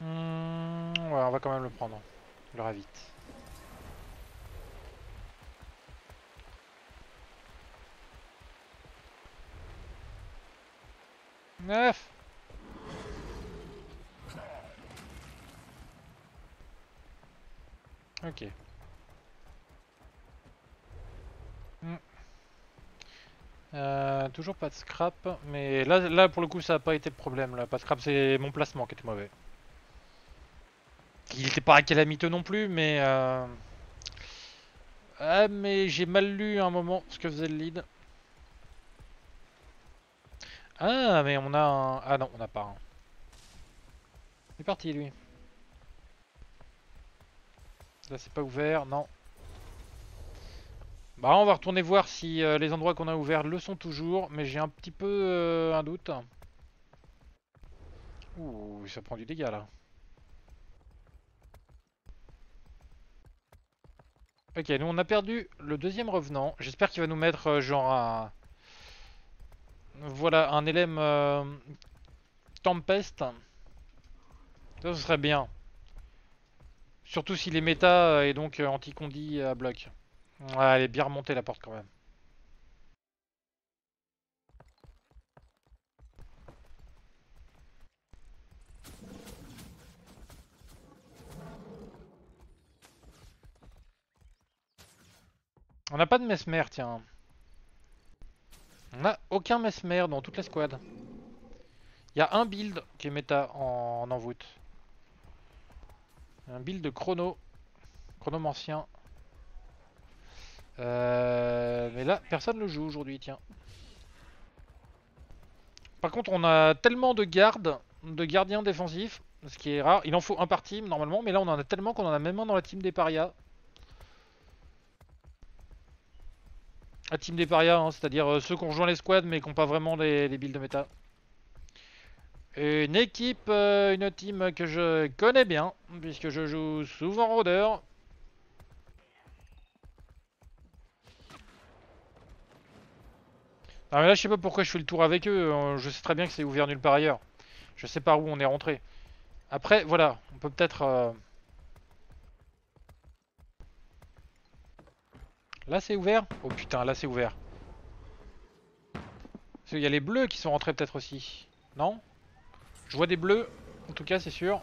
Ouais, on va quand même le prendre. Le Ravite. Neuf. Ok. Toujours pas de scrap, mais là pour le coup ça n'a pas été le problème. Là. Pas de scrap, c'est mon placement qui était mauvais. Il était pas calamiteux non plus, mais ah, mais j'ai mal lu à un moment ce que faisait le lead. Ah, mais on a un... Ah non, on n'a pas un. Il est parti, lui. Là, c'est pas ouvert, non. Bah, on va retourner voir si les endroits qu'on a ouverts le sont toujours, mais j'ai un petit peu un doute. Ouh, ça prend du dégât, là. Ok, nous on a perdu le deuxième revenant. J'espère qu'il va nous mettre genre un... Voilà, un LM Tempest. Ça, ce serait bien. Surtout s'il est méta et donc anti-condi à bloc. Ouais, elle est bien remontée la porte quand même. On n'a pas de mesmer, tiens. On n'a aucun mesmer dans toute la squad. Il y a un build qui est méta en envoûte. Un build de chronomancien. Mais là, personne le joue aujourd'hui, tiens. Par contre, on a tellement de gardes, de gardiens défensifs, ce qui est rare. Il en faut un par team normalement, mais là on en a tellement qu'on en a même un dans la team des parias. La team des parias, hein, c'est-à-dire ceux qui ont rejoint les squads mais qui n'ont pas vraiment les builds de méta. Une équipe, une team que je connais bien, puisque je joue souvent rôdeur. Non mais là je sais pas pourquoi je fais le tour avec eux, je sais très bien que c'est ouvert nulle part ailleurs. Je sais pas où on est rentré. Après, voilà, on peut peut-être... Là, c'est ouvert? Oh putain, là, c'est ouvert. Parce qu'il y a les bleus qui sont rentrés peut-être aussi. Non? Je vois des bleus, en tout cas, c'est sûr.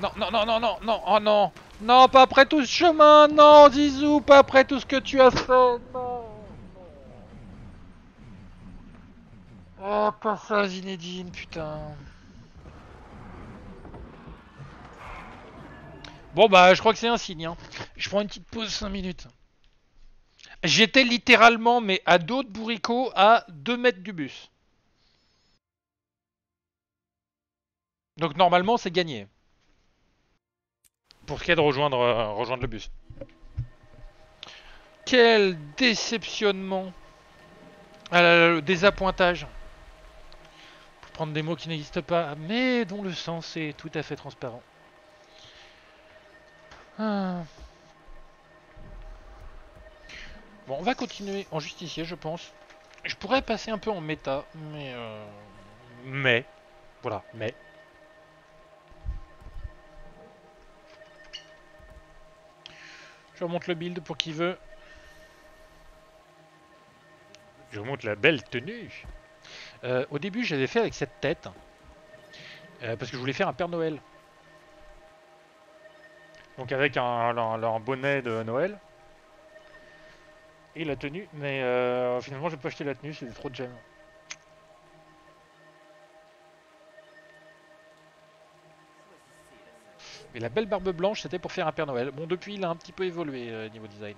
Non, non, non, non, non, non, oh non! Non, pas après tout ce chemin, non, Zizou, pas après tout ce que tu as fait, non! Oh, pas ça, Zinedine, putain! Bon, bah, je crois que c'est un signe, hein. Je prends une petite pause 5 minutes. J'étais littéralement, mais à dos de bourricot, à 2 mètres du bus. Donc, normalement, c'est gagné. Pour ce qui est de rejoindre le bus. Quel déceptionnement. Ah là là, le désappointage. Pour prendre des mots qui n'existent pas, mais dont le sens est tout à fait transparent. Ah. Bon, on va continuer en justicier, je pense. Je pourrais passer un peu en méta, mais... Voilà, mais... Je remonte le build pour qui veut. Je remonte la belle tenue. Au début, j'avais fait avec cette tête. Parce que je voulais faire un Père Noël. Donc avec un bonnet de Noël. Et la tenue. Mais finalement, je n'ai pas acheté la tenue, c'est trop de gemmes. Mais la belle barbe blanche, c'était pour faire un Père Noël. Bon, depuis, il a un petit peu évolué niveau design.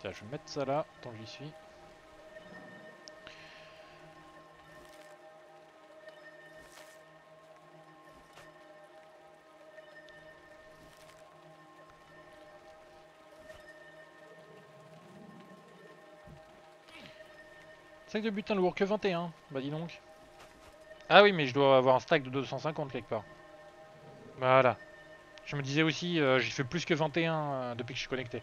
Tiens, je vais mettre ça là, tant que j'y suis. Sac de butin lourd que 21. Bah dis donc. Ah oui, mais je dois avoir un stack de 250 quelque part. Voilà. Je me disais aussi, j'ai fait plus que 21 depuis que je suis connecté.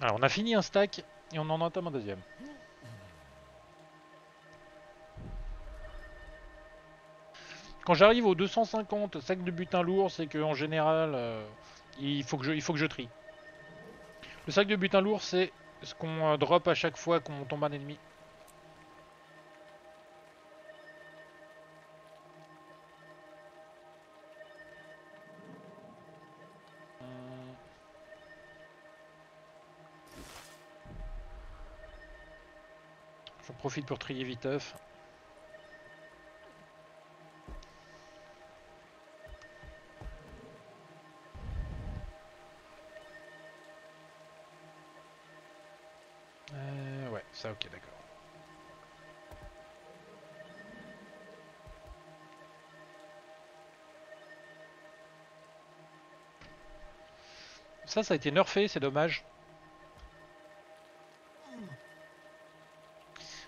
Alors, on a fini un stack et on en entame un deuxième. Quand j'arrive aux 250 sacs de butin lourd, c'est qu'en général, il faut que je trie. Le sac de butin lourd, c'est ce qu'on drop à chaque fois qu'on tombe un ennemi. Profite pour trier viteuf. Ouais, ça ok, d'accord. Ça a été nerfé, c'est dommage.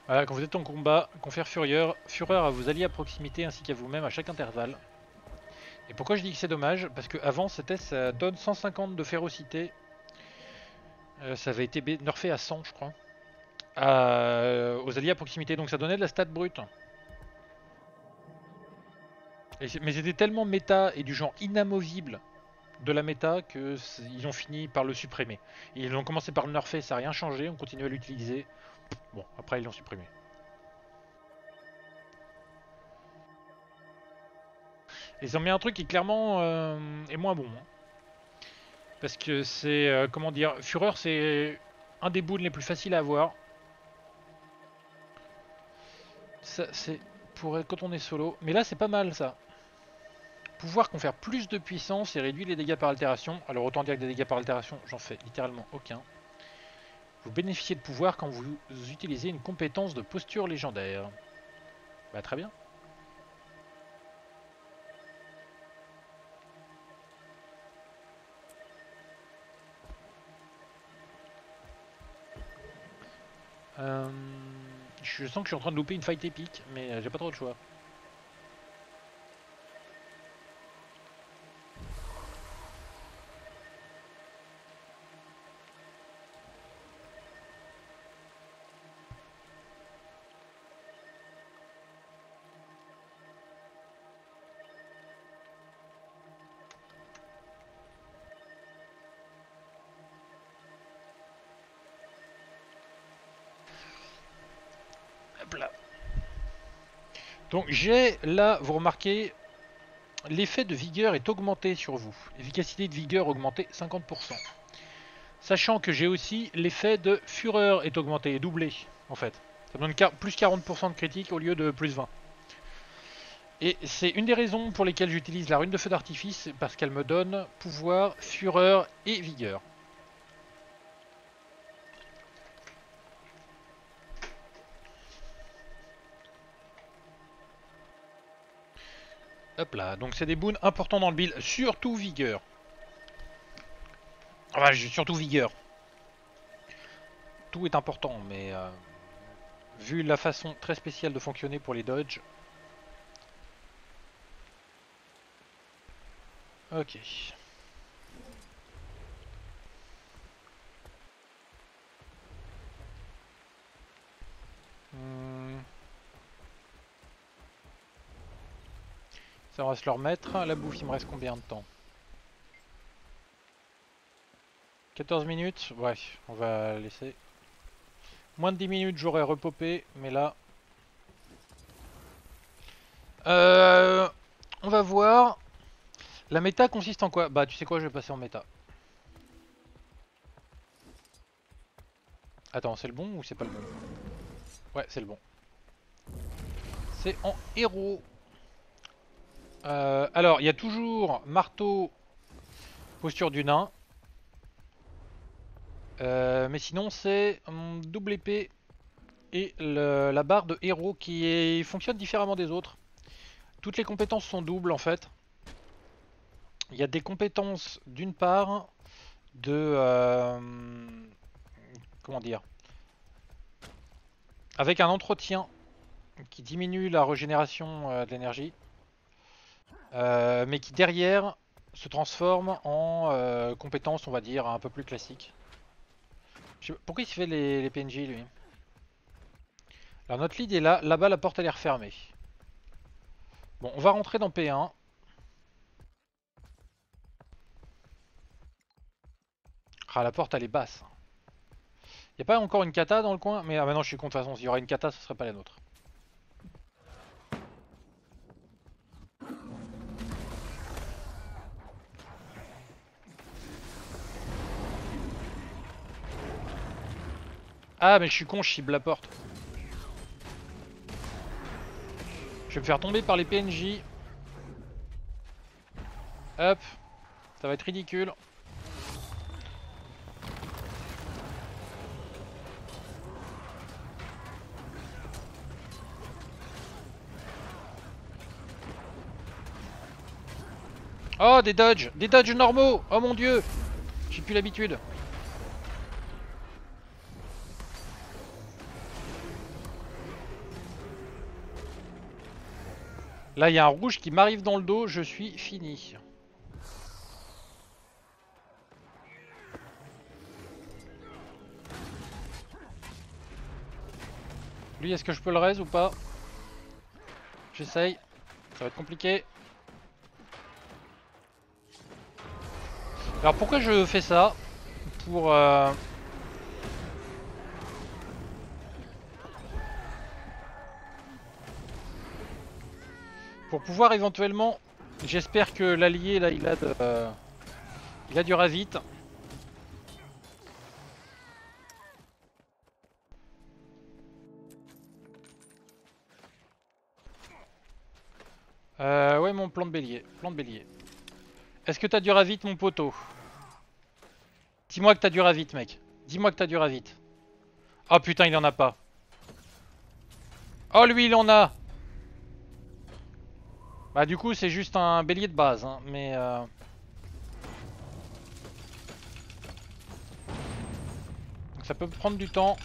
Voilà, quand vous êtes en combat, confère fureur à vos alliés à proximité ainsi qu'à vous-même à chaque intervalle. Et pourquoi je dis que c'est dommage? Parce qu'avant, ça donne 150 de férocité. Ça avait été nerfé à 100, je crois. Aux alliés à proximité, donc ça donnait de la stat brute. Mais c'était tellement méta et du genre inamovible de la méta que ils ont fini par le supprimer. Ils ont commencé par le nerfer, ça n'a rien changé, on continue à l'utiliser. Bon, après ils l'ont supprimé. Ils ont mis un truc qui clairement est moins bon. Hein. Parce que c'est, comment dire, Fureur c'est un des boules les plus faciles à avoir. Ça c'est pour quand on est solo. Mais là c'est pas mal ça. Pouvoir confère plus de puissance et réduire les dégâts par altération. Alors autant dire que des dégâts par altération, j'en fais littéralement aucun. Vous bénéficiez de pouvoir quand vous utilisez une compétence de posture légendaire. Bah très bien. Je sens que je suis en train de louper une fight épique, mais j'ai pas trop de choix. Hop là. Donc j'ai là, vous remarquez, l'effet de vigueur est augmenté sur vous. Efficacité de vigueur augmentée 50%. Sachant que j'ai aussi l'effet de fureur est augmenté, est doublé en fait. Ça me donne plus 40% de critique au lieu de plus 20. Et c'est une des raisons pour lesquelles j'utilise la rune de feu d'artifice, parce qu'elle me donne pouvoir, fureur et vigueur. Hop là, donc c'est des boons importants dans le build, surtout vigueur. Enfin, surtout vigueur. Tout est important, mais vu la façon très spéciale de fonctionner pour les dodges. Ok. Ça, on va se le remettre. La bouffe, il me reste combien de temps? 14 minutes, ouais, on va laisser. Moins de 10 minutes, j'aurais repopé, mais là... on va voir. La méta consiste en quoi? Bah, tu sais quoi, je vais passer en méta. Attends, c'est le bon ou c'est pas le bon? Ouais, c'est le bon. C'est en héros. Alors, il y a toujours marteau, posture du nain. Mais sinon c'est double épée et la barre de héros qui fonctionne différemment des autres. Toutes les compétences sont doubles en fait. Il y a des compétences d'une part de... comment dire, avec un entretien qui diminue la régénération de l'énergie. Mais qui derrière se transforme en compétences on va dire un peu plus classiques. Pourquoi il se fait les PNJ lui? Alors notre lead est là, là-bas la porte elle est refermée. Bon, on va rentrer dans P1. Ah, la porte elle est basse. Y'a pas encore une kata dans le coin? Mais ah, maintenant je suis con, de toute façon s'il y aurait une kata ce serait pas la nôtre. Ah mais je suis con, je cible la porte. Je vais me faire tomber par les PNJ. Hop. Ça va être ridicule. Oh, des dodges! Des dodges normaux! Oh mon dieu! J'ai plus l'habitude. Là, il y a un rouge qui m'arrive dans le dos, je suis fini. Lui, est-ce que je peux le raise ou pas? J'essaye. Ça va être compliqué. Alors, pourquoi je fais ça? Pour... pour pouvoir éventuellement, j'espère que l'allié là il a du Ravite. Ouais, mon plan de bélier, Est-ce que t'as du Ravite mon poteau? Dis-moi que t'as du Ravite mec. Oh putain il en a pas. Oh lui il en a. Bah du coup c'est juste un bélier de base hein, mais donc, ça peut prendre du temps.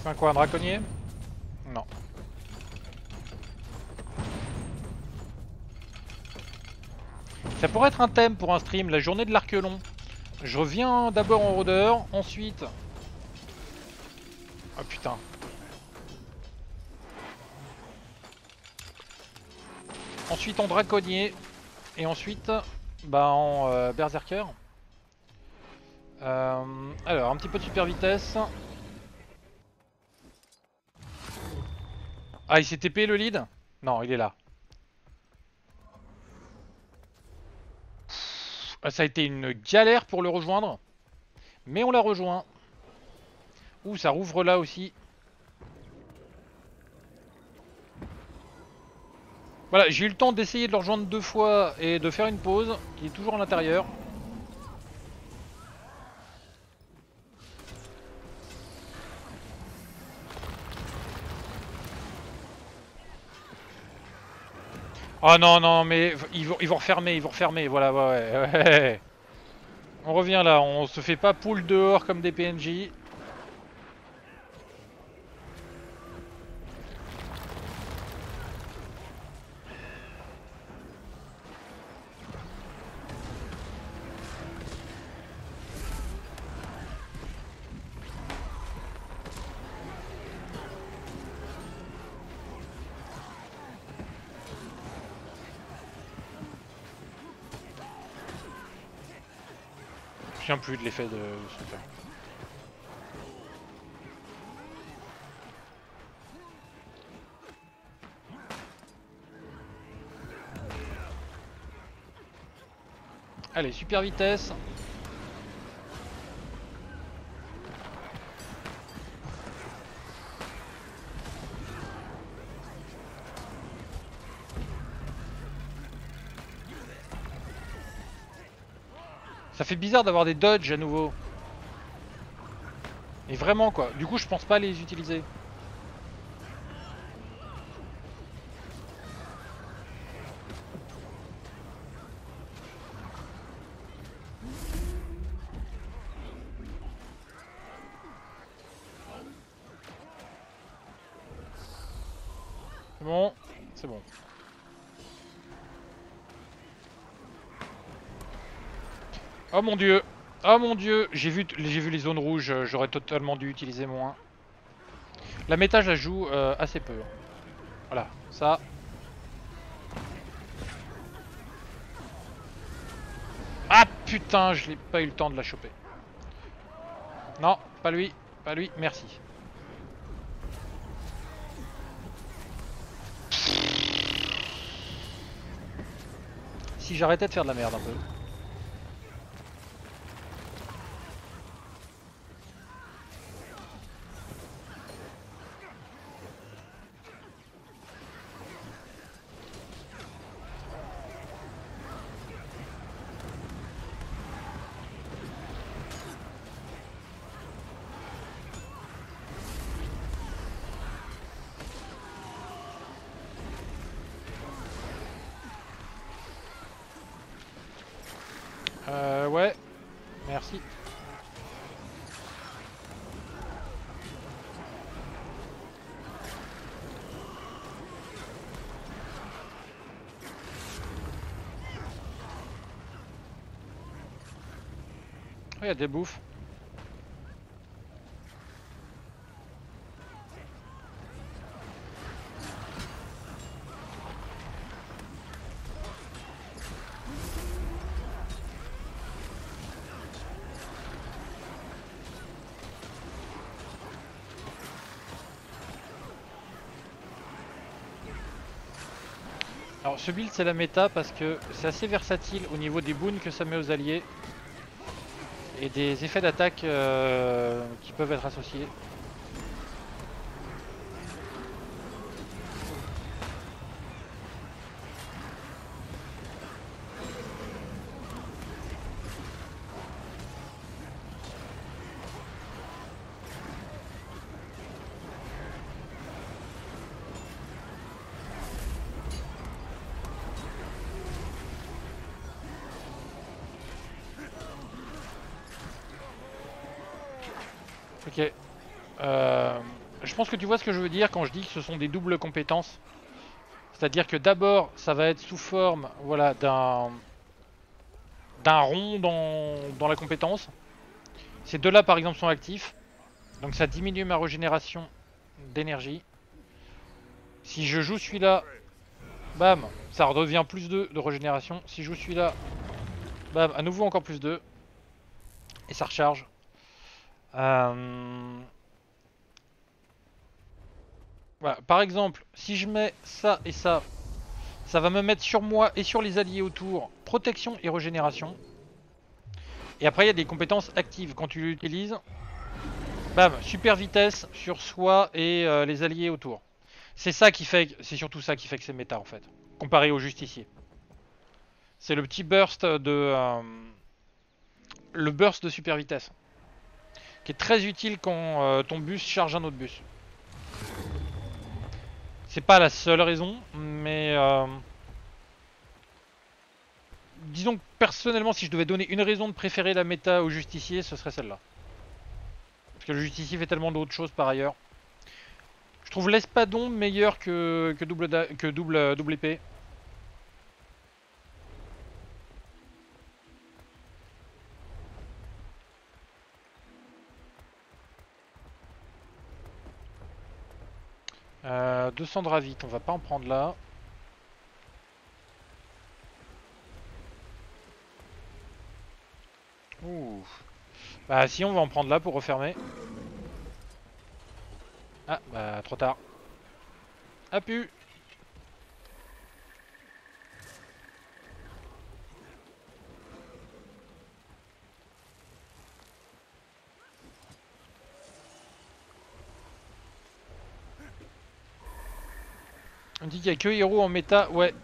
C'est un quoi, un draconnier? Non. Ça pourrait être un thème pour un stream, la journée de l'arquelon. Je reviens d'abord en rôdeur, ensuite... Oh putain. Ensuite en draconnier. Et ensuite bah en berserker. Alors, un petit peu de super vitesse. Ah, il s'est TP le lead? Non, il est là. Ça a été une galère pour le rejoindre. Mais on l'a rejoint. Ouh, ça rouvre là aussi. Voilà, j'ai eu le temps d'essayer de le rejoindre deux fois et de faire une pause. Il est toujours à l'intérieur. Oh non, non, mais ils vont refermer, voilà, ouais. On revient là, on se fait pas poule dehors comme des PNJ. Plus de l'effet de ce faire. Allez, super vitesse. Ça fait bizarre d'avoir des dodges à nouveau. Et vraiment quoi, du coup je pense pas les utiliser. Bon, c'est bon. Oh mon dieu, j'ai vu les zones rouges, j'aurais totalement dû utiliser moins. La méta je la joue assez peu. Voilà, ça. Ah putain, je n'ai pas eu le temps de la choper. Non, pas lui, merci. Si j'arrêtais de faire de la merde un peu. Ouais, merci. Oh, y a des bouffes. Alors ce build c'est la méta parce que c'est assez versatile au niveau des boons que ça met aux alliés et des effets d'attaque qui peuvent être associés. Ok, je pense que tu vois ce que je veux dire quand je dis que ce sont des doubles compétences. C'est-à-dire que d'abord, ça va être sous forme voilà, d'un rond dans la compétence. Ces deux-là, par exemple, sont actifs. Donc ça diminue ma régénération d'énergie. Si je joue celui-là, bam, ça redevient plus 2 de régénération. Si je joue celui-là, bam, à nouveau encore plus 2. et ça recharge. Voilà. Par exemple, si je mets ça et ça, ça va me mettre sur moi et sur les alliés autour, protection et régénération. Et après il y a des compétences actives quand tu l'utilises. Bam, super vitesse sur soi et les alliés autour. C'est ça qui fait, c'est surtout ça qui fait que c'est méta en fait, comparé au justicier. C'est le petit burst de... le burst de super vitesse. Qui est très utile quand ton bus charge un autre bus. C'est pas la seule raison, mais... disons que personnellement, si je devais donner une raison de préférer la méta au justicier, ce serait celle-là. Parce que le justicier fait tellement d'autres choses par ailleurs. Je trouve l'espadon meilleur que double épée. De Ravite, on va pas en prendre là. Ouh. Bah si, on va en prendre là pour refermer. Ah bah trop tard. A pu. On dit qu'il n'y a que héros en méta, ouais.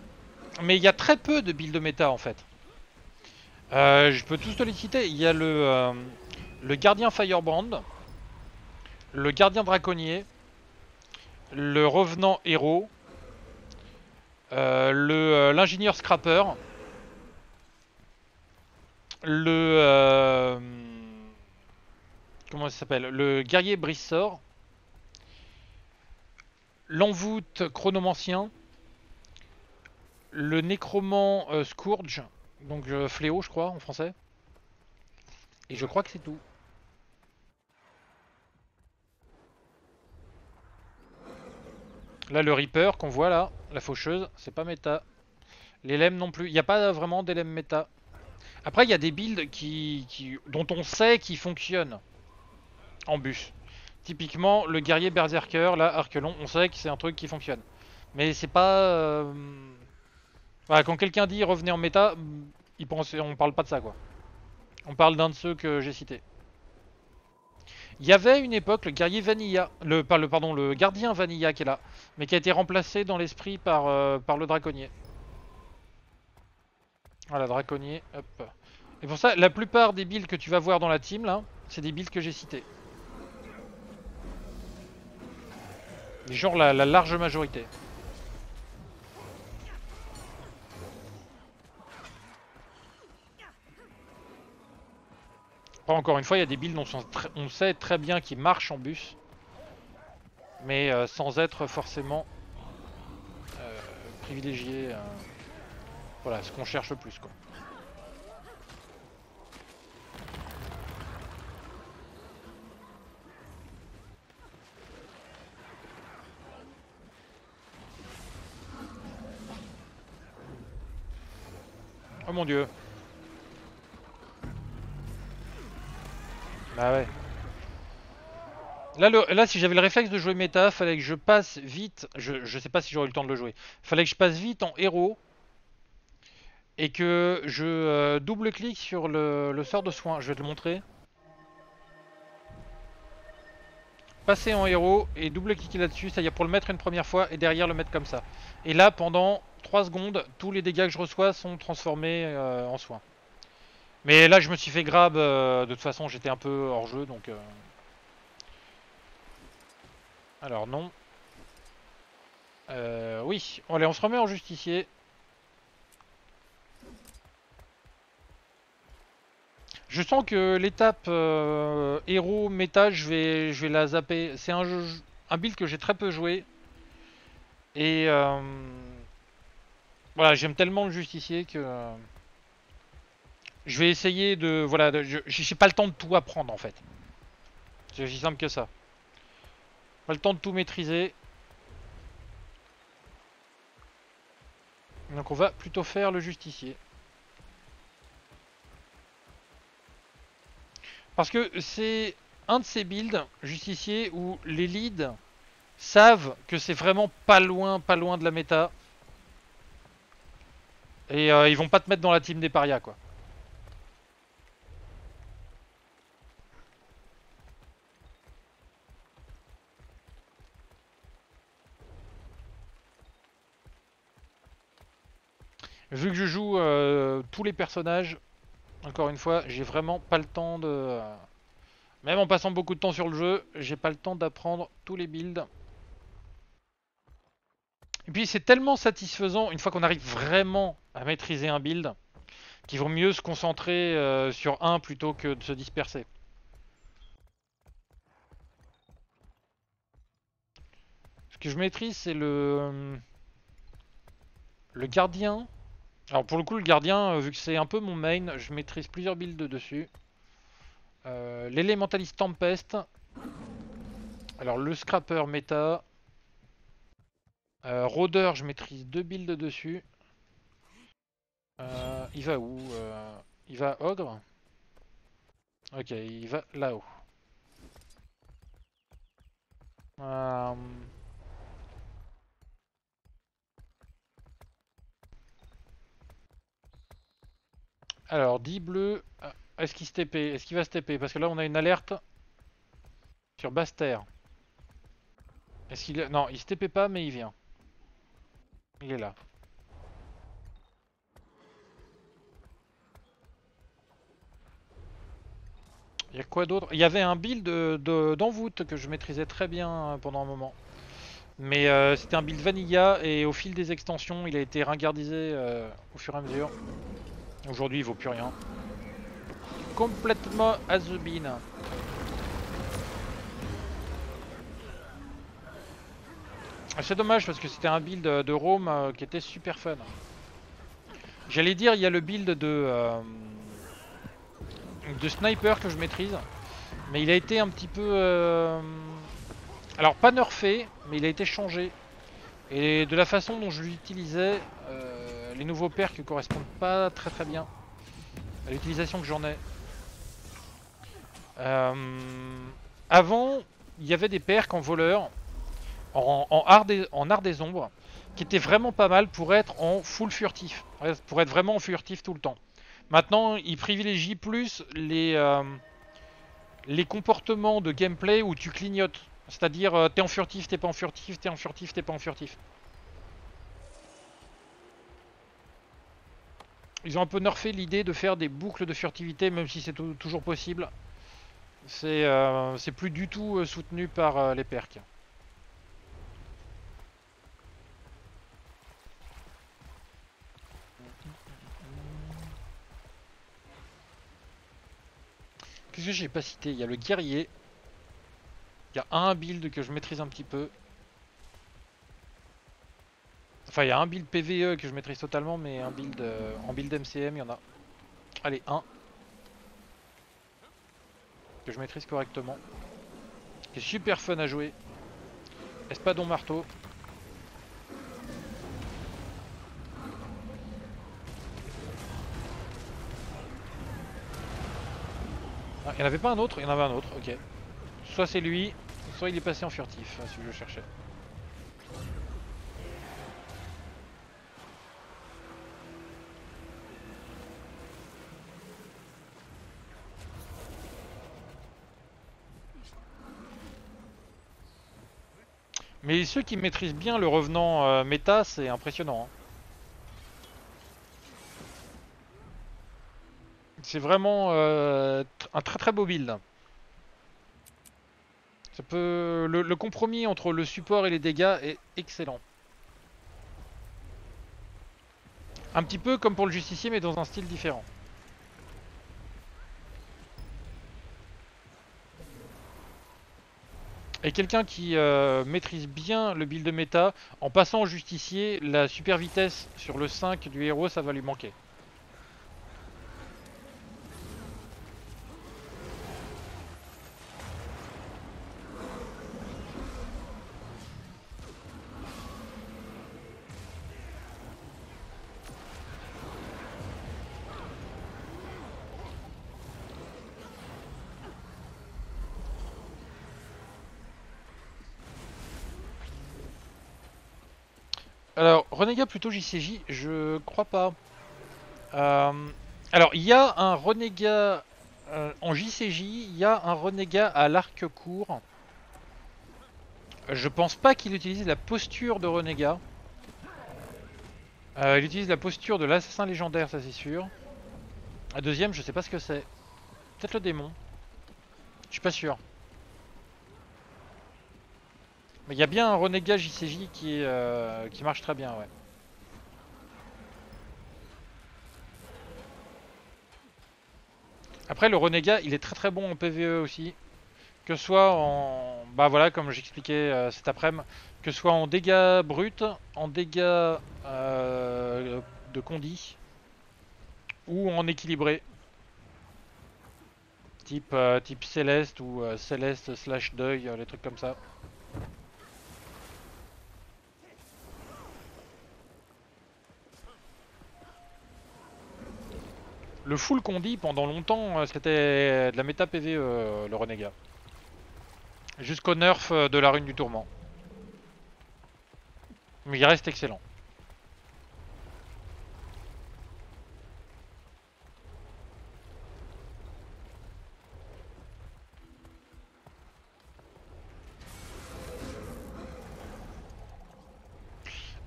Mais il y a très peu de builds de méta en fait. Je peux tous te les citer. Il y a le gardien Firebrand, le gardien Draconnier, le revenant héros, l'ingénieur Scrapper, comment ça s'appelle, le guerrier Brissor, l'envoûte chronomancien, le nécromant Scourge, donc fléau je crois en français, et je crois que c'est tout. Là le Reaper qu'on voit là, la faucheuse, c'est pas méta. Les LEM non plus, il n'y a pas vraiment des LEM méta. Après il y a des builds dont on sait qu'ils fonctionnent en bus. Typiquement, le guerrier Berserker, là, Arquelon, on sait que c'est un truc qui fonctionne. Mais c'est pas... Voilà, quand quelqu'un dit revenez en méta, il pense... on parle pas de ça, quoi. On parle d'un de ceux que j'ai cité. Il y avait une époque le guerrier Vanilla, le gardien Vanilla qui est là, mais qui a été remplacé dans l'esprit par, par le Draconnier. Voilà, Draconnier, hop. Et pour ça, la plupart des builds que tu vas voir dans la team, là, c'est des builds que j'ai cités. Genre la large majorité. Après, encore une fois, il y a des builds dont on sait très bien qu'ils marchent en bus, mais sans être forcément privilégiés. Voilà, ce qu'on cherche le plus, quoi. Oh mon dieu. Bah ouais. Là, là si j'avais le réflexe de jouer méta, fallait que je passe vite. Je sais pas si j'aurais eu le temps de le jouer. Fallait que je passe vite en héros. Et que je double-clique sur le sort de soin. Je vais te le montrer. Passer en héros et double-cliquer là-dessus. C'est-à-dire pour le mettre une première fois et derrière le mettre comme ça. Et là pendant 3 secondes, tous les dégâts que je reçois sont transformés en soins. Mais là je me suis fait grab, de toute façon j'étais un peu hors jeu donc... Alors non... oui, allez on se remet en justicier. Je sens que l'étape héros, méta, je vais la zapper. C'est un build que j'ai très peu joué. Et... Voilà, j'aime tellement le justicier que je vais essayer de... Voilà, j'ai pas le temps de tout apprendre en fait. C'est aussi simple que ça. Pas le temps de tout maîtriser. Donc on va plutôt faire le justicier. Parce que c'est un de ces builds, Justicier, où les leads savent que c'est vraiment pas loin de la méta. Et ils vont pas te mettre dans la team des parias, quoi. Vu que je joue tous les personnages, encore une fois, j'ai vraiment pas le temps de... Même en passant beaucoup de temps sur le jeu, j'ai pas le temps d'apprendre tous les builds. Et puis c'est tellement satisfaisant, une fois qu'on arrive vraiment à maîtriser un build, qu'il vaut mieux se concentrer sur un plutôt que de se disperser. Ce que je maîtrise, c'est le gardien. Alors pour le coup le gardien, vu que c'est un peu mon main, je maîtrise plusieurs builds dessus. L'élémentaliste Tempest. Alors le Scrapper méta. Rôdeur, je maîtrise deux builds dessus. Il va où? Il va Ogre. Ok, il va là-haut. Alors, 10 bleus, est-ce qu'il se TP? Est-ce qu'il va se TP? Parce que là, on a une alerte sur Bastère. Est-ce qu'il... Non, il se TP pas, mais il vient. Il est là. Il y a quoi d'autre? Il y avait un build d'envoûte que je maîtrisais très bien pendant un moment. Mais c'était un build vanilla et au fil des extensions, il a été ringardisé au fur et à mesure. Aujourd'hui, il vaut plus rien. Complètement has been. C'est dommage parce que c'était un build de Rome qui était super fun. J'allais dire, il y a le build de Sniper que je maîtrise. Mais il a été un petit peu... Alors, pas nerfé, mais il a été changé. Et de la façon dont je l'utilisais... les nouveaux perks correspondent pas très bien à l'utilisation que j'en ai. Avant, il y avait des perks en voleur, en art des ombres, qui étaient vraiment pas mal pour être en full furtif, pour être vraiment en furtif tout le temps. Maintenant, ils privilégient plus les comportements de gameplay où tu clignotes. C'est-à-dire, t'es en furtif, t'es pas en furtif, t'es en furtif, t'es pas en furtif. Ils ont un peu nerfé l'idée de faire des boucles de furtivité, même si c'est toujours possible. C'est plus du tout soutenu par les perks. Qu'est-ce que j'ai pas cité? Il y a le guerrier. Il y a un build que je maîtrise un petit peu. Enfin, il y a un build PvE que je maîtrise totalement, mais un build en build MCM, il y en a. Allez, un. Que je maîtrise correctement. Qui est super fun à jouer. Espadon marteau. Ah, il n'y en avait pas un autre? Il y en avait un autre, ok. Soit c'est lui, soit il est passé en furtif, si je cherchais. Mais ceux qui maîtrisent bien le revenant méta, c'est impressionnant. Hein. C'est vraiment un très beau build. Ça peut... le compromis entre le support et les dégâts est excellent. Un petit peu comme pour le justicier, mais dans un style différent. Et quelqu'un qui maîtrise bien le build de méta, en passant au justicier, la super vitesse sur le 5 du héros, ça va lui manquer. Alors, Renégat plutôt JCJ, je crois pas. Alors, il y a un Renégat en JCJ, il y a un Renégat à l'arc court. Je pense pas qu'il utilise la posture de Renégat. Il utilise la posture de l'assassin légendaire, ça c'est sûr. La deuxième, je sais pas ce que c'est. Peut-être le démon. Je suis pas sûr. Mais il y a bien un Renégat JCJ qui marche très bien, ouais. Après, le Renégat, il est très très bon en PvE aussi. Que ce soit en... Bah voilà, comme j'expliquais cet après-midi. Que ce soit en dégâts bruts, en dégâts de condi, ou en équilibré. Type Céleste ou Céleste / Deuil, les trucs comme ça. Le full condi pendant longtemps c'était de la méta PvE, le Renégat. Jusqu'au nerf de la rune du tourment. Mais il reste excellent.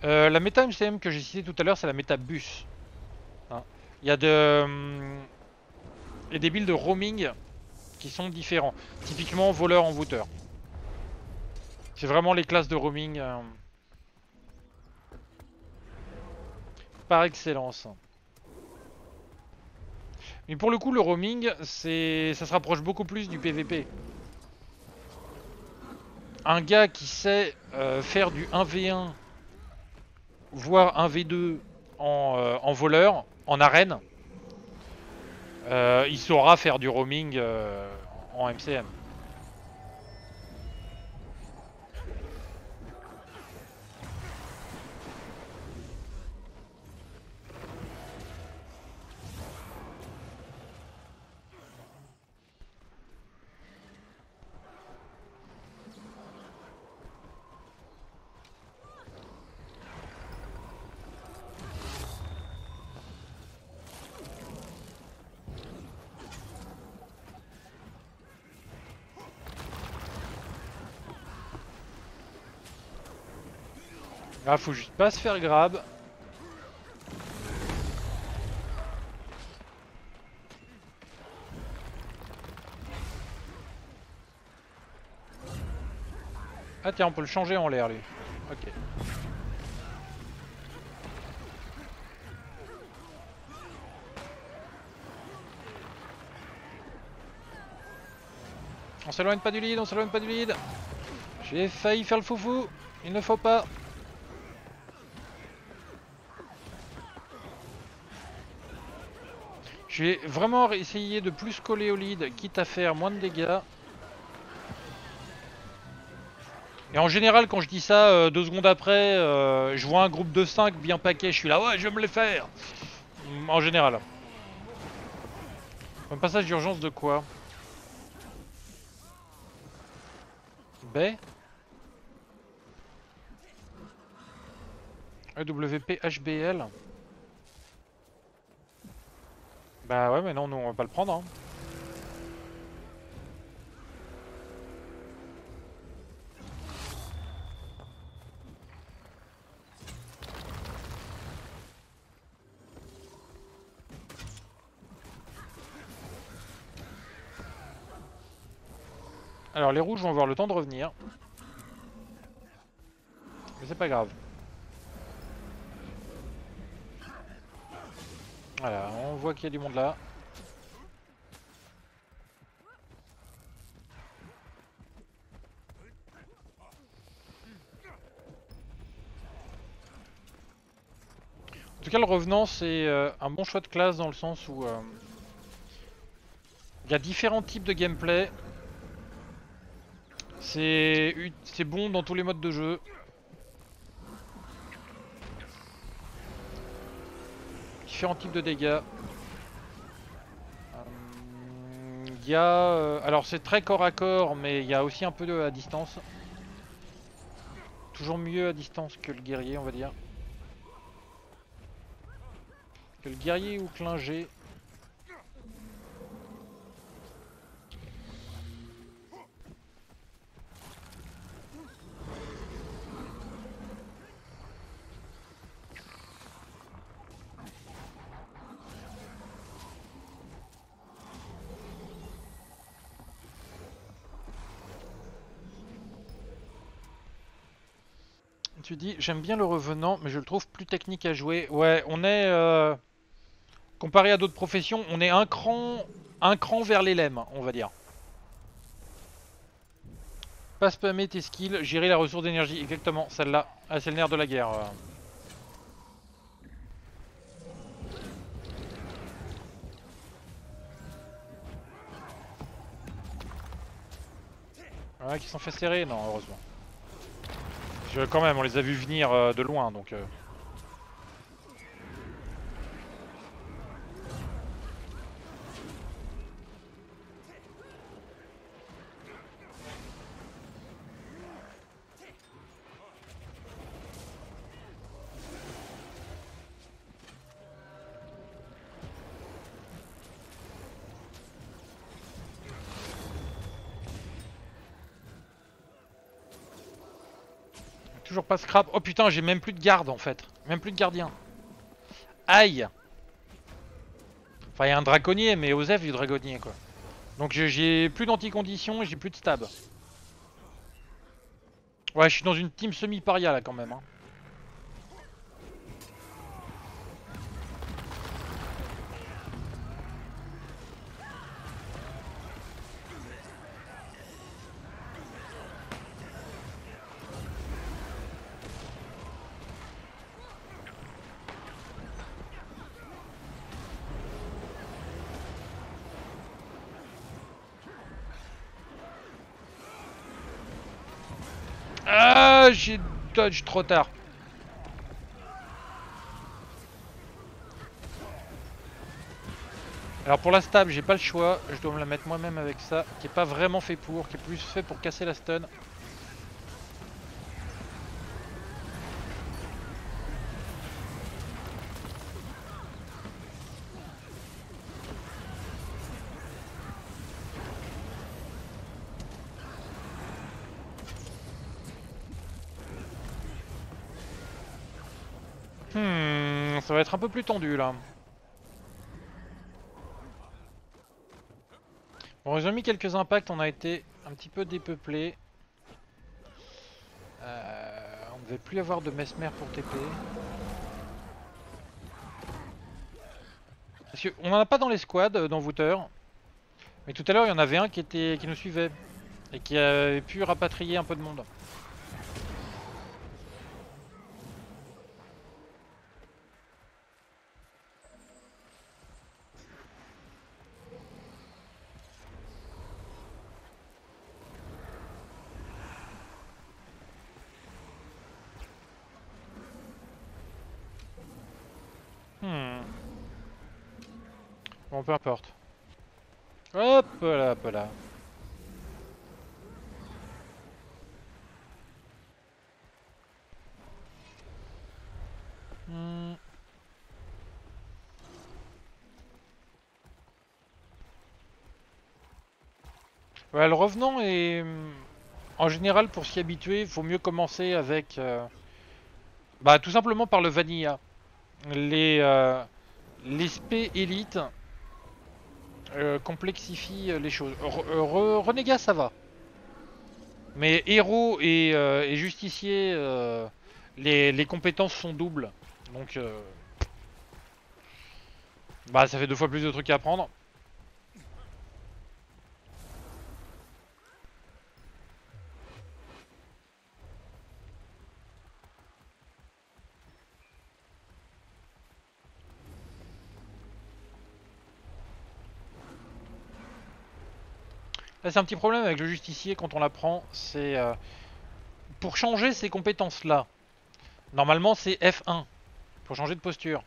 La méta MCM que j'ai citée tout à l'heure, c'est la méta bus. Hein. Il y a des builds de roaming qui sont différents. Typiquement voleur en voûteur. C'est vraiment les classes de roaming par excellence. Mais pour le coup, le roaming, c'est, ça se rapproche beaucoup plus du PvP. Un gars qui sait faire du 1v1 voire 1v2 en voleur, en arène, il saura faire du roaming en MCM. Ah, faut juste pas se faire grab. Ah tiens, on peut le changer en l'air lui. Ok. On s'éloigne pas du lead, on s'éloigne pas du lead. J'ai failli faire le foufou. Il ne faut pas. Je vais vraiment essayer de plus coller au lead, quitte à faire moins de dégâts. Et en général, quand je dis ça, 2 secondes après, je vois un groupe de 5 bien paquet, je suis là, ouais, je vais me les faire. En général. Un passage d'urgence de quoi? B EWP HBL. Bah ouais, mais non, nous on va pas le prendre. Hein. Alors les rouges vont avoir le temps de revenir. Mais c'est pas grave. Voilà, on voit qu'il y a du monde là. En tout cas, le revenant, c'est un bon choix de classe dans le sens où il y a différents types de gameplay. C'est bon dans tous les modes de jeu. Différents types de dégâts. Il y a... alors c'est très corps à corps, mais il y a aussi un peu de à distance. Toujours mieux à distance que le guerrier, on va dire. Que le guerrier ou clinger. Tu dis, j'aime bien le revenant, mais je le trouve plus technique à jouer. Ouais, on est... comparé à d'autres professions, on est un cran vers les lemmes, on va dire. Pas spammer tes skills, gérer la ressource d'énergie. Exactement, celle-là. Ah, c'est le nerf de la guerre. Ouais, qui s'en fait serrer. Non, heureusement. Quand même, on les a vus venir de loin, donc... Toujours pas scrap. Oh putain, j'ai même plus de garde en fait. Même plus de gardien. Aïe. Enfin, il y a un draconnier, mais Osef du dragonnier quoi. Donc j'ai plus d'anti-condition et j'ai plus de stab. Ouais, je suis dans une team semi-paria là quand même. Hein. J'ai dodge trop tard. Alors pour la stab, j'ai pas le choix. Je dois me la mettre moi-même avec ça. Qui est pas vraiment fait pour. Qui est plus fait pour casser la stun. Ça va être un peu plus tendu là. Bon, ils ont mis quelques impacts, on a été un petit peu dépeuplé. On ne devait plus avoir de mesmer pour TP. Parce qu'on n'en a pas dans les squads, dans Wouter. Mais tout à l'heure, il y en avait un qui nous suivait. Et qui avait pu rapatrier un peu de monde. Bon, peu importe. Hop là, hop là. Ouais, le revenant est... En général, pour s'y habituer, faut mieux commencer avec... Bah, tout simplement par le vanilla. Les spé élites complexifient les choses. Renégat ça va. Mais héros et justicier, les compétences sont doubles. Donc bah ça fait 2 fois plus de trucs à apprendre. Là c'est un petit problème avec le justicier quand on l'apprend, c'est pour changer ces compétences là, normalement c'est F1, pour changer de posture.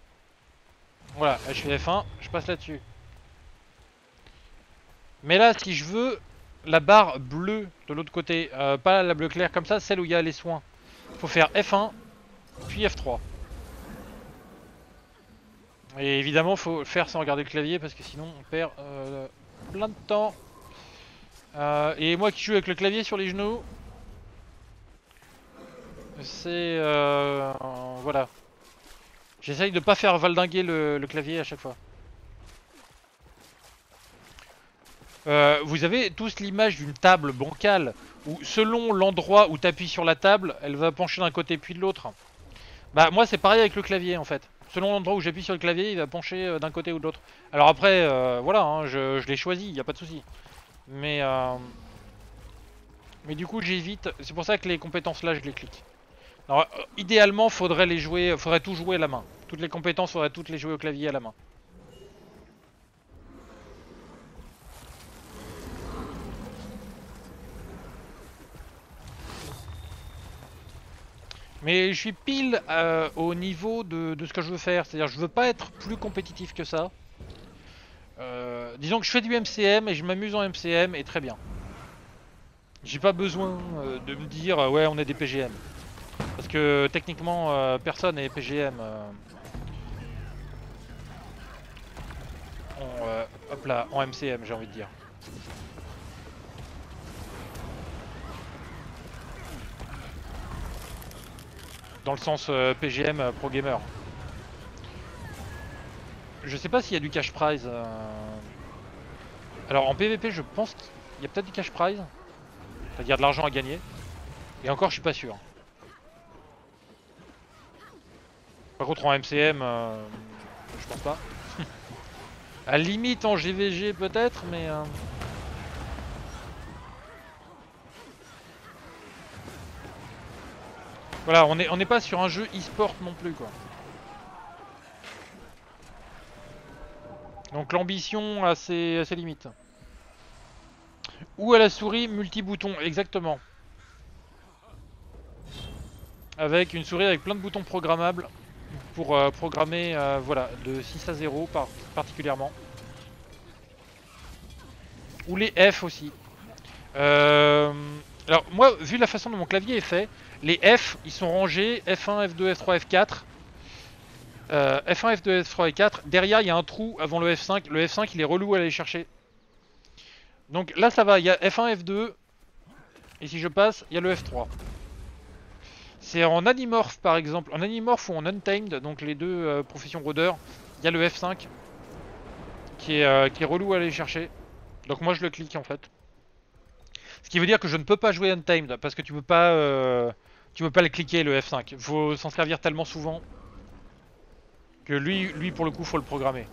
Voilà, là, je fais F1, je passe là-dessus. Mais là si je veux, la barre bleue de l'autre côté, pas la bleue claire comme ça, celle où il y a les soins. Faut faire F1, puis F3. Et évidemment, faut le faire sans regarder le clavier parce que sinon on perd plein de temps. Et moi qui joue avec le clavier sur les genoux, c'est voilà. J'essaye de pas faire valdinguer le clavier à chaque fois. Vous avez tous l'image d'une table bancale où selon l'endroit où tu appuies sur la table, elle va pencher d'un côté puis de l'autre. Bah moi c'est pareil avec le clavier en fait. Selon l'endroit où j'appuie sur le clavier, il va pencher d'un côté ou de l'autre. Alors après, voilà, hein, je l'ai choisi, il n'y a pas de souci. Mais du coup j'évite, c'est pour ça que les compétences là je les clique. Alors, idéalement faudrait les jouer, faudrait tout jouer à la main. Toutes les compétences faudrait toutes les jouer au clavier à la main. Mais je suis pile au niveau de ce que je veux faire, c'est-à-dire je veux pas être plus compétitif que ça. Disons que je fais du MCM et je m'amuse en MCM et très bien. J'ai pas besoin de me dire ouais on est des PGM. Parce que techniquement personne est PGM. Hop là, en MCM j'ai envie de dire. Dans le sens PGM pro gamer. Je sais pas s'il y a du cash prize. Alors en PvP je pense qu'il y a peut-être du cash prize. C'est-à-dire de l'argent à gagner. Et encore je suis pas sûr. Par contre en MCM je pense pas. À limite en GVG peut-être mais... Voilà, on n'est pas sur un jeu e-sport non plus quoi. Donc l'ambition à ses limites. Ou à la souris multi-boutons, exactement. Avec une souris avec plein de boutons programmables pour programmer voilà, de 6 à 0 particulièrement. Ou les F aussi. Alors moi, vu la façon dont mon clavier est fait, les F, ils sont rangés F1, F2, F3, F4. F1, F2, F3 et 4. Derrière, il y a un trou avant le F5. Le F5, il est relou à aller chercher. Donc là, ça va. Il y a F1, F2. Et si je passe, il y a le F3. C'est en Animorph, par exemple. En Animorph ou en Untamed, donc les deux professions rôdeurs, il y a le F5 qui est relou à aller chercher. Donc moi, je le clique, en fait. Ce qui veut dire que je ne peux pas jouer Untamed, parce que tu peux pas le cliquer, le F5. Faut s'en servir tellement souvent que lui pour le coup faut le programmer.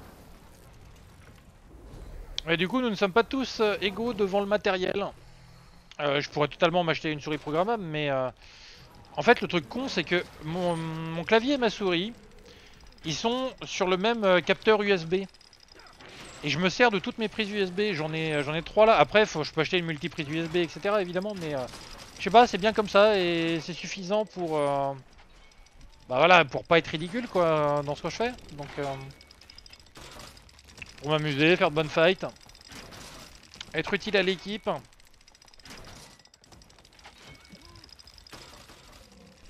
Et du coup nous ne sommes pas tous égaux devant le matériel. Je pourrais totalement m'acheter une souris programmable mais en fait le truc con c'est que mon clavier et ma souris ils sont sur le même capteur USB. Et je me sers de toutes mes prises USB, j'en ai 3 là. Après je peux acheter une multiprise USB etc évidemment mais je sais pas c'est bien comme ça et c'est suffisant pour... Bah voilà, pour pas être ridicule quoi dans ce que je fais, donc pour m'amuser, faire de bonnes fights, être utile à l'équipe,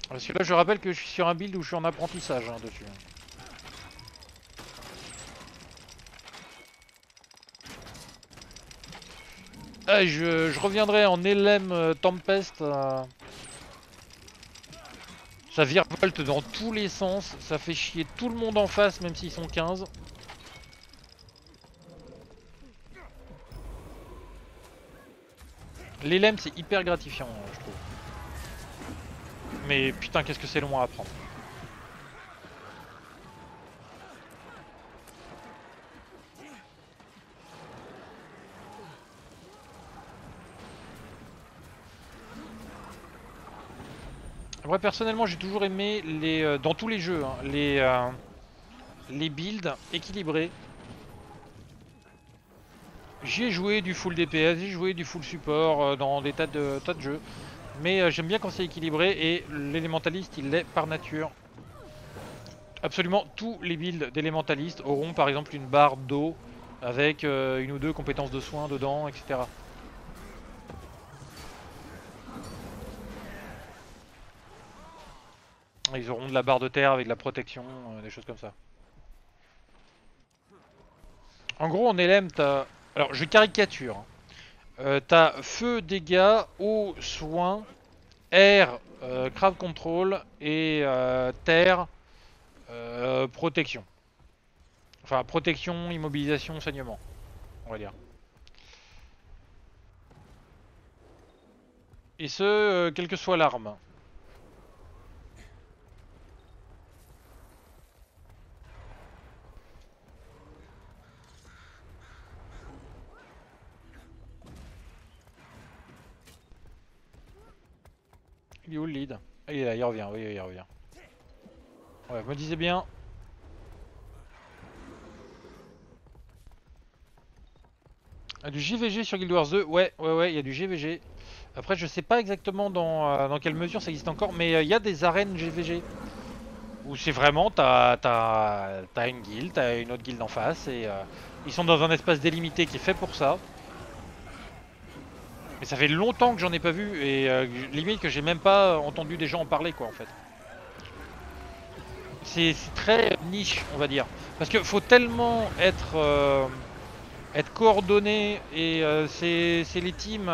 parce que là je rappelle que je suis sur un build où je suis en apprentissage hein, dessus. Ah, je reviendrai en LM Tempest. Ça virevolte dans tous les sens, ça fait chier tout le monde en face, même s'ils sont 15. Les LEM c'est hyper gratifiant, je trouve. Mais putain, qu'est-ce que c'est long à apprendre. Moi personnellement j'ai toujours aimé les dans tous les jeux hein, les builds équilibrés. J'y ai joué du full DPS, j'ai joué du full support dans des tas de jeux. Mais j'aime bien quand c'est équilibré et l'élémentaliste il l'est par nature. Absolument tous les builds d'élémentaliste auront par exemple une barre d'eau avec une ou deux compétences de soins dedans, etc. Ils auront de la barre de terre avec de la protection, des choses comme ça. En gros, en LM, t'as... Alors, je caricature. T'as feu, dégâts, eau, soins, air, crowd control et terre, protection. Enfin, protection, immobilisation, saignement, on va dire. Et ce, quelle que soit l'arme. Il est où le lead? Il est là, il revient, oui, il revient. Ouais, je me disais bien. Du GVG sur Guild Wars 2, ouais, il y a du GVG. Après, je sais pas exactement dans quelle mesure ça existe encore, mais il y a des arènes GVG. Où c'est vraiment, t'as une guilde, t'as une autre guilde en face, et ils sont dans un espace délimité qui est fait pour ça. Mais ça fait longtemps que j'en ai pas vu, et limite que j'ai même pas entendu des gens en parler, quoi, en fait. C'est très niche, on va dire. Parce que faut tellement être... être coordonné, et c'est les teams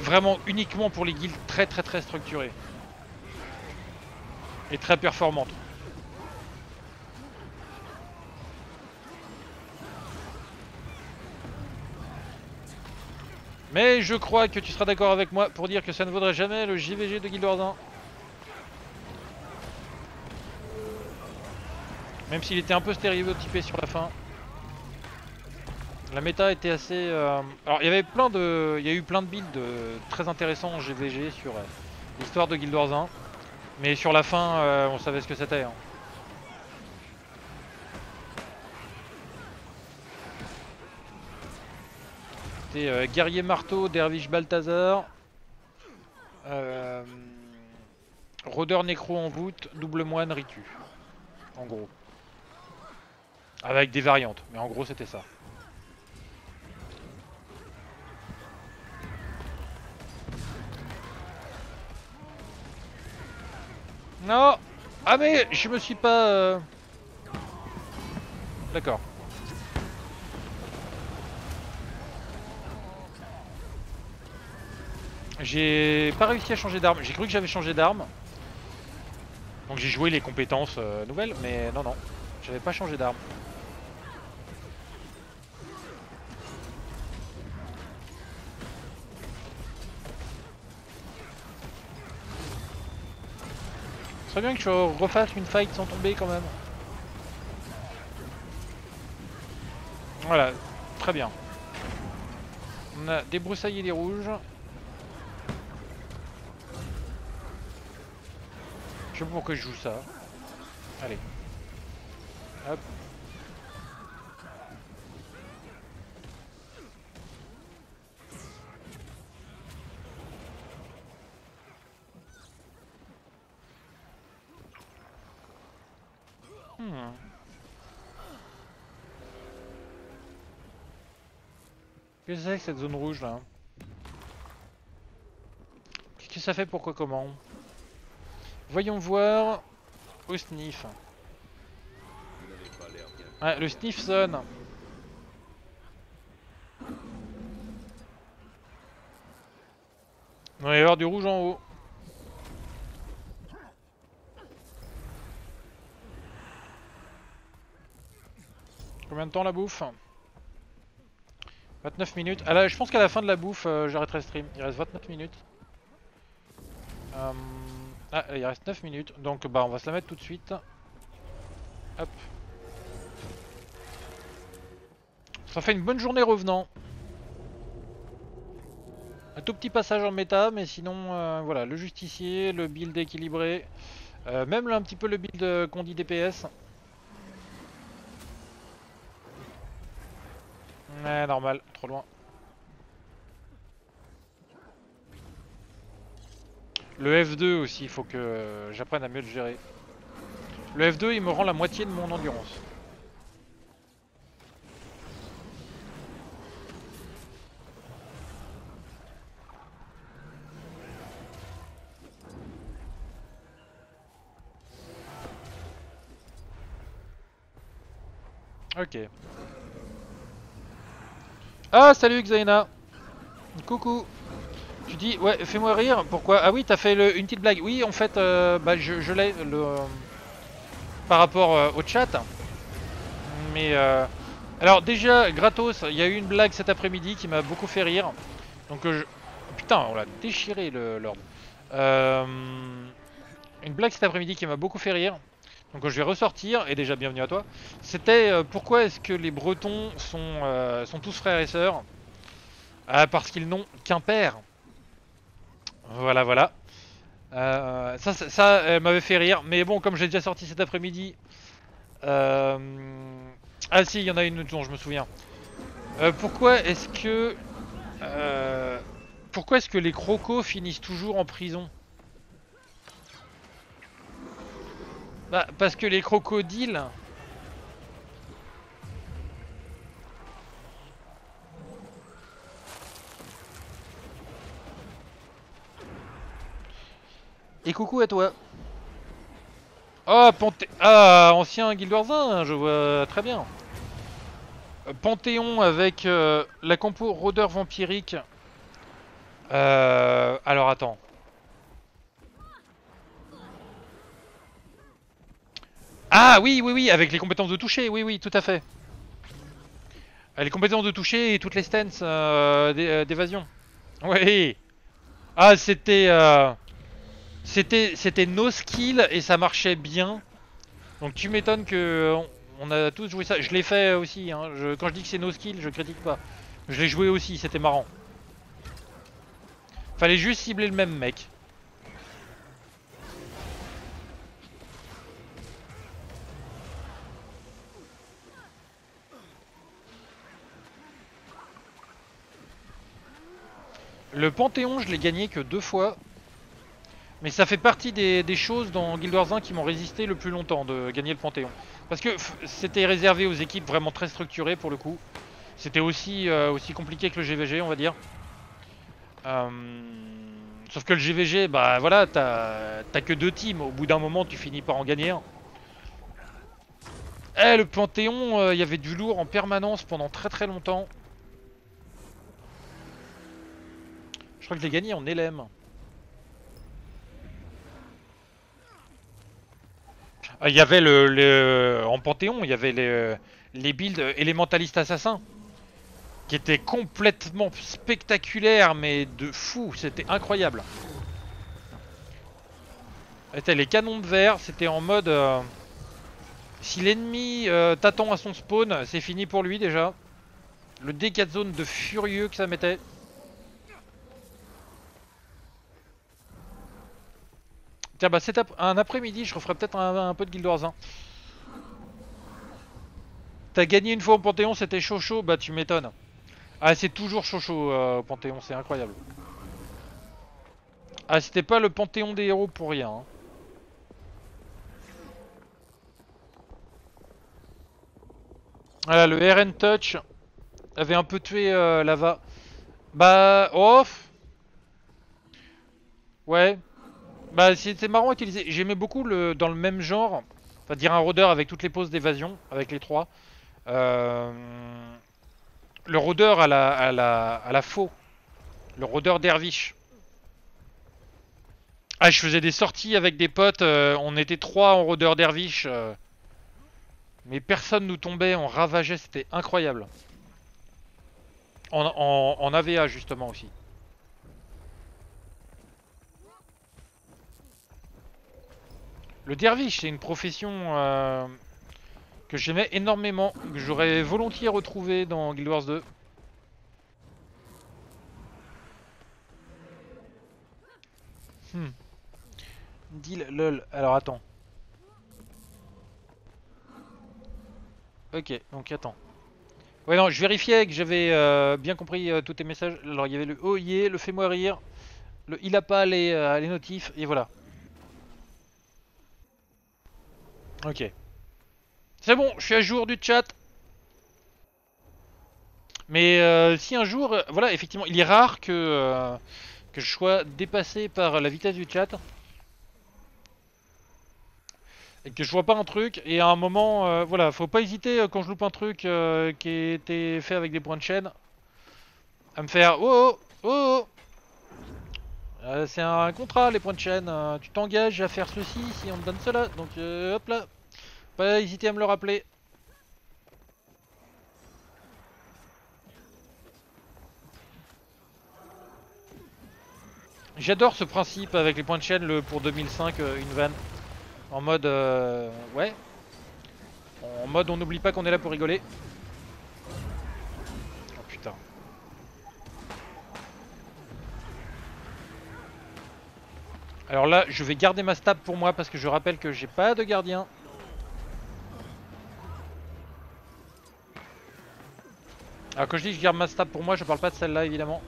vraiment uniquement pour les guildes très structurées et très performantes. Mais je crois que tu seras d'accord avec moi pour dire que ça ne vaudrait jamais le JVG de Guild Wars 1. Même s'il était un peu stéréotypé sur la fin. La méta était assez... Alors il y a eu plein de builds très intéressants en GVG sur l'histoire de Guild Wars 1. Mais sur la fin, on savait ce que c'était, hein. C'était Guerrier Marteau, Derviche Balthazar. Rôdeur Nécro en voûte, Double Moine Ritu. En gros. Avec des variantes, mais en gros c'était ça. Non. Ah mais je me suis pas... D'accord. J'ai pas réussi à changer d'arme, j'ai cru que j'avais changé d'arme. Donc j'ai joué les compétences nouvelles, mais non, j'avais pas changé d'arme. Ce serait bien que je refasse une fight sans tomber quand même. Voilà, très bien. On a débroussaillé les rouges. Je sais pas pourquoi je joue ça. Allez. Hop. Qu'est-ce que c'est que cette zone rouge là? Qu'est-ce que ça fait, pourquoi, comment? Voyons voir au sniff. Ah, le sniff sonne. Il va y avoir du rouge en haut. Combien de temps la bouffe? 29 minutes. Ah là, je pense qu'à la fin de la bouffe, j'arrêterai le stream. Il reste 29 minutes. Ah, il reste 9 minutes. Donc, bah, on va se la mettre tout de suite. Hop. Ça fait une bonne journée revenant. Un tout petit passage en méta, mais sinon, voilà, le justicier, le build équilibré. Même là, un petit peu le build qu'on dit DPS. Ouais, normal, trop loin. Le F2 aussi, il faut que j'apprenne à mieux le gérer. Le F2, il me rend la moitié de mon endurance. Ok. Ah, salut Xaina. Coucou. Tu dis, ouais, fais-moi rire. Pourquoi? Ah oui, t'as fait une petite blague. Oui, en fait, bah, je l'ai par rapport au chat. Mais alors déjà, gratos, il y a eu une blague cet après-midi qui m'a beaucoup fait rire. Donc putain, on l'a déchiré l'ordre. Une blague cet après-midi qui m'a beaucoup fait rire. Donc je vais ressortir, et déjà bienvenue à toi. C'était pourquoi est-ce que les Bretons sont tous frères et sœurs? Parce qu'ils n'ont qu'un père. Voilà, voilà. Ça m'avait fait rire. Mais bon, comme j'ai déjà sorti cet après-midi... Ah si, il y en a une autre dont je me souviens. Pourquoi est-ce que... Pourquoi est-ce que les crocos finissent toujours en prison? Bah, parce que les crocodiles... Et coucou à toi. Oh, Panthéon... Ah, ancien Guild Wars 1, je vois très bien. Panthéon avec la compo rôdeur vampirique. Alors, attends. Ah oui, oui, oui, avec les compétences de toucher, oui, oui, tout à fait. Les compétences de toucher et toutes les stances d'évasion. Oui. Ah, c'était... C'était no skill et ça marchait bien. Donc tu m'étonnes que on a tous joué ça. Je l'ai fait aussi, hein. Quand je dis que c'est no skill, je critique pas. Je l'ai joué aussi, c'était marrant. Fallait juste cibler le même mec. Le Panthéon, je l'ai gagné que 2 fois. Mais ça fait partie des choses dans Guild Wars 1 qui m'ont résisté le plus longtemps de gagner le Panthéon. Parce que c'était réservé aux équipes vraiment très structurées pour le coup. C'était aussi compliqué que le GVG, on va dire. Sauf que le GVG, bah voilà, t'as que 2 teams. Au bout d'un moment, tu finis par en gagner un. Eh, le Panthéon, il y avait du lourd en permanence pendant très très longtemps. Je crois que je l'ai gagné en LM. Il y avait en Panthéon, il y avait les builds élémentaliste assassin qui étaient complètement spectaculaires, mais de fou, c'était incroyable. Les canons de verre, c'était en mode si l'ennemi t'attend à son spawn, c'est fini pour lui déjà. Le D4 zone de furieux que ça mettait. Tiens, bah c'est un après-midi, je referai peut-être un peu de Guild Wars 1. T'as gagné une fois au Panthéon, c'était chaud chaud, bah tu m'étonnes. Ah, c'est toujours chaud chaud au Panthéon, c'est incroyable. Ah, c'était pas le Panthéon des héros pour rien, hein. Voilà, le RN Touch avait un peu tué Lava. Bah, off. Ouais. Bah c'était marrant à utiliser, j'aimais beaucoup dans le même genre, enfin dire un rôdeur avec toutes les poses d'évasion, avec les 3. Le rôdeur à la faux, le rôdeur derviche. Ah, je faisais des sorties avec des potes, on était 3 en rôdeur derviche, mais personne nous tombait, on ravageait, c'était incroyable. En AVA justement aussi. Le derviche, c'est une profession que j'aimais énormément, que j'aurais volontiers retrouvé dans Guild Wars 2. Deal lol, alors attends. Ok, donc attends. Ouais non, je vérifiais que j'avais bien compris tous tes messages. Alors il y avait le oh yeah, le fais-moi rire, le il a pas les notifs, et voilà. Ok. C'est bon, je suis à jour du chat. Mais si un jour... voilà, effectivement, il est rare que je sois dépassé par la vitesse du chat. et que je vois pas un truc, et à un moment, voilà, faut pas hésiter quand je loupe un truc qui a été fait avec des points de chaîne, à me faire oh oh oh, c'est un contrat les points de chaîne, tu t'engages à faire ceci si on te donne cela, donc hop là, pas hésiter à me le rappeler. J'adore ce principe avec les points de chaîne, le pour 2005, une vanne. En mode, ouais. En mode, on n'oublie pas qu'on est là pour rigoler. Oh putain. Alors là, je vais garder ma stab pour moi parce que je rappelle que j'ai pas de gardien. Alors quand je dis que je garde ma stab pour moi, je parle pas de celle-là évidemment.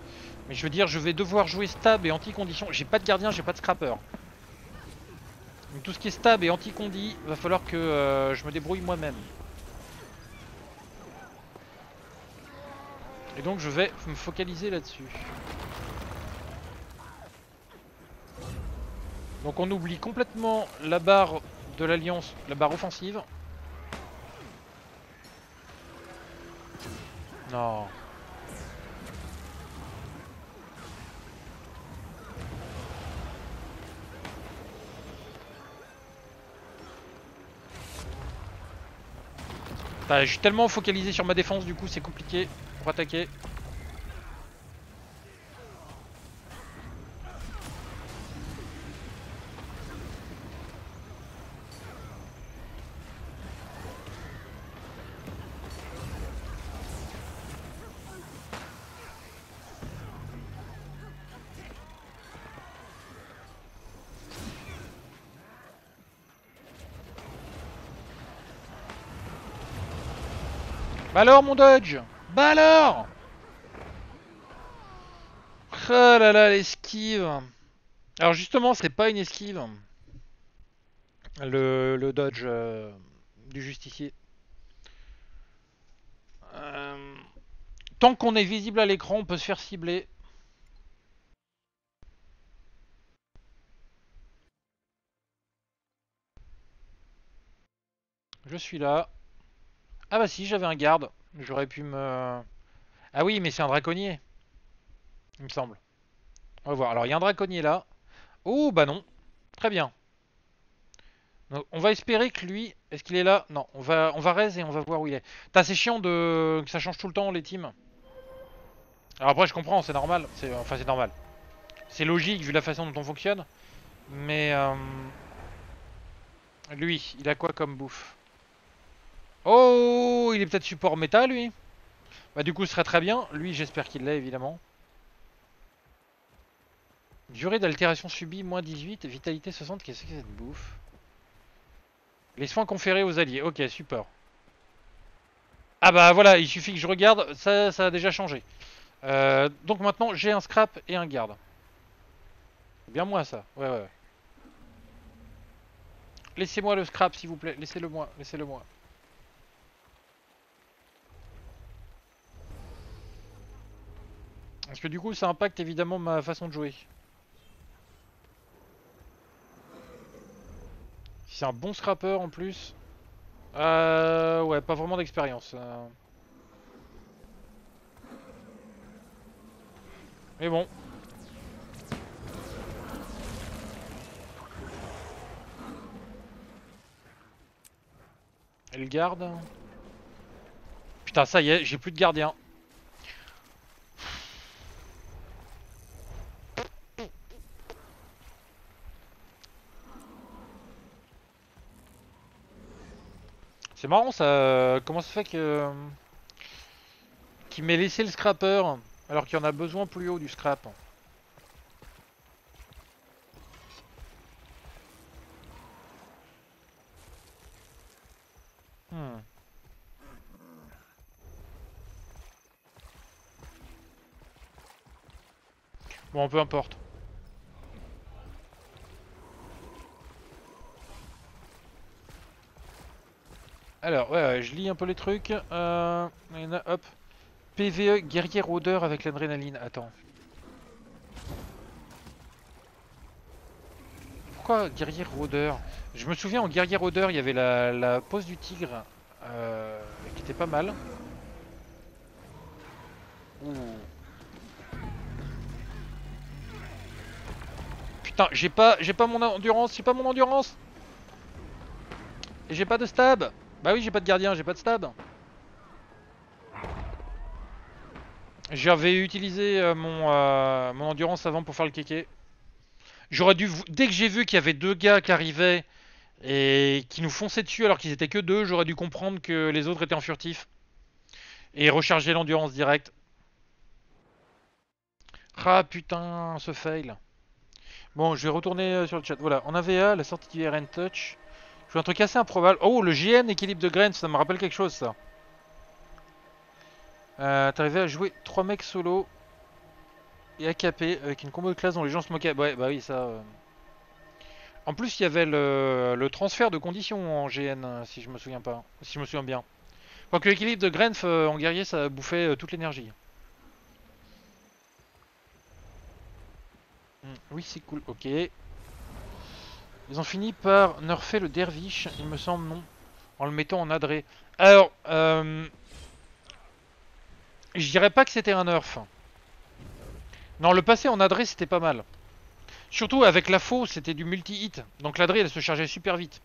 Mais je veux dire, je vais devoir jouer stab et anti-condition. J'ai pas de gardien, j'ai pas de scrapper. Donc tout ce qui est stab et anti-condi, va falloir que je me débrouille moi-même. Et donc je vais me focaliser là-dessus. Donc on oublie complètement la barre de l'alliance, la barre offensive. Non. Je suis tellement focalisé sur ma défense, du coup c'est compliqué pour attaquer. Bah alors mon dodge. Bah alors. Oh là là, l'esquive. Alors justement, c'est pas une esquive, le dodge du justicier. Tant qu'on est visible à l'écran, on peut se faire cibler. Je suis là. Ah bah si, j'avais un garde, j'aurais pu me... Ah oui, mais c'est un draconnier, il me semble. On va voir, alors il y a un draconnier là. Oh bah non, très bien. Donc, on va espérer que lui... Est-ce qu'il est là? Non, on va raise et on va voir où il est. T'as, c'est chiant de... que ça change tout le temps les teams. Alors après je comprends, c'est normal, enfin c'est normal. C'est logique vu la façon dont on fonctionne. Mais... Lui, il a quoi comme bouffe? Oh, il est peut-être support méta lui. Bah du coup ce serait très bien. Lui j'espère qu'il l'est évidemment. Durée d'altération subie, moins 18, vitalité 60, qu'est-ce que c'est cette bouffe? Les soins conférés aux alliés, ok super. Ah bah voilà, il suffit que je regarde, ça a déjà changé. Donc maintenant j'ai un scrap et un garde. C'est bien moi ça, ouais. Laissez-moi le scrap s'il vous plaît, laissez-le moi. Parce que du coup ça impacte évidemment ma façon de jouer. Si c'est un bon scrapper en plus. Ouais, pas vraiment d'expérience. Mais bon. Elle garde. Putain ça y est, j'ai plus de gardien. C'est marrant ça, comment ça fait que... qu'il m'ait laissé le scrapper alors qu'il y en a besoin plus haut du scrap. Bon, peu importe. Alors, ouais, je lis un peu les trucs. Hop. PvE, guerrier rôdeur avec l'adrénaline. Attends. Pourquoi guerrier rôdeur? Je me souviens en guerrier rôdeur, il y avait la pose du tigre qui était pas mal. Ouh. Putain, j'ai pas mon endurance, et j'ai pas de stab. Bah oui, j'ai pas de gardien, j'ai pas de stab. J'avais utilisé mon endurance avant pour faire le kéké. J'aurais dû, dès que j'ai vu qu'il y avait deux gars qui arrivaient et qui nous fonçaient dessus alors qu'ils étaient que deux, j'aurais dû comprendre que les autres étaient en furtif et recharger l'endurance directe. Ah putain, ce fail. Bon, je vais retourner sur le chat. Voilà, en AVA, la sortie du RN Touch. Je vois un truc assez improbable. Oh, le GN équilibre de graines, ça me rappelle quelque chose ça. T'arrivais à jouer 3 mecs solo et AKP avec une combo de classe dont les gens se moquaient. Ouais, bah oui, ça. En plus, il y avait le transfert de conditions en GN, si je me souviens pas. Si je me souviens bien. Quoique l'équilibre de Grenf en guerrier, ça bouffait toute l'énergie. Oui, c'est cool, ok. Ils ont fini par nerfer le derviche, il me semble, non? En le mettant en adré. Alors, je dirais pas que c'était un nerf. Non, le passé en adré, c'était pas mal. Surtout avec la faux, c'était du multi-hit. Donc l'adré, elle se chargeait super vite.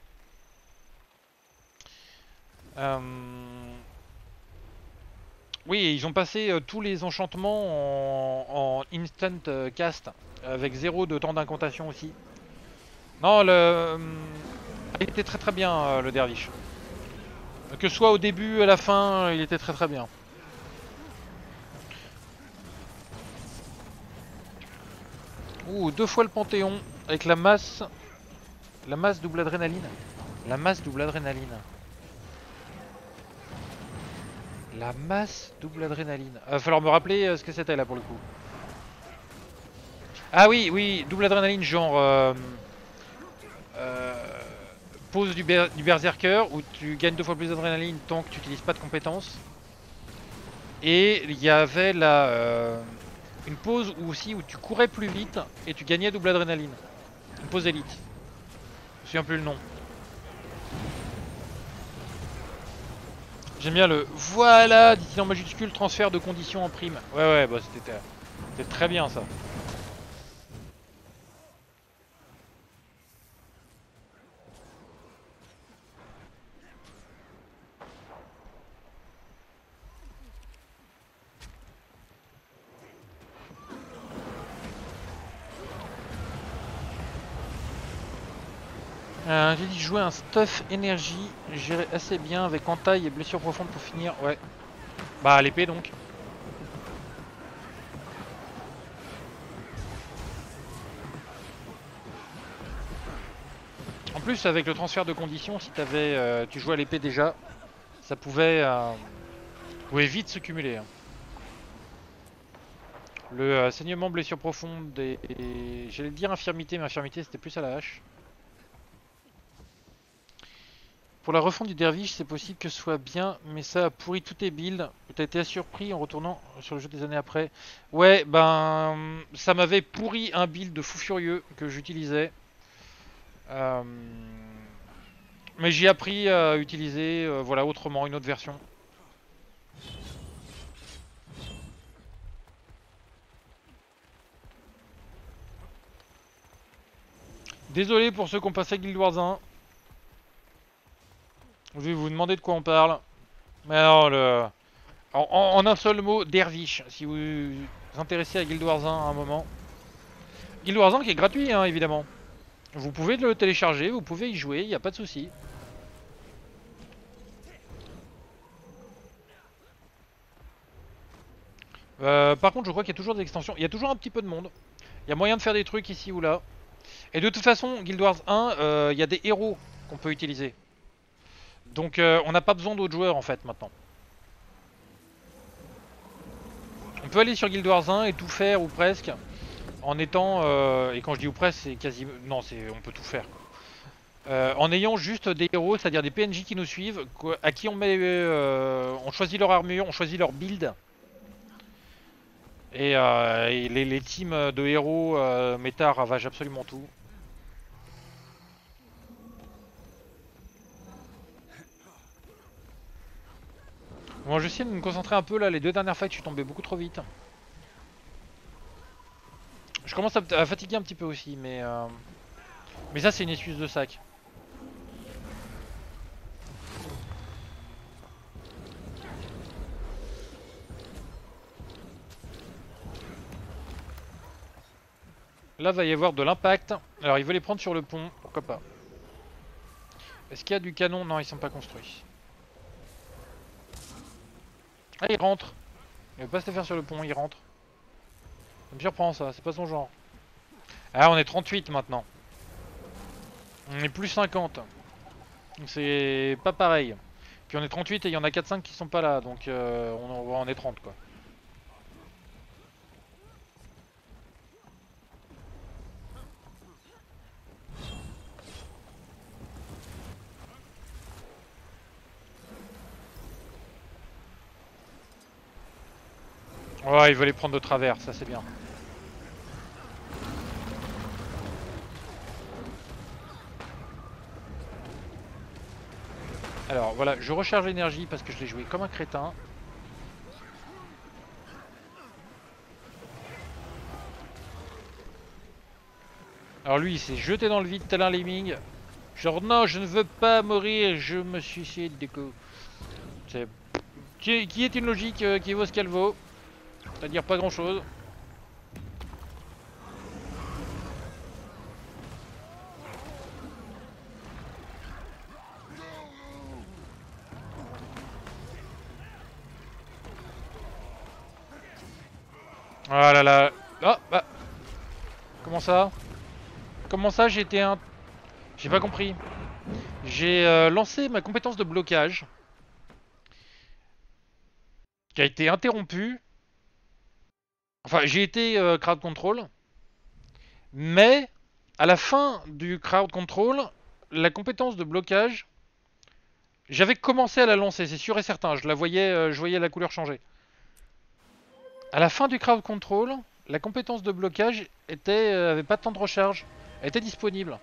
Oui, ils ont passé tous les enchantements en instant cast. Avec 0 de temps d'incantation aussi. Non, il était très très bien, le derviche. Que ce soit au début, à la fin, il était très très bien. Ouh, 2 fois le Panthéon, avec la masse... La masse double adrénaline. La masse double adrénaline. La masse double adrénaline. Va falloir me rappeler ce que c'était là pour le coup. Ah oui, oui, double adrénaline genre... pose du berserker où tu gagnes 2 fois plus d'adrénaline tant que tu n'utilises pas de compétences. Et il y avait la... une pause aussi où tu courais plus vite et tu gagnais double adrénaline. Une pause élite. Je me souviens plus le nom. J'aime bien le... Voilà, dit-il en majuscule, transfert de conditions en prime. Ouais, ouais, bah c'était très bien ça. J'ai dit jouer un stuff énergie, gérer assez bien avec entaille et blessure profonde pour finir, ouais. Bah à l'épée donc. En plus avec le transfert de conditions, si t'avais, tu jouais à l'épée déjà, ça pouvait, vite se cumuler. Hein. Le saignement, blessure profonde et j'allais dire infirmité, mais infirmité c'était plus à la hache. Pour la refonte du derviche, c'est possible que ce soit bien, mais ça a pourri tous tes builds. T'as été surpris en retournant sur le jeu des années après. Ouais, ben, ça m'avait pourri un build de fou furieux que j'utilisais. Mais j'ai appris à utiliser, voilà, autrement, une autre version. Désolé pour ceux qui ont passé Guild Wars 1. Je vais vous demander de quoi on parle. Mais alors, en un seul mot, derviche. Si vous vous intéressez à Guild Wars 1 à un moment. Guild Wars 1 qui est gratuit, hein, évidemment. Vous pouvez le télécharger, vous pouvez y jouer, il n'y a pas de souci. Par contre, je crois qu'il y a toujours des extensions. Il y a toujours un petit peu de monde. Il y a moyen de faire des trucs ici ou là. Et de toute façon, Guild Wars 1, il y a des héros qu'on peut utiliser. Donc on n'a pas besoin d'autres joueurs en fait maintenant. On peut aller sur Guild Wars 1 et tout faire ou presque. En étant, et quand je dis ou presque c'est quasiment... Non, on peut tout faire quoi. En ayant juste des héros, c'est-à-dire des PNJ qui nous suivent, à qui on met... on choisit leur armure, on choisit leur build. Et les teams de héros méta ravagent absolument tout. Bon, j'essaie de me concentrer un peu là. Les deux dernières fights, je suis tombé beaucoup trop vite. Je commence à fatiguer un petit peu aussi, mais ça c'est une excuse de sac. Là va y avoir de l'impact. Alors il veut les prendre sur le pont, pourquoi pas. Est-ce qu'il y a du canon? Non, ils sont pas construits. Ah, il rentre. Il veut pas se faire sur le pont, il rentre. Ça me surprend ça, c'est pas son genre. Ah, on est 38 maintenant. On est plus 50. Donc c'est pas pareil. Puis on est 38 et il y en a 4-5 qui sont pas là, donc on est 30 quoi. Oh, il veut les prendre de travers, ça c'est bien. Alors voilà, je recharge l'énergie parce que je l'ai joué comme un crétin. Alors lui il s'est jeté dans le vide tel un lemming. Genre non, je ne veux pas mourir, je me suicide du coup. Qui est une logique qui vaut ce qu'elle vaut. C'est-à-dire pas grand-chose. Ah là là. Ah bah. Comment ça? Comment ça j'ai été un... J'ai pas compris. J'ai lancé ma compétence de blocage. Qui a été interrompue. Enfin, j'ai été crowd control, mais à la fin du crowd control, la compétence de blocage, j'avais commencé à la lancer, c'est sûr et certain, je voyais la couleur changer. À la fin du crowd control, la compétence de blocage était, avait pas de temps de recharge, elle était disponible.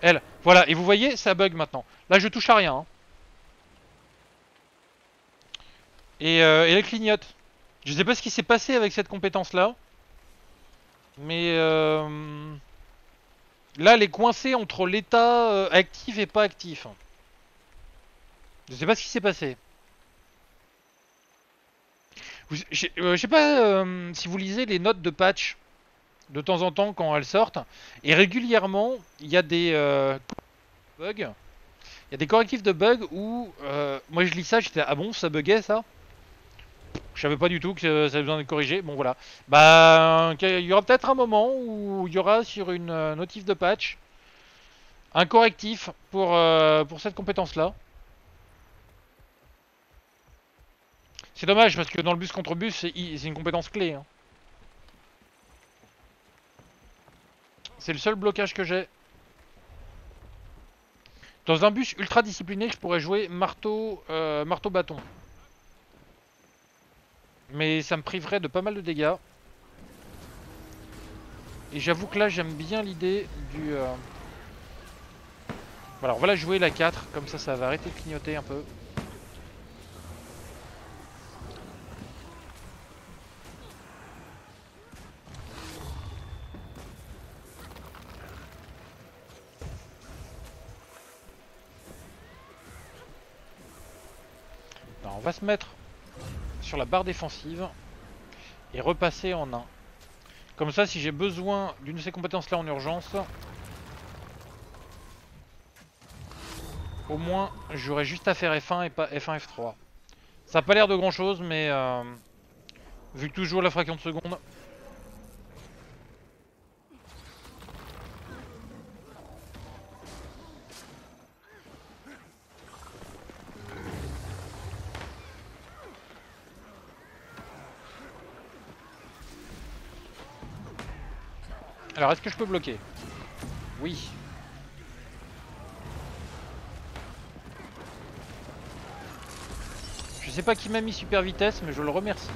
Elle, voilà, et vous voyez, ça bug maintenant. Là, je touche à rien. Hein. Et elle clignote. Je sais pas ce qui s'est passé avec cette compétence là. Mais là elle est coincée entre l'état actif et pas actif. Je sais pas ce qui s'est passé. Je sais pas si vous lisez les notes de patch de temps en temps quand elles sortent. Et régulièrement il y a des bugs. Il y a des correctifs de bugs où moi je lis ça, j'étais ah bon ça buguait ça? Je savais pas du tout que ça avait besoin de corriger. Bon voilà. Bah, il y aura peut-être un moment où il y aura sur une notif de patch un correctif pour cette compétence-là. C'est dommage parce que dans le bus contre bus, c'est une compétence clé. Hein. C'est le seul blocage que j'ai. Dans un bus ultra discipliné, je pourrais jouer marteau-bâton. Mais ça me priverait de pas mal de dégâts. Et j'avoue que là j'aime bien l'idée du... Alors voilà, jouer la 4, comme ça ça va arrêter de clignoter un peu. Non, on va se mettre... sur la barre défensive et repasser en 1. Comme ça, si j'ai besoin d'une de ces compétences-là en urgence, au moins j'aurai juste à faire F1 et pas F1, F3. Ça n'a pas l'air de grand-chose, mais vu que toujours la fraction de seconde. Alors, est-ce que je peux bloquer? Oui. Je sais pas qui m'a mis super vitesse, mais je le remercie.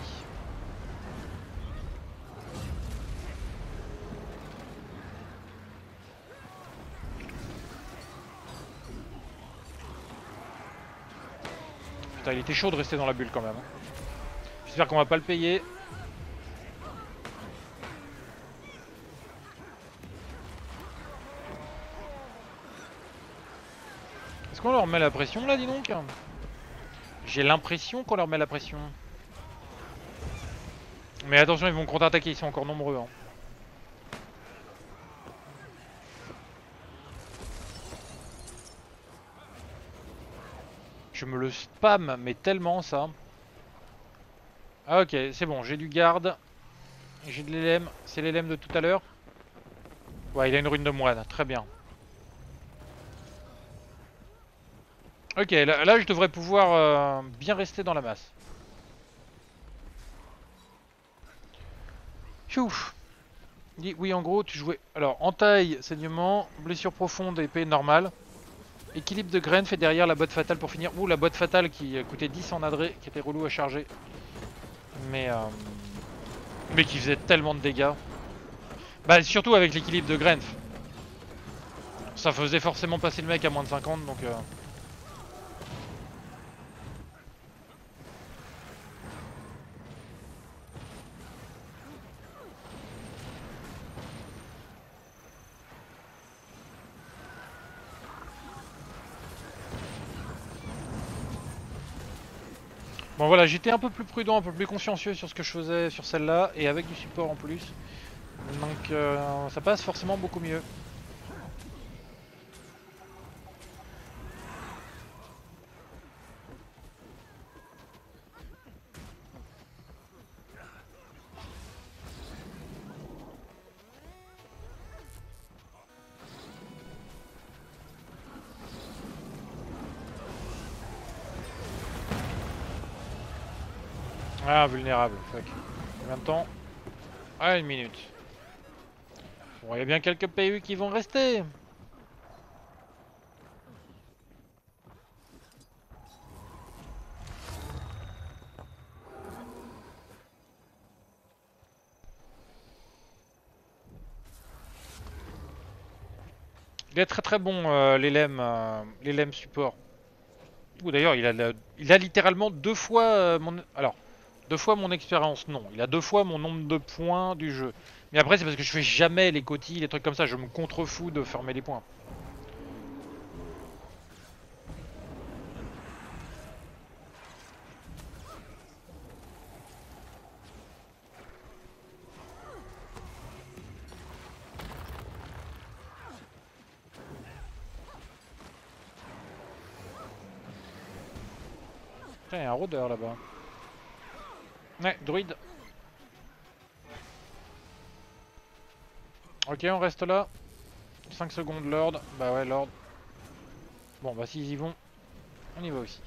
Putain, il était chaud de rester dans la bulle quand même. J'espère qu'on va pas le payer. Est-ce qu'on leur met la pression là, dis donc? J'ai l'impression qu'on leur met la pression. Mais attention, ils vont contre-attaquer, ils sont encore nombreux. Hein. Je me le spam, mais tellement ça. Ah, ok, c'est bon, j'ai du garde. J'ai de l'élème, c'est l'élème de tout à l'heure. Ouais, il a une rune de moine, très bien. Ok, là je devrais pouvoir bien rester dans la masse. Chouf. Oui, en gros, tu jouais... Alors, entaille, saignement, blessure profonde, épée normale. Équilibre de graines fait derrière la botte fatale pour finir. Ouh, la botte fatale qui coûtait 10 en adré, qui était relou à charger. Mais qui faisait tellement de dégâts. Bah, surtout avec l'équilibre de Grenf. Ça faisait forcément passer le mec à moins de 50, donc... Bon voilà, j'étais un peu plus prudent, un peu plus consciencieux sur ce que je faisais sur celle-là, et avec du support en plus. Donc ça passe forcément beaucoup mieux. Ah, vulnérable, fuck. Combien de temps? Ah, 1 minute. Bon, il y a bien quelques PU qui vont rester. Il est très très bon l'élème support. Ou d'ailleurs, il a littéralement 2 fois mon... Alors... 2 fois mon expérience, non. Il a 2 fois mon nombre de points du jeu. Mais après, c'est parce que je fais jamais les cotilles, les trucs comme ça. Je me contrefous de farmer les points. Putain, il y a un rôdeur là-bas. Ouais, druide. Ok, on reste là. 5 secondes, Lord. Bah ouais, Lord. Bon, bah s'ils y vont, on y va aussi.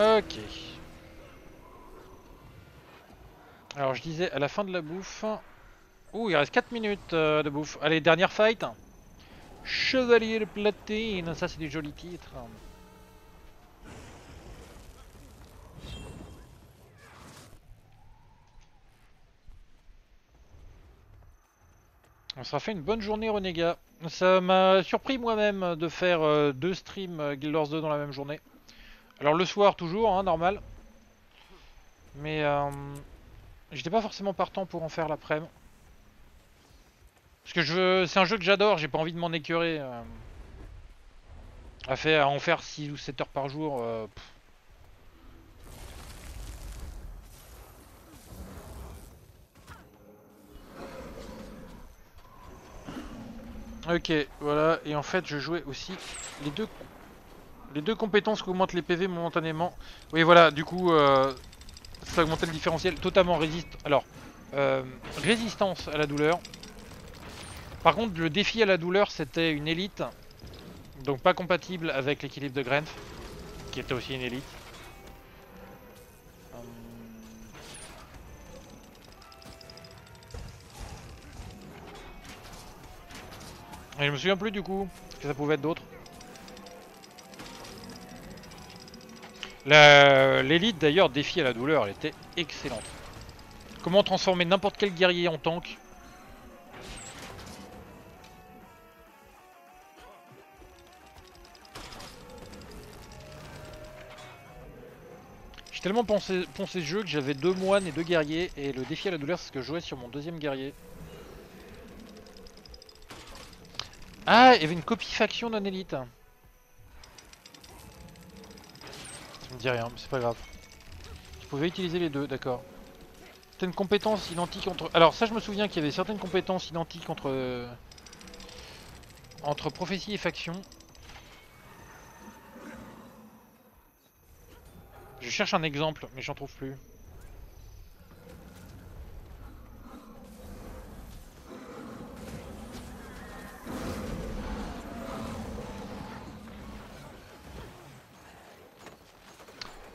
Ok. Alors je disais à la fin de la bouffe. Ouh, il reste 4 minutes de bouffe. Allez, dernière fight. Chevalier de platine. Ça c'est du joli titre. On s'en fait une bonne journée, Renégat. Ça m'a surpris moi-même de faire 2 streams Guild Wars 2 dans la même journée. Alors le soir toujours, hein, normal. Mais j'étais pas forcément partant pour en faire l'après-midi. Parce que c'est un jeu que j'adore, j'ai pas envie de m'en écœurer. À en faire 6 ou 7 heures par jour. Ok, voilà. Et en fait je jouais aussi les deux compétences qui augmentent les PV momentanément. Oui voilà, du coup ça augmentait le différentiel. Totalement résistance à la douleur. Par contre le défi à la douleur c'était une élite. Donc pas compatible avec l'équilibre de Grenf, qui était aussi une élite. Et je me souviens plus du coup, que ça pouvait être d'autres. L'élite d'ailleurs, défi à la douleur, elle était excellente. Comment transformer n'importe quel guerrier en tank? J'ai tellement poncé ce jeu que j'avais 2 moines et 2 guerriers, et le défi à la douleur c'est ce que je jouais sur mon 2e guerrier. Ah, il y avait une copie faction non élite. Ça me dit rien, mais c'est pas grave. Tu pouvais utiliser les deux, d'accord. Certaines compétences identiques entre... Alors ça je me souviens qu'il y avait certaines compétences identiques entre... entre prophétie et faction. Je cherche un exemple, mais j'en trouve plus.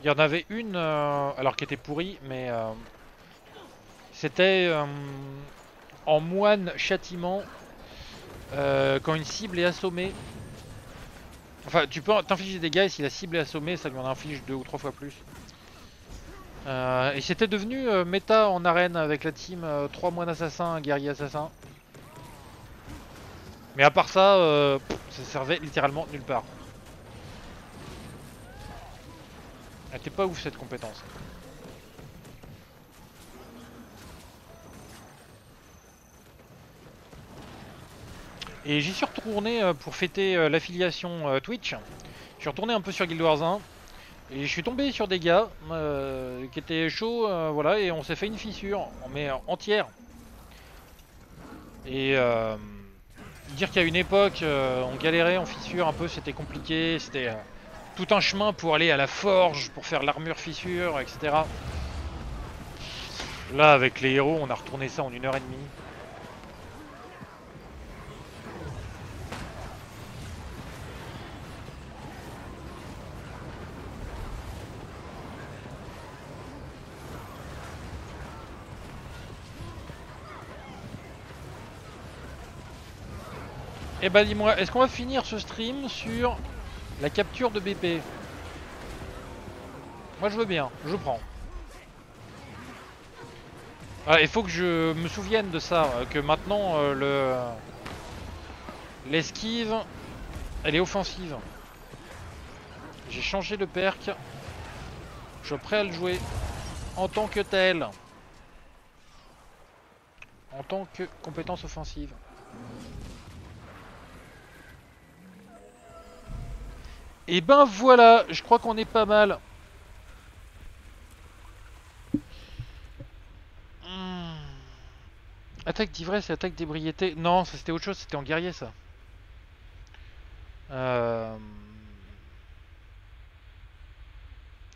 Il y en avait une, alors qui était pourrie, mais c'était en moine châtiment, quand une cible est assommée. Enfin, tu peux t'infliger des dégâts et si la cible est assommée, ça lui en inflige 2 ou 3 fois plus. Et c'était devenu méta en arène avec la team 3 moines assassins, 1 guerrier assassin. Mais à part ça, ça servait littéralement nulle part. Elle était pas ouf cette compétence. Et j'y suis retourné pour fêter l'affiliation Twitch. Je suis retourné un peu sur Guild Wars 1 et je suis tombé sur des gars qui étaient chauds, voilà, et on s'est fait une fissure, mais entière. Et dire qu'à une époque on galérait en fissure un peu, c'était compliqué, c'était tout un chemin pour aller à la forge, pour faire l'armure fissure, etc. Là avec les héros on a retourné ça en 1h30. Eh bah dis-moi, est-ce qu'on va finir ce stream sur la capture de BP? Moi je veux bien, je prends. Ah, il faut que je me souvienne de ça, que maintenant l'esquive, elle est offensive. J'ai changé de perk, je suis prêt à le jouer en tant que tel. En tant que compétence offensive. Et ben voilà, je crois qu'on est pas mal. Attaque d'ivresse et attaque d'ébriété. Non, ça c'était autre chose, c'était en guerrier ça.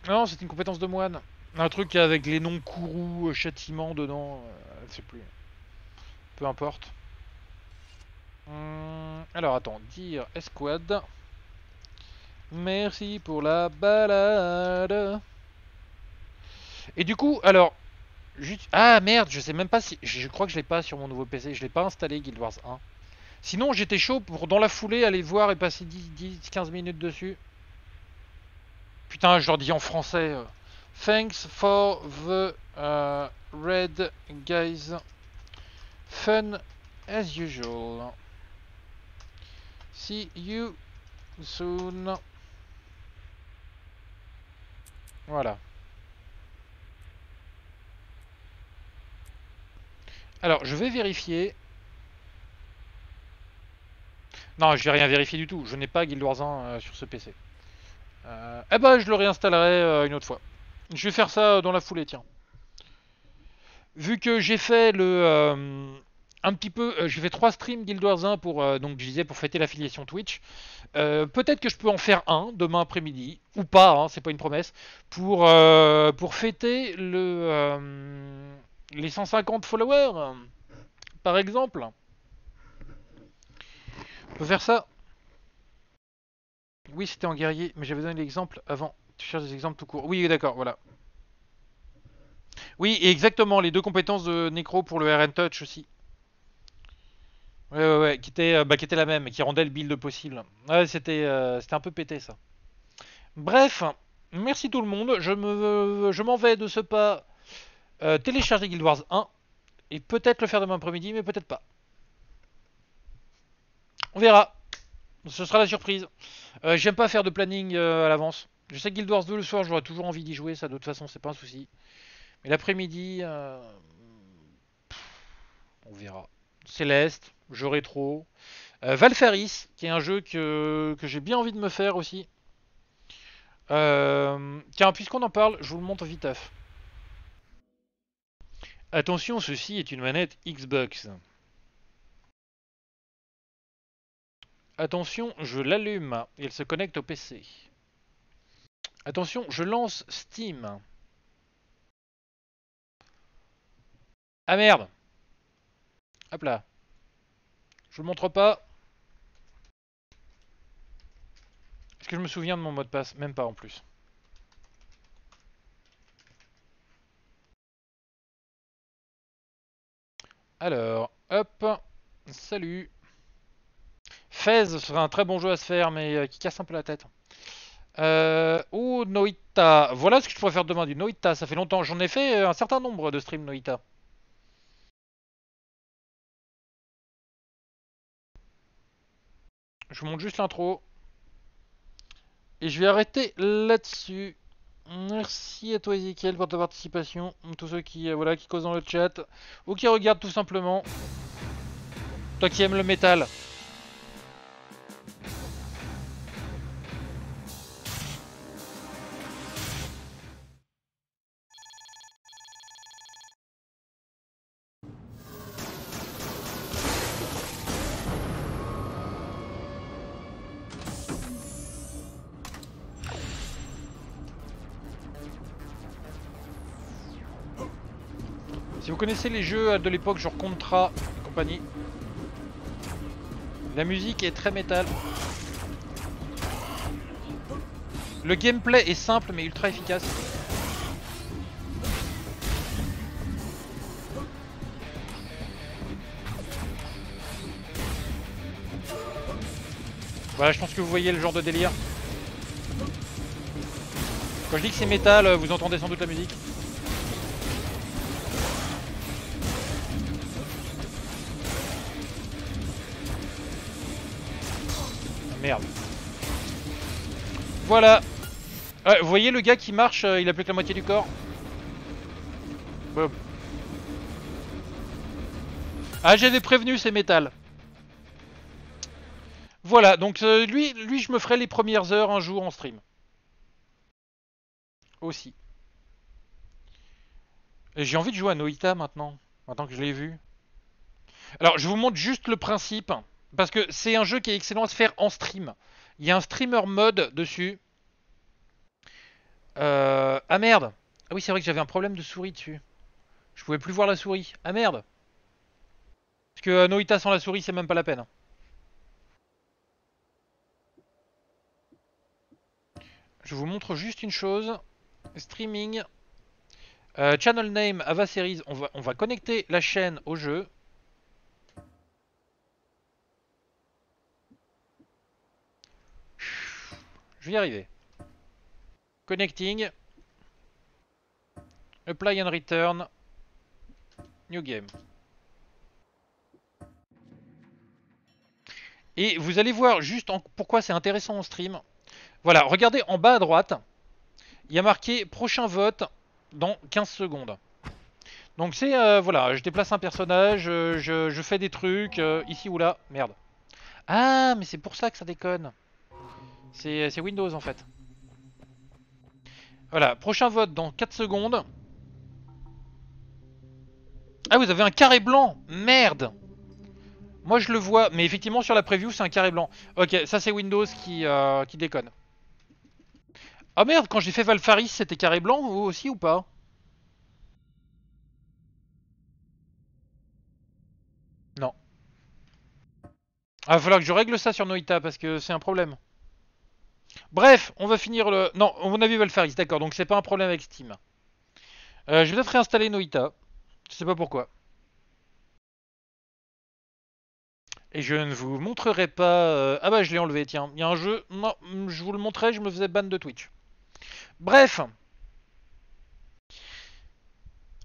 Non, c'était une compétence de moine. Un truc avec les noms courroux, châtiment dedans. Je sais plus. Peu importe. Alors attends, dire escouade. Merci pour la balade. Et du coup, alors... Ah merde, je sais même pas si... Je crois que je l'ai pas sur mon nouveau PC, je l'ai pas installé Guild Wars 1. Sinon j'étais chaud pour dans la foulée aller voir et passer 10-15 minutes dessus. Putain, je leur dis en français. Thanks for the red guys. Fun as usual. See you soon. Voilà. Alors, je vais vérifier. Non, je vais rien vérifier du tout. Je n'ai pas Guild Wars 1 sur ce PC. Eh ben, je le réinstallerai une autre fois. Je vais faire ça dans la foulée, tiens. Vu que j'ai fait le... un petit peu, j'ai fait 3 streams Guild Wars 1 pour, donc je disais, pour fêter l'affiliation Twitch. Peut-être que je peux en faire un demain après-midi, ou pas, hein, c'est pas une promesse, pour fêter le, les 150 followers, par exemple. On peut faire ça. Oui, c'était en guerrier, mais j'avais donné l'exemple avant. Tu cherches des exemples tout court. Oui, d'accord, voilà. Oui, exactement, les 2 compétences de Necro pour le RN Touch aussi. Ouais, qui était la même et qui rendait le build possible. Ouais, c'était un peu pété ça. Bref, merci tout le monde. Je m'en vais de ce pas télécharger Guild Wars 1 et peut-être le faire demain après-midi, mais peut-être pas. On verra. Ce sera la surprise. J'aime pas faire de planning à l'avance. Je sais que Guild Wars 2 le soir, j'aurais toujours envie d'y jouer, ça de toute façon, c'est pas un souci. Mais l'après-midi, on verra. Céleste, jeu rétro. Valfaris, qui est un jeu que j'ai bien envie de me faire aussi. Tiens, puisqu'on en parle, je vous le montre viteuf. Attention, ceci est une manette Xbox. Attention, je l'allume et elle se connecte au PC. Attention, je lance Steam. Ah merde! Hop là. Je le montre pas. Est-ce que je me souviens de mon mot de passe? Même pas en plus. Alors, hop. Salut. Fez serait un très bon jeu à se faire, mais qui casse un peu la tête. Oh, Noita. Voilà ce que je pourrais faire demain du Noita. Ça fait longtemps. J'en ai fait un certain nombre de streams Noita. Je vous montre juste l'intro. Et je vais arrêter là-dessus. Merci à toi Ezekiel pour ta participation. Tous ceux qui, voilà, qui causent dans le chat. Ou qui regardent tout simplement. Toi qui aimes le métal. Vous connaissez les jeux de l'époque genre Contra et compagnie. La musique est très métal. Le gameplay est simple mais ultra efficace. Voilà, je pense que vous voyez le genre de délire. Quand je dis que c'est métal, vous entendez sans doute la musique. Merde. Voilà. Vous voyez le gars qui marche, il a plus que la moitié du corps. Boum. Ah, j'avais prévenu, c'est métal. Voilà, donc lui, je me ferai les premières heures un jour en stream. Aussi. J'ai envie de jouer à Noita maintenant. Maintenant que je l'ai vu. Alors, je vous montre juste le principe. Parce que c'est un jeu qui est excellent à se faire en stream. Il y a un streamer mode dessus. Ah merde. Ah oui, c'est vrai que j'avais un problème de souris dessus. Je pouvais plus voir la souris. Ah merde. Parce que Noita sans la souris, c'est même pas la peine. Je vous montre juste une chose. Streaming. Channel name Ava Series. On va connecter la chaîne au jeu. Je vais y arriver. Connecting. Apply and return. New game. Et vous allez voir juste pourquoi c'est intéressant en stream. Voilà, regardez en bas à droite. Il y a marqué prochain vote dans 15 secondes. Donc c'est, voilà, je déplace un personnage, je fais des trucs, ici ou là. Merde. Ah, mais c'est pour ça que ça déconne. C'est Windows en fait. Voilà, prochain vote dans 4 secondes. Ah, vous avez un carré blanc. Merde. Moi je le vois, mais effectivement sur la preview c'est un carré blanc. Ok, ça c'est Windows qui déconne. Ah merde, quand j'ai fait Valfaris c'était carré blanc aussi ou pas? Non. Ah, va falloir que je règle ça sur Noita parce que c'est un problème. Bref, on va finir le... Non, on a vu Valfaris, d'accord, donc c'est pas un problème avec Steam. Je vais peut-être réinstaller Noita. Je sais pas pourquoi. Et je ne vous montrerai pas... Ah bah je l'ai enlevé, tiens. Il y a un jeu... Non, je vous le montrais, je me faisais ban de Twitch. Bref.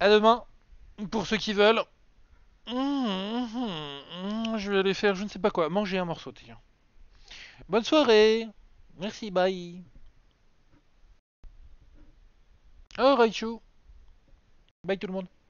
À demain. Pour ceux qui veulent. Je vais aller faire je ne sais pas quoi. Manger un morceau, tiens. Bonne soirée. Merci, bye. Oh, Raichu. Bye tout le monde.